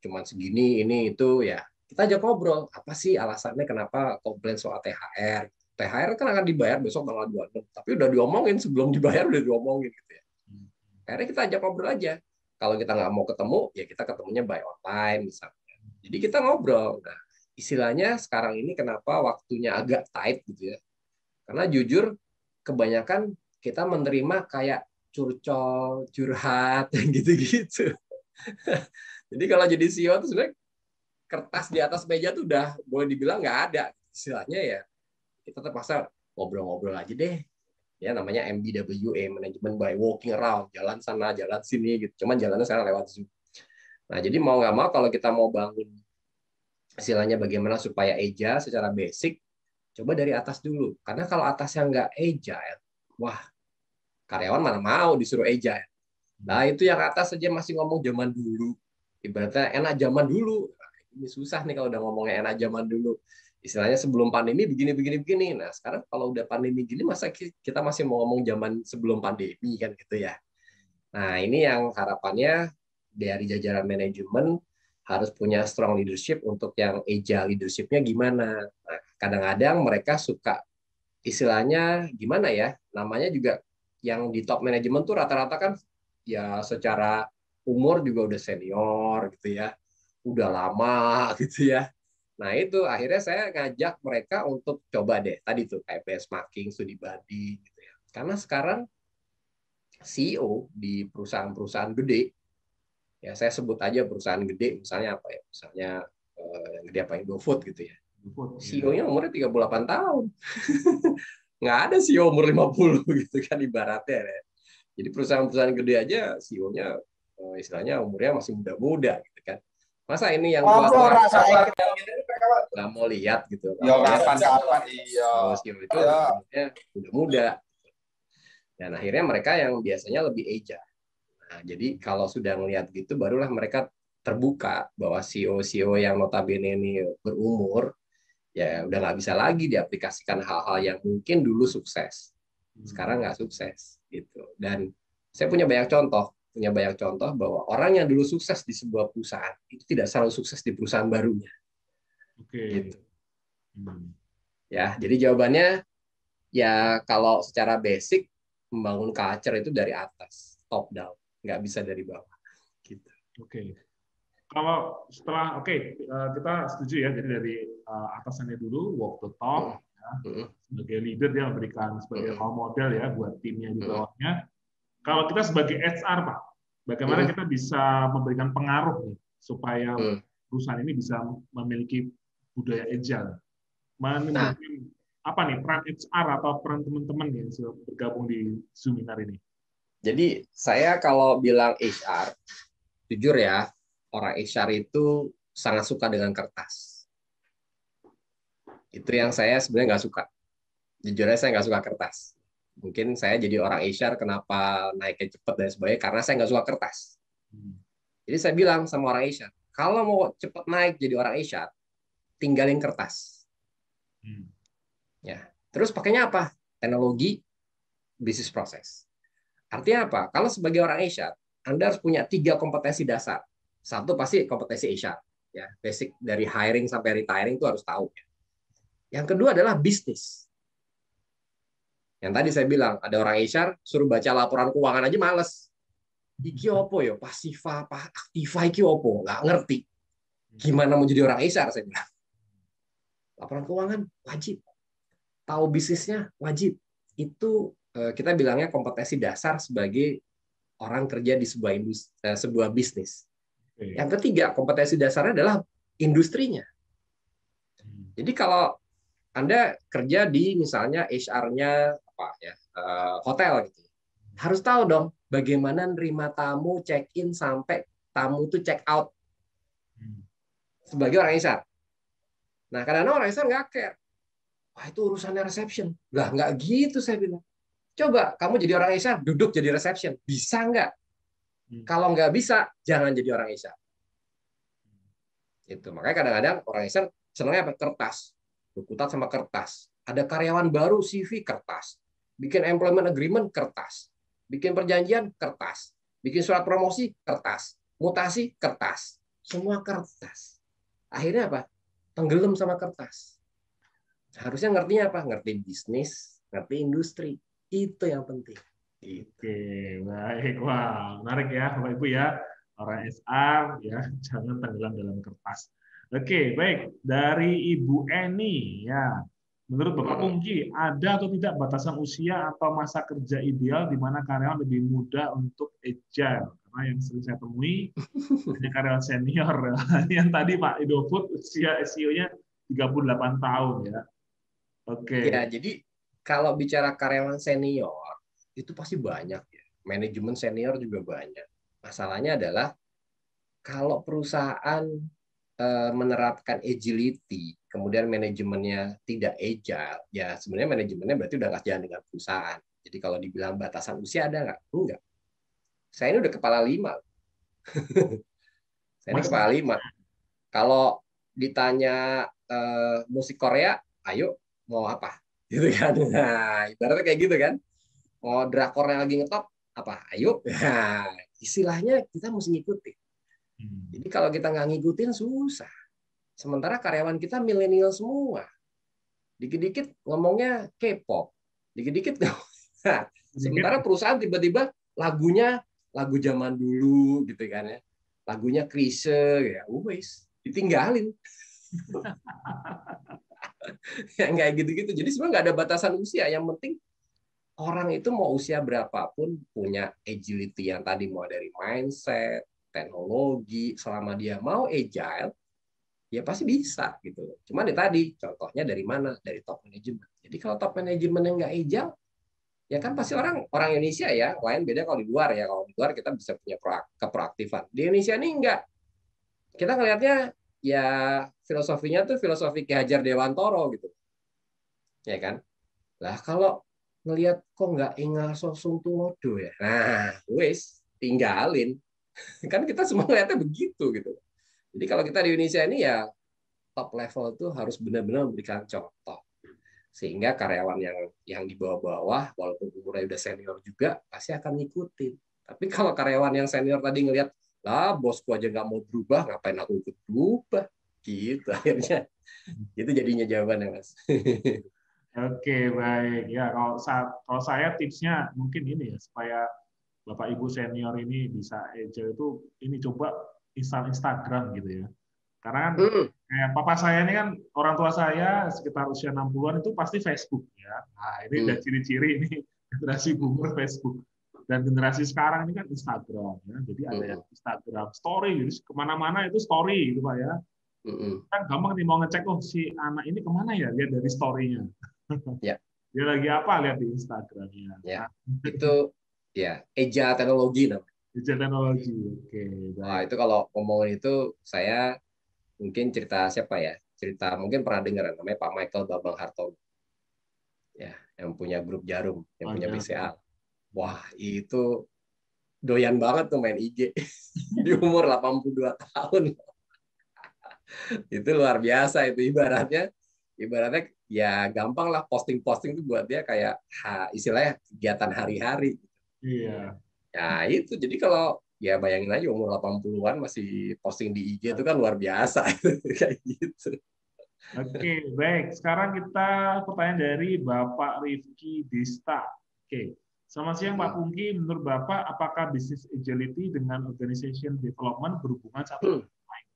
cuma segini, ini itu ya. Kita aja ngobrol, apa sih alasannya kenapa komplain soal THR? THR kan akan dibayar besok tanggal 26, tapi udah diomongin sebelum dibayar udah diomongin gitu ya. Akhirnya kita ajak ngobrol aja. Kalau kita nggak mau ketemu, ya kita ketemunya by online misalnya. Jadi kita ngobrol. Nah, istilahnya sekarang ini kenapa waktunya agak tight gitu ya? Karena jujur kebanyakan kita menerima kayak curcol, curhat, gitu-gitu. Jadi kalau jadi CEO itu sebenarnya kertas di atas meja tuh udah boleh dibilang nggak ada. Istilahnya ya kita terpaksa ngobrol-ngobrol aja deh. Ya namanya MBWA, manajemen by walking around, jalan sana jalan sini gitu, cuman jalannya sekarang lewat Zoom. Nah jadi mau nggak mau kalau kita mau bangun istilahnya bagaimana supaya agile secara basic, coba dari atas dulu, karena kalau atasnya nggak agile, wah karyawan mana mau disuruh agile. Nah itu yang atas saja masih ngomong zaman dulu, ibaratnya enak zaman dulu. Nah, ini susah nih kalau udah ngomongnya enak zaman dulu. Istilahnya sebelum pandemi begini. Nah sekarang kalau udah pandemi gini masa kita masih mau ngomong zaman sebelum pandemi kan gitu ya. Nah ini yang harapannya dari jajaran manajemen harus punya strong leadership untuk yang agile leadershipnya gimana. Nah, kadang-kadang mereka suka istilahnya gimana ya, namanya juga yang di top manajemen tuh rata-rata kan ya secara umur juga udah senior gitu ya, udah lama gitu ya. Nah itu akhirnya saya ngajak mereka untuk coba deh tadi tuh kayak benchmarking, studi banding gitu ya. Karena sekarang CEO di perusahaan-perusahaan gede ya, saya sebut aja perusahaan gede misalnya apa ya, misalnya yang gede apa yang GoFood gitu ya. CEO-nya umurnya 38 tahun. Nggak ada CEO umur 50 gitu kan ibaratnya ya. Jadi perusahaan-perusahaan gede aja CEO-nya istilahnya umurnya masih muda-muda gitu kan. Masa ini yang nggak mau lihat gitu. Ya, itu muda-muda. Dan akhirnya mereka yang biasanya lebih agile. Nah, jadi kalau sudah melihat gitu, barulah mereka terbuka bahwa CEO-CEO yang notabene ini berumur, ya udah nggak bisa lagi diaplikasikan hal-hal yang mungkin dulu sukses. Sekarang nggak sukses gitu. Dan saya punya banyak contoh bahwa orang yang dulu sukses di sebuah perusahaan itu tidak selalu sukses di perusahaan barunya. Oke. Gitu. Ya, jadi jawabannya ya kalau secara basic membangun culture itu dari atas, top down, nggak bisa dari bawah. Gitu. Oke. Kalau setelah kita setuju ya, jadi dari atasannya dulu walk the talk, ya. Sebagai leader dia memberikan sebagai role model ya buat timnya di bawahnya. Kalau kita sebagai HR Pak, bagaimana kita bisa memberikan pengaruh nih supaya perusahaan ini bisa memiliki budaya agile? Menunjukkan apa nih peran HR atau peran teman-teman yang bergabung di seminar ini? Jadi saya kalau bilang HR, jujur ya, orang HR itu sangat suka dengan kertas. Itu yang saya sebenarnya nggak suka. Jujurnya saya nggak suka kertas. Mungkin saya jadi orang HR kenapa naiknya cepat dan sebagainya, karena saya nggak suka kertas. Jadi saya bilang sama orang HR, kalau mau cepat naik jadi orang HR, tinggalin kertas. Ya, terus pakainya apa? Teknologi, bisnis proses. Artinya apa? Kalau sebagai orang HR, Anda harus punya 3 kompetensi dasar. Satu pasti kompetensi HR, ya, basic dari hiring sampai retiring itu harus tahu. Yang kedua adalah bisnis. Yang tadi saya bilang, ada orang HR suruh baca laporan keuangan aja males. Iki opo yo, pasifa, aktiva iki opo, nggak ngerti. Gimana mau jadi orang HR, saya bilang. Laporan keuangan wajib. Tahu bisnisnya wajib. Itu kita bilangnya kompetensi dasar sebagai orang kerja di sebuah bisnis. Yang ketiga, kompetensi dasarnya adalah industrinya. Jadi kalau Anda kerja di misalnya HR-nya apa ya, hotel gitu. Harus tahu dong bagaimana nerima tamu, check-in sampai tamu itu check-out. Sebagai orang HR. Nah, kadang-kadang orang HR nggak care. Wah, itu urusannya reception. Lah, nggak gitu saya bilang. Coba kamu jadi orang HR, duduk jadi reception. Bisa nggak? Kalau nggak bisa, jangan jadi orang HR. Itu. Makanya kadang-kadang orang HR senangnya apa? Kertas. Bukutat sama kertas. Ada karyawan baru, CV, kertas. Bikin employment agreement, kertas. Bikin perjanjian, kertas. Bikin surat promosi, kertas. Mutasi, kertas. Semua kertas. Akhirnya apa? Tenggelam sama kertas. Harusnya ngertinya apa? Ngerti bisnis, ngerti industri. Itu yang penting. Oke, baik. Wah, menarik ya Bapak Ibu ya. Orang SR ya, jangan tenggelam dalam kertas. Oke, baik. Dari Ibu Eni ya. Menurut Bapak Pungki, ada atau tidak batasan usia atau masa kerja ideal di mana karyawan lebih muda untuk agile? Karena yang sering saya temui hanya karyawan senior. Yang tadi Pak Idofood usia SEO-nya 38 tahun ya. Oke. Ya, jadi kalau bicara karyawan senior itu pasti banyak ya. Manajemen senior juga banyak. Masalahnya adalah kalau perusahaan menerapkan agility, kemudian manajemennya tidak agile, ya sebenarnya manajemennya berarti udah nggak jalan dengan perusahaan. Jadi kalau dibilang batasan usia ada nggak? Enggak. Saya ini udah kepala 5. Saya ini kepala 5. Kalau ditanya musik Korea, ayo mau apa? Gitu kan? Nah, ibaratnya kayak gitu kan? Mau drakor yang lagi ngetop, apa? Ayo. Nah, istilahnya kita mesti ngikutin. Jadi kalau kita nggak ngikutin susah. Sementara karyawan kita milenial semua. Dikit-dikit ngomongnya K-pop. Dikit-dikit. Nah, sementara perusahaan tiba-tiba lagunya lagu zaman dulu gitu kan ya, lagunya klise ya, wes ditinggalin. Yang kayak gitu-gitu. Jadi sebenarnya nggak ada batasan usia, yang penting orang itu mau usia berapapun punya agility yang tadi, mau dari mindset, teknologi, selama dia mau agile ya pasti bisa gitu. Cuma di tadi contohnya dari mana? Dari top management. Jadi kalau top management yang nggak agile ya kan pasti orang Indonesia ya, lain beda kalau di luar ya. Kalau di luar kita bisa punya keproaktifan. Di Indonesia ini enggak. Kita ngelihatnya ya filosofinya tuh filosofi Ki Hajar Dewantara gitu. Ya kan? Lah kalau ngelihat kok enggak ingaso sungtulodo ya. Nah, wis tinggalin. Kan kita semua ngelihatnya begitu gitu. Jadi kalau kita di Indonesia ini ya top level tuh harus benar-benar memberikan contoh. Sehingga karyawan yang di bawah-bawah walaupun umurnya udah senior juga pasti akan ngikutin. Tapi kalau karyawan yang senior tadi ngelihat, lah bosku aja nggak mau berubah, ngapain aku ikut berubah? Gitu akhirnya. Itu jadinya jawabannya, Mas. Oke, baik. Ya, kalau saya tipsnya mungkin ini ya, supaya Bapak Ibu senior ini bisa agile itu ini coba Instagram gitu ya. Karena kan papa saya ini kan orang tua saya sekitar usia 60-an itu pasti Facebook ya. Nah, ini udah ciri-ciri ini generasi boomer Facebook. Dan generasi sekarang ini kan Instagram ya. Jadi ada yang Instagram story, jadi kemana-mana itu story gitu Pak ya. Kan gampang nih mau ngecek, oh si anak ini kemana ya, lihat dari story-nya. Yeah. Dia lagi apa, lihat di Instagram-nya. Yeah. Nah, itu ya eja teknologi namanya. Eja teknologi. Oke. Nah, itu kalau ngomongin itu saya mungkin cerita siapa ya? Cerita mungkin pernah dengar namanya Pak Michael Babang Hartono. Ya, yang punya grup Jarum, yang punya BCA. Wah, itu doyan banget tuh main IG. Di umur 82 tahun. Itu luar biasa itu ibaratnya ya gampang lah, posting-posting itu buat dia kayak istilahnya kegiatan hari-hari. Iya. Ya, itu. Jadi kalau ya bayangin aja umur 80-an masih posting di IG itu kan luar biasa. Kayak gitu. Oke, baik. Sekarang kita pertanyaan dari Bapak Rifki Desta. Oke. Selamat siang Pak Pungki, menurut Bapak apakah business agility dengan organization development berhubungan satu sama lain?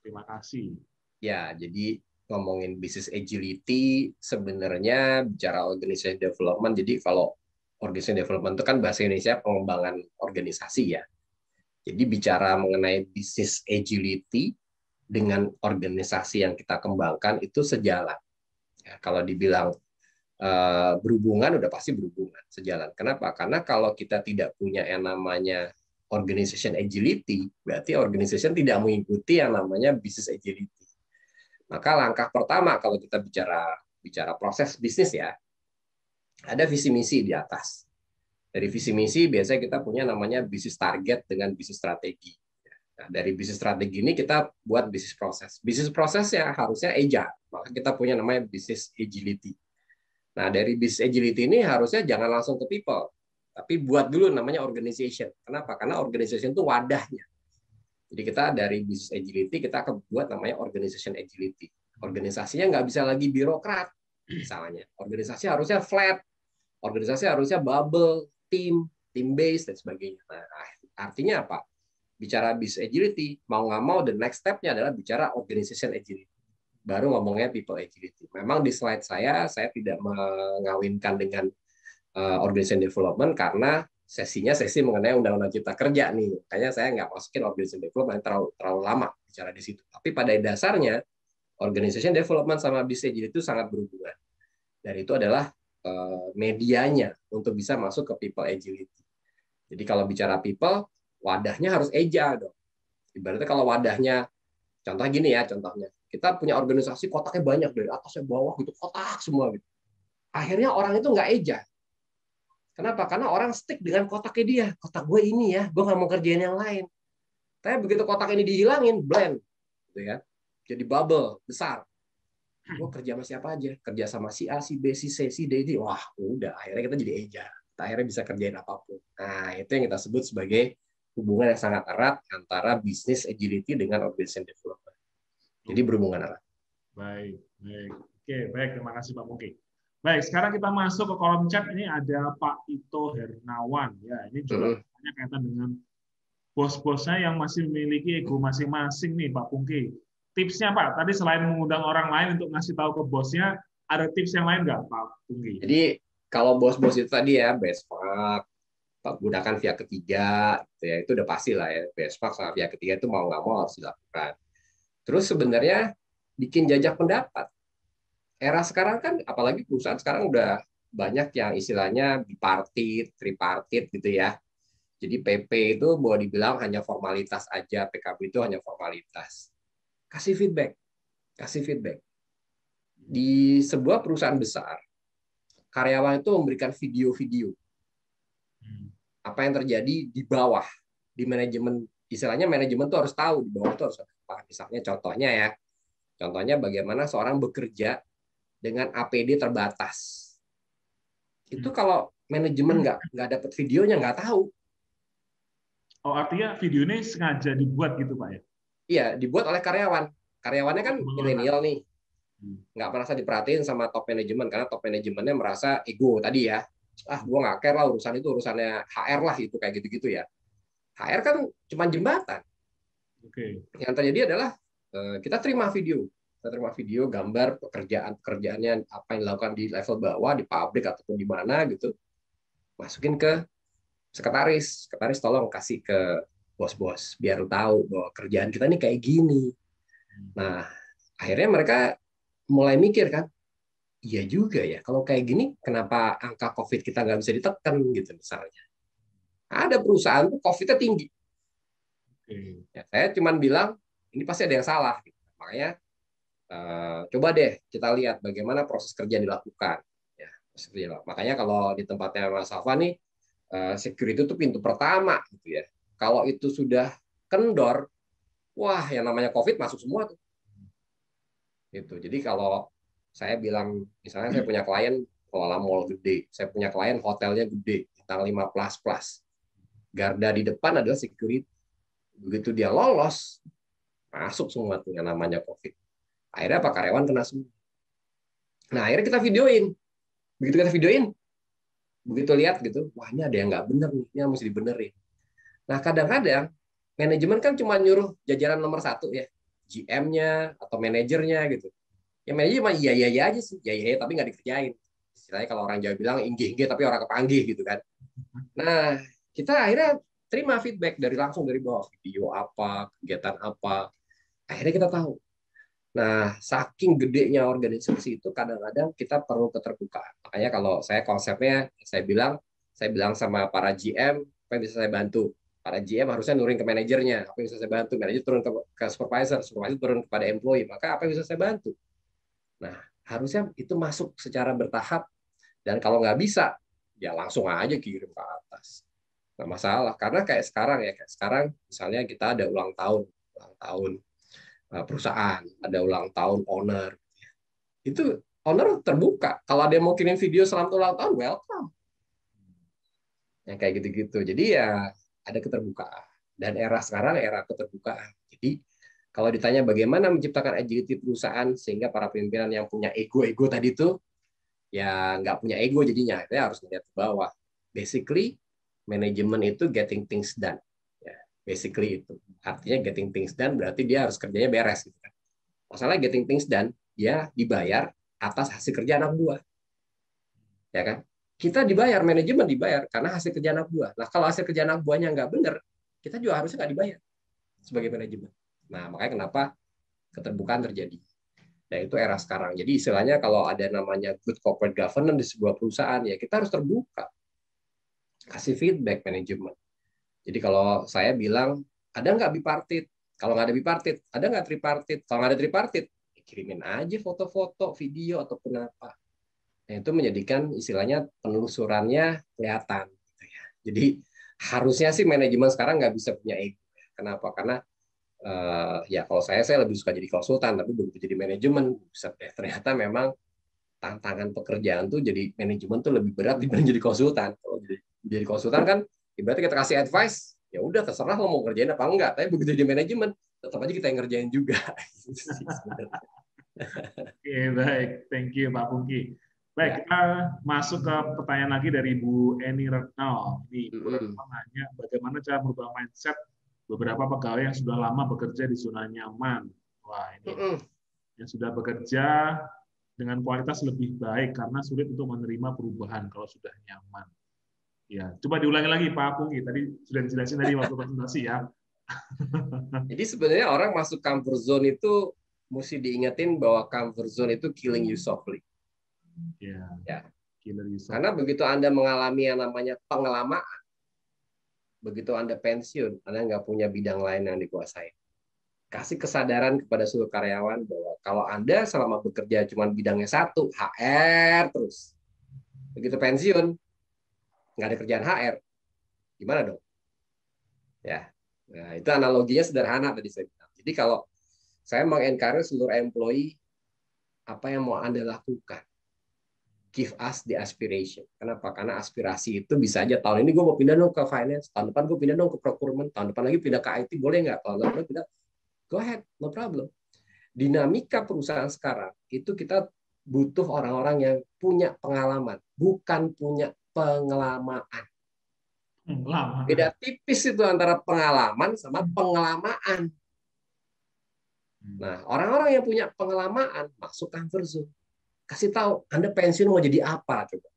Terima kasih. Ya, jadi ngomongin business agility sebenarnya bicara organization development. Jadi kalau organization development itu kan bahasa Indonesia pengembangan organisasi ya. Jadi bicara mengenai business agility dengan organisasi yang kita kembangkan itu sejalan. Ya, kalau dibilang berhubungan, udah pasti berhubungan, sejalan. Kenapa? Karena kalau kita tidak punya yang namanya organization agility, berarti organization tidak mengikuti yang namanya business agility. Maka langkah pertama kalau kita bicara proses bisnis ya, ada visi misi di atas. Dari visi misi biasanya kita punya namanya business target dengan business strategi. Nah, dari business strategi ini kita buat business proses. Business proses ya harusnya agile, maka kita punya namanya business agility. Nah, dari business agility ini harusnya jangan langsung ke people, tapi buat dulu namanya organization. Kenapa? Karena organization itu wadahnya. Jadi kita dari business agility, kita akan buat namanya organization agility. Organisasinya nggak bisa lagi birokrat, misalnya. Organisasi harusnya flat, organisasi harusnya bubble, team based, dan sebagainya. Nah, artinya apa? Bicara business agility, mau nggak mau the next step-nya adalah bicara organization agility. Baru ngomongnya people agility. Memang di slide saya tidak mengawinkan dengan organization development karena sesinya sesi mengenai Undang-Undang Cipta Kerja nih. Kayaknya saya nggak masukin organization development terlalu lama bicara di situ. Tapi pada dasarnya organization development sama business agility itu sangat berhubungan. Dan itu adalah medianya untuk bisa masuk ke people agility. Jadi kalau bicara people, wadahnya harus agile dong. Ibaratnya kalau wadahnya, contoh gini ya contohnya. Kita punya organisasi kotaknya banyak dari atas ke bawah gitu, kotak semua gitu. Akhirnya orang itu nggak eja. Kenapa? Karena orang stick dengan kotaknya dia. Kotak gue ini ya, gue nggak mau kerjain yang lain. Tapi begitu kotak ini dihilangin, blend, gitu ya. Jadi bubble besar. Gue kerja sama siapa aja? Kerja sama si A, si B, si C, si D, D. Wah, udah. Akhirnya kita jadi eja. Kita akhirnya bisa kerjain apapun. Nah, itu yang kita sebut sebagai hubungan yang sangat erat antara business agility dengan organization development. Jadi berhubungan erat. Baik. Oke, baik. Terima kasih Pak Pungki. Baik, sekarang kita masuk ke kolom chat. Ini ada Pak Ito Hernawan. Ya, ini juga banyak kaitan dengan bos-bosnya yang masih memiliki ego masing-masing nih Pak Pungki. Tipsnya Pak, tadi selain mengundang orang lain untuk ngasih tahu ke bosnya, ada tips yang lain nggak Pak Pungki? Jadi kalau bos-bos itu tadi ya, benchmark, gunakan pihak ketiga, gitu ya, itu udah pasti lah ya. Benchmark sama pihak ketiga itu mau nggak mau harus dilakukan. Terus sebenarnya bikin jajak pendapat. Era sekarang kan, apalagi perusahaan sekarang udah banyak yang istilahnya bipartit, tripartit gitu ya. Jadi PP itu boleh dibilang hanya formalitas aja, PKB itu hanya formalitas. Kasih feedback. Di sebuah perusahaan besar, karyawan itu memberikan video-video. Apa yang terjadi di bawah, di manajemen, istilahnya manajemen itu harus tahu, di bawah itu harus tahu. Misalnya contohnya bagaimana seorang bekerja dengan APD terbatas. Itu kalau manajemen nggak dapat videonya, nggak tahu. Oh, artinya videonya sengaja dibuat gitu Pak ya? Iya, dibuat oleh karyawan. Karyawannya kan milenial nih, nggak merasa diperhatiin sama top manajemen karena top manajemennya merasa ego tadi ya. Ah, gue nggak care lah, urusan itu urusannya HR lah, itu kayak gitu-gitu ya. HR kan cuma jembatan. Okay. Yang terjadi adalah kita terima video gambar pekerjaannya apa yang dilakukan di level bawah di pabrik ataupun di mana gitu, masukin ke sekretaris tolong kasih ke bos-bos biar tahu bahwa kerjaan kita ini kayak gini. Nah akhirnya mereka mulai mikir kan, iya juga ya kalau kayak gini kenapa angka COVID kita nggak bisa ditekan gitu misalnya. Ada perusahaan tuh COVID-nya tinggi. Ya, saya cuma bilang ini pasti ada yang salah, makanya coba deh kita lihat bagaimana proses kerja dilakukan. Ya, makanya kalau di tempatnya Mas Salva nih security itu pintu pertama gitu ya. Kalau itu sudah kendor, wah yang namanya COVID masuk semua tuh. Gitu. Jadi kalau saya bilang misalnya saya punya klien kalau mall gede, saya punya klien hotelnya gede, bintang 5++, garda di depan adalah security. Begitu dia lolos, masuk semua tuh yang namanya COVID. Akhirnya Pak karyawan kena semua. Nah, akhirnya kita videoin. Begitu kita videoin, begitu lihat gitu, wah ini ada yang nggak bener nih, ini mesti dibenerin. Nah, kadang-kadang manajemen kan cuma nyuruh jajaran nomor satu ya, GM-nya atau manajernya gitu. Ya manajer cuma iya-iya aja sih, iya-iya tapi nggak dikerjain. Istilahnya kalau orang Jawa bilang inggih-inggih tapi orang kepanggih gitu kan. Nah, kita akhirnya terima feedback dari langsung dari bawah, video apa, kegiatan apa. Akhirnya kita tahu. Nah, saking gedenya organisasi itu kadang-kadang kita perlu keterbukaan. Makanya kalau saya konsepnya, saya bilang sama para GM, apa yang bisa saya bantu? Para GM harusnya nurin ke manajernya, apa yang bisa saya bantu? Manajer turun ke supervisor, supervisor turun kepada employee, maka apa yang bisa saya bantu? Nah, harusnya itu masuk secara bertahap, dan kalau nggak bisa, ya langsung aja kirim ke atas. Nggak masalah, karena kayak sekarang misalnya kita ada ulang tahun perusahaan, ada ulang tahun owner. Itu owner terbuka. Kalau ada yang mau kirim video selamat ulang tahun, welcome. Yang kayak gitu-gitu. Jadi ya ada keterbukaan. Dan era sekarang era keterbukaan. Jadi kalau ditanya bagaimana menciptakan agility perusahaan sehingga para pimpinan yang punya ego-ego tadi itu ya nggak punya ego jadinya. Kita harus melihat ke bawah. Basically, manajemen itu getting things done. Basically itu. Artinya getting things done berarti dia harus kerjanya beres. Gitu kan. Masalahnya getting things done, dia dibayar atas hasil kerja anak buah. Ya kan? Kita dibayar, manajemen dibayar karena hasil kerja anak buah. Nah, kalau hasil kerja anak buahnya nggak benar, kita juga harusnya nggak dibayar sebagai manajemen. Nah, makanya kenapa keterbukaan terjadi. Nah, itu era sekarang. Jadi istilahnya kalau ada namanya good corporate governance di sebuah perusahaan, ya kita harus terbuka. Kasih feedback manajemen. Jadi kalau saya bilang, ada nggak bipartit? Kalau nggak ada bipartit, ada nggak tripartit? Kalau nggak ada tripartit, ya kirimin aja foto-foto, video, ataupun apa. Nah, itu menjadikan istilahnya penelusurannya kelihatan. Jadi harusnya sih manajemen sekarang nggak bisa punya ego. Kenapa? Karena ya kalau saya lebih suka jadi konsultan, tapi belum jadi manajemen. Ternyata memang tantangan pekerjaan tuh jadi manajemen tuh lebih berat dibanding jadi konsultan. Kalau jadi konsultan kan berarti kita kasih advice, ya udah terserah lo mau ngerjain apa enggak. Tapi begitu jadi manajemen, tetap aja kita yang ngerjain juga. Oke, baik. Thank you, Pak Pungki. Baik, kita masuk ke pertanyaan lagi dari Bu Eni Retno. Ini Bu Retno nanya, bagaimana cara merubah mindset beberapa pegawai yang sudah lama bekerja di zona nyaman? Wah, ini yang sudah bekerja dengan kualitas lebih baik karena sulit untuk menerima perubahan kalau sudah nyaman. Ya, coba diulangi lagi Pak Pungki, tadi sudah dijelasin tadi waktu presentasi ya. Jadi sebenarnya orang masuk comfort zone itu mesti diingetin bahwa comfort zone itu killing you softly. Yeah. Ya. Killing you softly. Karena begitu Anda mengalami yang namanya pengalamaan, begitu Anda pensiun, Anda nggak punya bidang lain yang dikuasai. Kasih kesadaran kepada seluruh karyawan bahwa kalau Anda selama bekerja cuma bidangnya satu, HR terus. Begitu pensiun, nggak ada kerjaan HR, gimana dong? Ya, nah, itu analoginya sederhana tadi saya bilang. Jadi kalau saya mengencourage seluruh employee, apa yang mau Anda lakukan? Give us the aspiration. Kenapa? Karena aspirasi itu bisa aja tahun ini gue mau pindah dong ke finance, tahun depan gue pindah dong ke procurement, tahun depan lagi pindah ke IT, boleh nggak? Kalau nggak boleh pindah, go ahead, no problem. Dinamika perusahaan sekarang, itu kita butuh orang-orang yang punya pengalaman, bukan punya pengelamaan. Beda tipis itu antara pengalaman sama pengelamaan. Nah, orang-orang yang punya pengelamaan masuk comfort zone. Kasih tahu, Anda pensiun mau jadi apa? Coba.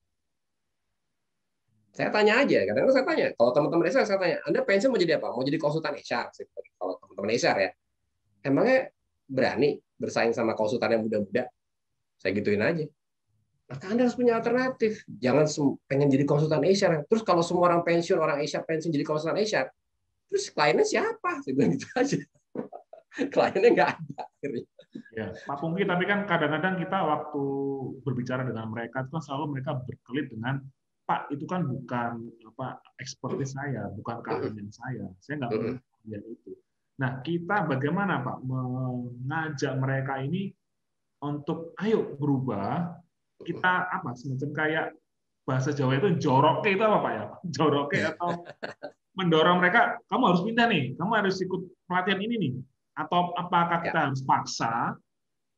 Saya tanya aja, kadang-kadang saya tanya. Kalau teman-teman HR saya tanya, Anda pensiun mau jadi apa? Mau jadi konsultan HR. Kalau teman-teman HR ya, emangnya berani bersaing sama konsultan yang muda-muda? Saya gituin aja. Maka Anda harus punya alternatif. Jangan pengen jadi konsultan HR. Terus kalau semua orang pensiun, orang HR pensiun jadi konsultan HR, terus kliennya siapa? Saya bilang gitu aja. Kliennya nggak ada. Ya, Pak Pungki, tapi kan kadang-kadang kita waktu berbicara dengan mereka, itu kan selalu mereka berkelit dengan, Pak, itu kan bukan apa ekspertis saya, bukan keahlian saya nggak punya keahlian itu. Nah, kita bagaimana, Pak, mengajak mereka ini untuk, ayo berubah, kita apa semacam kayak bahasa Jawa itu joroknya itu apa Pak ya? Joroknya atau mendorong mereka, kamu harus pindah nih, kamu harus ikut pelatihan ini nih, atau apakah kita harus paksa,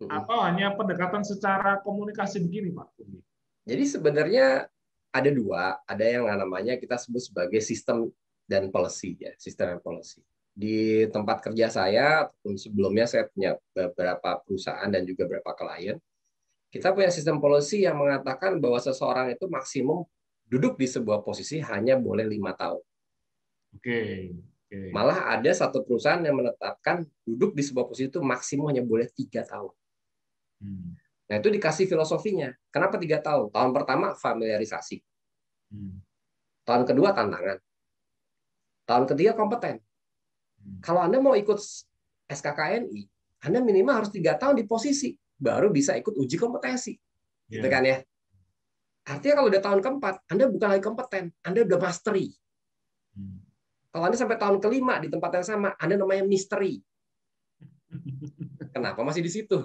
atau hanya pendekatan secara komunikasi begini, Pak? Jadi sebenarnya ada dua, ada yang namanya kita sebut sebagai sistem dan policy, ya, sistem dan policy. Di tempat kerja saya, sebelumnya saya punya beberapa perusahaan dan juga beberapa klien, kita punya sistem policy yang mengatakan bahwa seseorang itu maksimum duduk di sebuah posisi hanya boleh 5 tahun. Oke. Malah ada satu perusahaan yang menetapkan duduk di sebuah posisi itu maksimum hanya boleh 3 tahun. Nah, itu dikasih filosofinya. Kenapa 3 tahun? Tahun pertama familiarisasi. Tahun kedua tantangan. Tahun ketiga kompeten. Kalau Anda mau ikut SKKNI, Anda minimal harus 3 tahun di posisi baru bisa ikut uji kompetensi. Gitu kan ya? Artinya kalau udah tahun keempat, Anda bukan lagi kompeten, Anda udah mastery. Kalau Anda sampai tahun kelima di tempat yang sama, Anda namanya misteri. Kenapa masih di situ?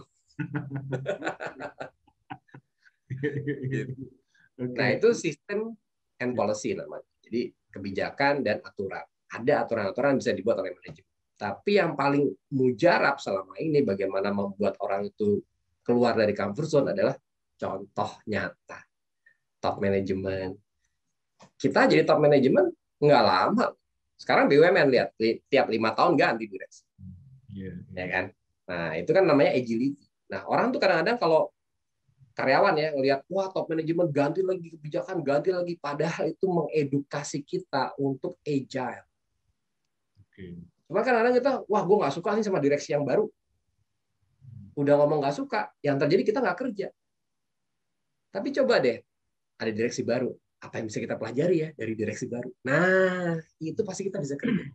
Nah, itu sistem and policy namanya. Jadi kebijakan dan aturan. Ada aturan-aturan bisa dibuat oleh manajemen. Tapi yang paling mujarab selama ini bagaimana membuat orang itu keluar dari comfort zone adalah contoh nyata. Top manajemen. Kita jadi top manajemen nggak lama. Sekarang BUMN lihat tiap 5 tahun ganti direksi. Ya kan? Nah, itu kan namanya agility. Nah, orang tuh kadang-kadang kalau karyawan ya ngelihat wah top manajemen ganti lagi kebijakan, ganti lagi, padahal itu mengedukasi kita untuk agile. Cuma kadang-kadang kita wah gue nggak suka nih sama direksi yang baru. Udah ngomong nggak suka, yang terjadi kita nggak kerja. Tapi coba deh ada direksi baru, apa yang bisa kita pelajari ya dari direksi baru. Nah, itu pasti kita bisa kerja.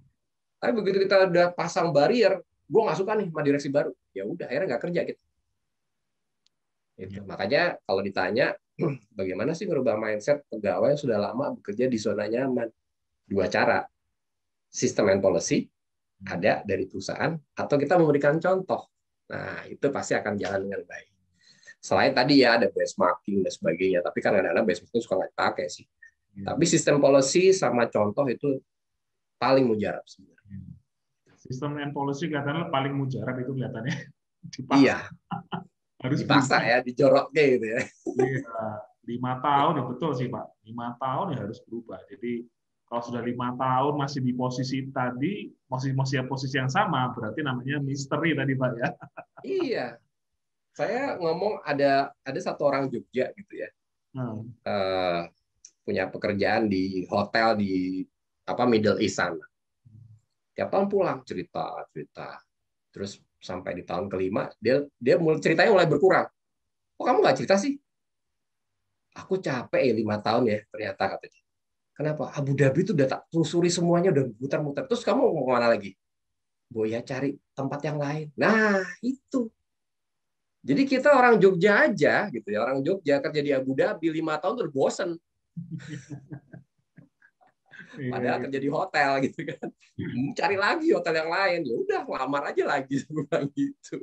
Tapi begitu kita udah pasang barrier, gue nggak suka nih sama direksi baru. Ya udah, akhirnya nggak kerja gitu. Makanya kalau ditanya, bagaimana sih merubah mindset pegawai yang sudah lama bekerja di zona nyaman? 2 cara. System and policy, ada dari perusahaan, atau kita memberikan contoh. Nah, itu pasti akan jalan dengan baik. Selain tadi ya ada benchmarking dan sebagainya, tapi kan kadang-kadang benchmarking suka nggak dipakai sih. Tapi sistem policy sama contoh itu paling mujarab sebenarnya. Sistem and policy kelihatannya paling mujarab itu kelihatannya. Dipaksa. Iya. Harus dipaksa bisa. Ya, dijoroknya gitu ya. Iya. 5 tahun ya betul sih Pak. 5 tahun ya harus berubah. Jadi kalau sudah 5 tahun masih di posisi tadi, posisi yang sama berarti namanya misteri tadi Pak ya. Iya. Saya ngomong ada satu orang Jogja gitu ya, punya pekerjaan di hotel di Middle East sana. Tiap tahun pulang cerita, terus sampai di tahun kelima dia ceritanya mulai berkurang. Kok kamu nggak cerita sih? Aku capek ya 5 tahun ya ternyata katanya. Kenapa? Abu Dhabi itu udah tak telusuri semuanya, udah muter-muter. Terus kamu mau kemana lagi? Boya cari tempat yang lain. Nah itu. Jadi kita orang Jogja aja gitu ya, orang Jogja kerja di Abu Dhabi 5 tahun terus bosen. Padahal kerja di hotel gitu kan. Cari lagi hotel yang lain. Ya udah lamar aja lagi gitu.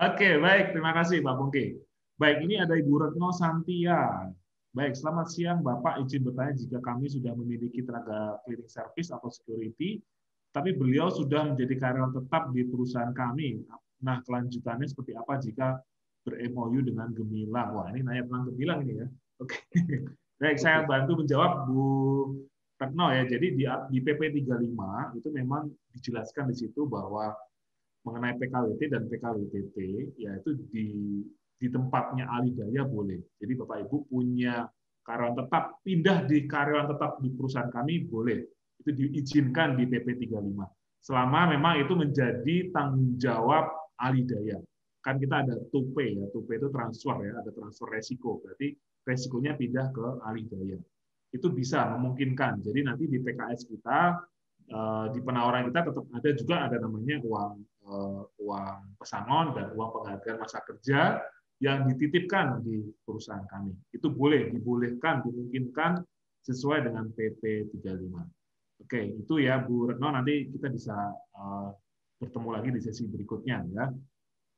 Oke, baik, terima kasih Pak Pungki. Baik, ini ada Ibu Retno Santia. Baik, selamat siang Bapak, izin bertanya jika kami sudah memiliki tenaga cleaning service atau security, tapi beliau sudah menjadi karyawan tetap di perusahaan kami. Nah, kelanjutannya seperti apa jika ber-MOU dengan Gemilang? Wah, ini nanya tentang Gemilang ini ya. Oke. Baik, saya bantu menjawab Bu Retno ya. Jadi di PP 35 itu memang dijelaskan di situ bahwa mengenai PKWT dan PKWTT, yaitu di tempatnya alidaya boleh. Jadi Bapak Ibu punya karyawan tetap, pindah di karyawan tetap di perusahaan kami boleh. Itu diizinkan di PP 35. Selama memang itu menjadi tanggung jawab alidaya. Kan kita ada tupe ya, tupe itu transfer ya, ada transfer resiko, berarti resikonya pindah ke alidaya. Itu bisa memungkinkan. Jadi nanti di PKS kita, di penawaran kita tetap ada juga ada namanya uang pesangon dan uang penghargaan masa kerja yang dititipkan di perusahaan kami. Itu boleh, dibolehkan, dimungkinkan sesuai dengan PP 35. Oke, itu ya Bu Retno, nanti kita bisa bertemu lagi di sesi berikutnya ya.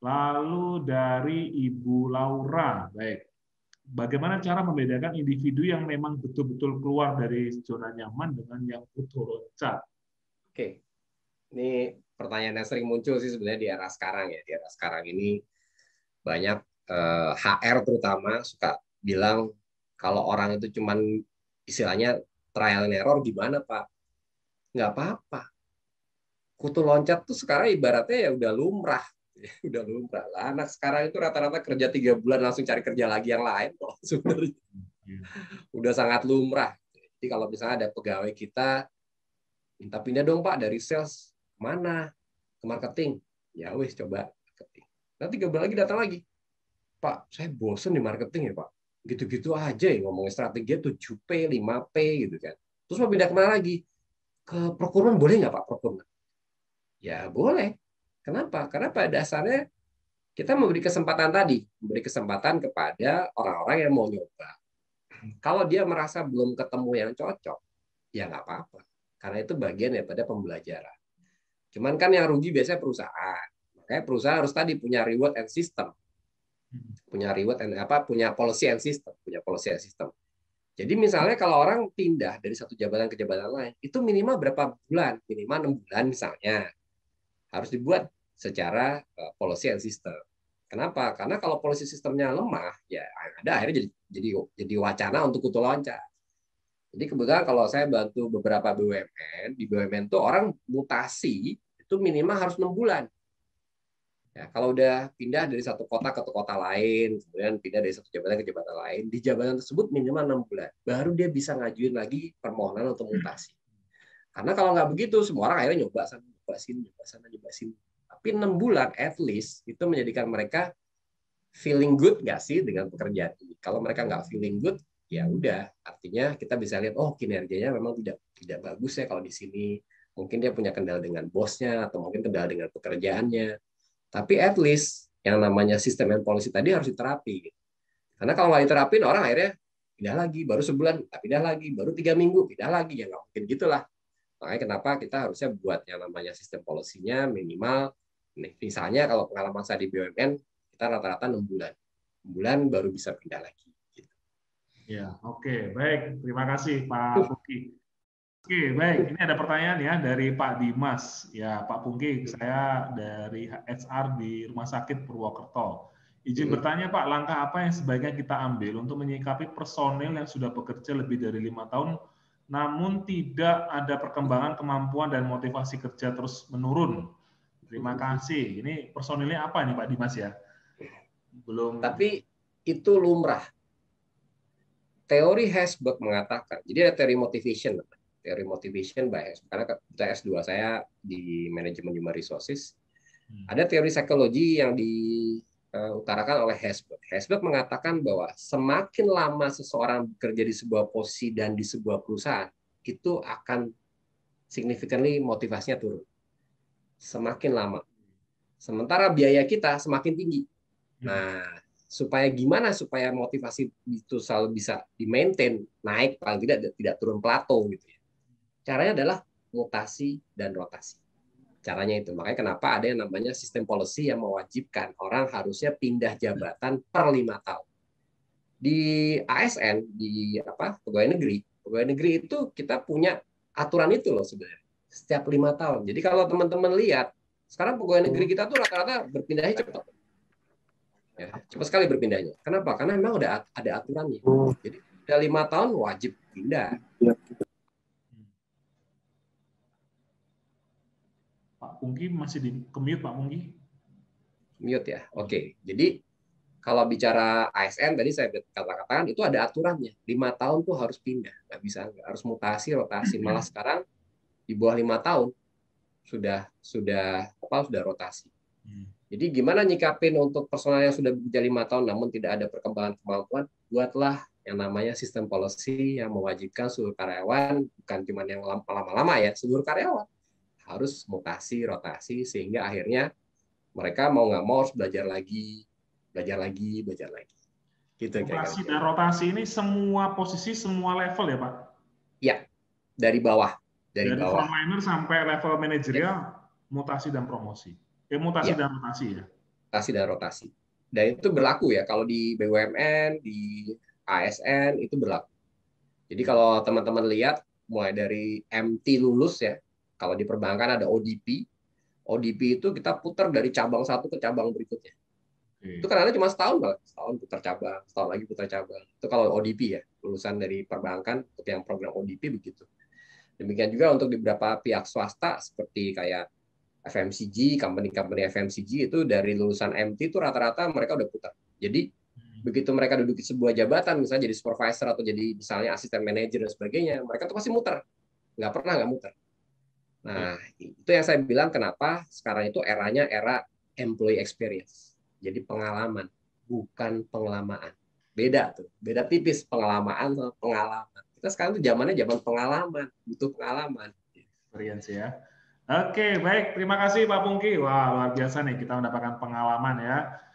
Lalu dari Ibu Laura, baik. bagaimana cara membedakan individu yang memang betul-betul keluar dari zona nyaman dengan yang butuh loncat? Oke, ini pertanyaan yang sering muncul sih sebenarnya di era sekarang ya. Di era sekarang ini banyak HR terutama suka bilang kalau orang itu cuman istilahnya trial and error gimana Pak? Nggak apa-apa. Kutu loncat tuh sekarang ibaratnya ya udah lumrah. Udah lumrah lah. Anak sekarang itu rata-rata kerja 3 bulan langsung cari kerja lagi yang lain kok sebenarnya. Udah sangat lumrah. Jadi kalau misalnya ada pegawai kita minta pindah dong Pak dari sales mana ke marketing. Ya wis coba marketing. Nah 3 bulan lagi datang lagi. Pak, saya bosen di marketing ya Pak. Gitu-gitu aja ya ngomongin strategi 7P, 5P gitu kan. Terus mau pindah kemana lagi? Ke procurement boleh nggak Pak? Procurement. Ya boleh. Kenapa? Karena pada dasarnya kita memberi kesempatan tadi, memberi kesempatan kepada orang-orang yang mau nyoba. Kalau dia merasa belum ketemu yang cocok, ya nggak apa-apa. Karena itu bagian daripada pembelajaran. Cuman kan yang rugi biasanya perusahaan. Makanya perusahaan harus tadi punya reward and system, punya reward and apa, punya policy and system, punya policy and system. Jadi misalnya kalau orang pindah dari satu jabatan ke jabatan lain, itu minimal berapa bulan? Minimal 6 bulan misalnya. Harus dibuat secara policy and system. Kenapa? Karena kalau policy sistemnya lemah, ya ada akhirnya jadi wacana untuk kutu loncat. Jadi kebetulan kalau saya bantu beberapa BUMN, di BUMN itu orang mutasi itu minimal harus 6 bulan. Ya, kalau udah pindah dari satu kota ke kota lain, kemudian pindah dari satu jabatan ke jabatan lain, di jabatan tersebut minimal 6 bulan. Baru dia bisa ngajuin lagi permohonan untuk mutasi. Karena kalau nggak begitu, semua orang akhirnya nyoba sama. Nyoba sini. Tapi 6 bulan at least itu menjadikan mereka feeling good nggak sih dengan pekerjaan ini. Kalau mereka nggak feeling good, ya udah. Artinya kita bisa lihat, oh kinerjanya memang tidak bagus ya kalau di sini. Mungkin dia punya kendala dengan bosnya atau mungkin kendala dengan pekerjaannya. Tapi at least yang namanya sistem and policy tadi harus diterapi. Karena kalau nggak diterapin, orang akhirnya pindah lagi, baru sebulan, pindah lagi, baru 3 minggu, pindah lagi. Ya nggak mungkin gitulah. Makanya kenapa kita harusnya buat yang namanya sistem polisinya minimal, nih, misalnya kalau pengalaman saya di BUMN, kita rata-rata 6 bulan. 6 bulan baru bisa pindah lagi. Gitu. Ya, oke. Baik. Terima kasih, Pak Pungki. Oke, baik. Ini ada pertanyaan ya dari Pak Dimas. Ya, Pak Pungki, saya dari HR di Rumah Sakit Purwokerto. Izin bertanya, Pak, langkah apa yang sebaiknya kita ambil untuk menyikapi personel yang sudah bekerja lebih dari 5 tahun namun tidak ada perkembangan kemampuan dan motivasi kerja terus menurun? Terima kasih. Ini personilnya apa nih Pak Dimas ya? Belum. Tapi itu lumrah. Teori Herzberg mengatakan, jadi ada teori motivation by Herzberg. Karena kita S2 saya di manajemen human resources, ada teori psikologi yang diutarakan oleh Herzberg. Herzberg mengatakan bahwa semakin lama seseorang bekerja di sebuah posisi dan di sebuah perusahaan, itu akan significantly motivasinya turun. Semakin lama. Sementara biaya kita semakin tinggi. Nah, supaya gimana supaya motivasi itu selalu bisa di-maintain, naik paling tidak turun plato gitu ya. Caranya adalah mutasi dan rotasi. Caranya itu. Makanya kenapa ada yang namanya sistem policy yang mewajibkan orang harusnya pindah jabatan per 5 tahun. Di ASN, di pegawai negeri itu kita punya aturan itu loh sebenarnya. Setiap 5 tahun. Jadi kalau teman-teman lihat, sekarang pegawai negeri kita tuh rata-rata berpindahnya cepat. Ya, cepat sekali berpindahnya. Kenapa? Karena memang udah ada aturannya. Jadi udah 5 tahun wajib pindah. Pungki masih di mute Pak Pungki? Mute ya, oke. Jadi kalau bicara ASN tadi saya katakan itu ada aturannya. 5 tahun tuh harus pindah, nggak bisa, harus mutasi, rotasi. Malah sekarang di bawah 5 tahun sudah rotasi. Jadi gimana nyikapin untuk personal yang sudah bekerja 5 tahun namun tidak ada perkembangan kemampuan? Buatlah yang namanya sistem policy yang mewajibkan seluruh karyawan, bukan cuma yang lama-lama ya, seluruh karyawan harus mutasi, rotasi, sehingga akhirnya mereka mau nggak mau harus belajar lagi. Gitu, mutasi dan rotasi ini semua posisi, semua level ya Pak? Ya, dari bawah. Dari bawah. Frontliner sampai level manajerial, ya. Mutasi dan promosi. Mutasi ya. Dan rotasi ya? Mutasi dan rotasi. Dan itu berlaku ya, kalau di BUMN, di ASN itu berlaku. Jadi kalau teman-teman lihat, mulai dari MT lulus ya, kalau di perbankan ada ODP. ODP itu kita putar dari cabang satu ke cabang berikutnya. Itu kan ada cuma setahun malah. Setahun putar cabang, setahun lagi putar cabang. Itu kalau ODP ya, lulusan dari perbankan untuk yang program ODP begitu. Demikian juga untuk di beberapa pihak swasta, seperti kayak FMCG, company-company FMCG itu dari lulusan MT itu rata-rata mereka udah putar. Jadi begitu mereka duduk di sebuah jabatan, misalnya jadi supervisor atau jadi misalnya asisten manajer dan sebagainya, mereka tuh pasti muter, nggak pernah nggak muter. Nah itu yang saya bilang kenapa sekarang itu eranya era employee experience, jadi pengalaman bukan pengelamaan. Beda tuh, beda tipis pengelamaan sama pengalaman. Kita sekarang tuh zamannya zaman pengalaman, butuh pengalaman. Experience ya. Oke, baik. Terima kasih Pak Pungki. Wah, luar biasa nih kita mendapatkan pengalaman ya.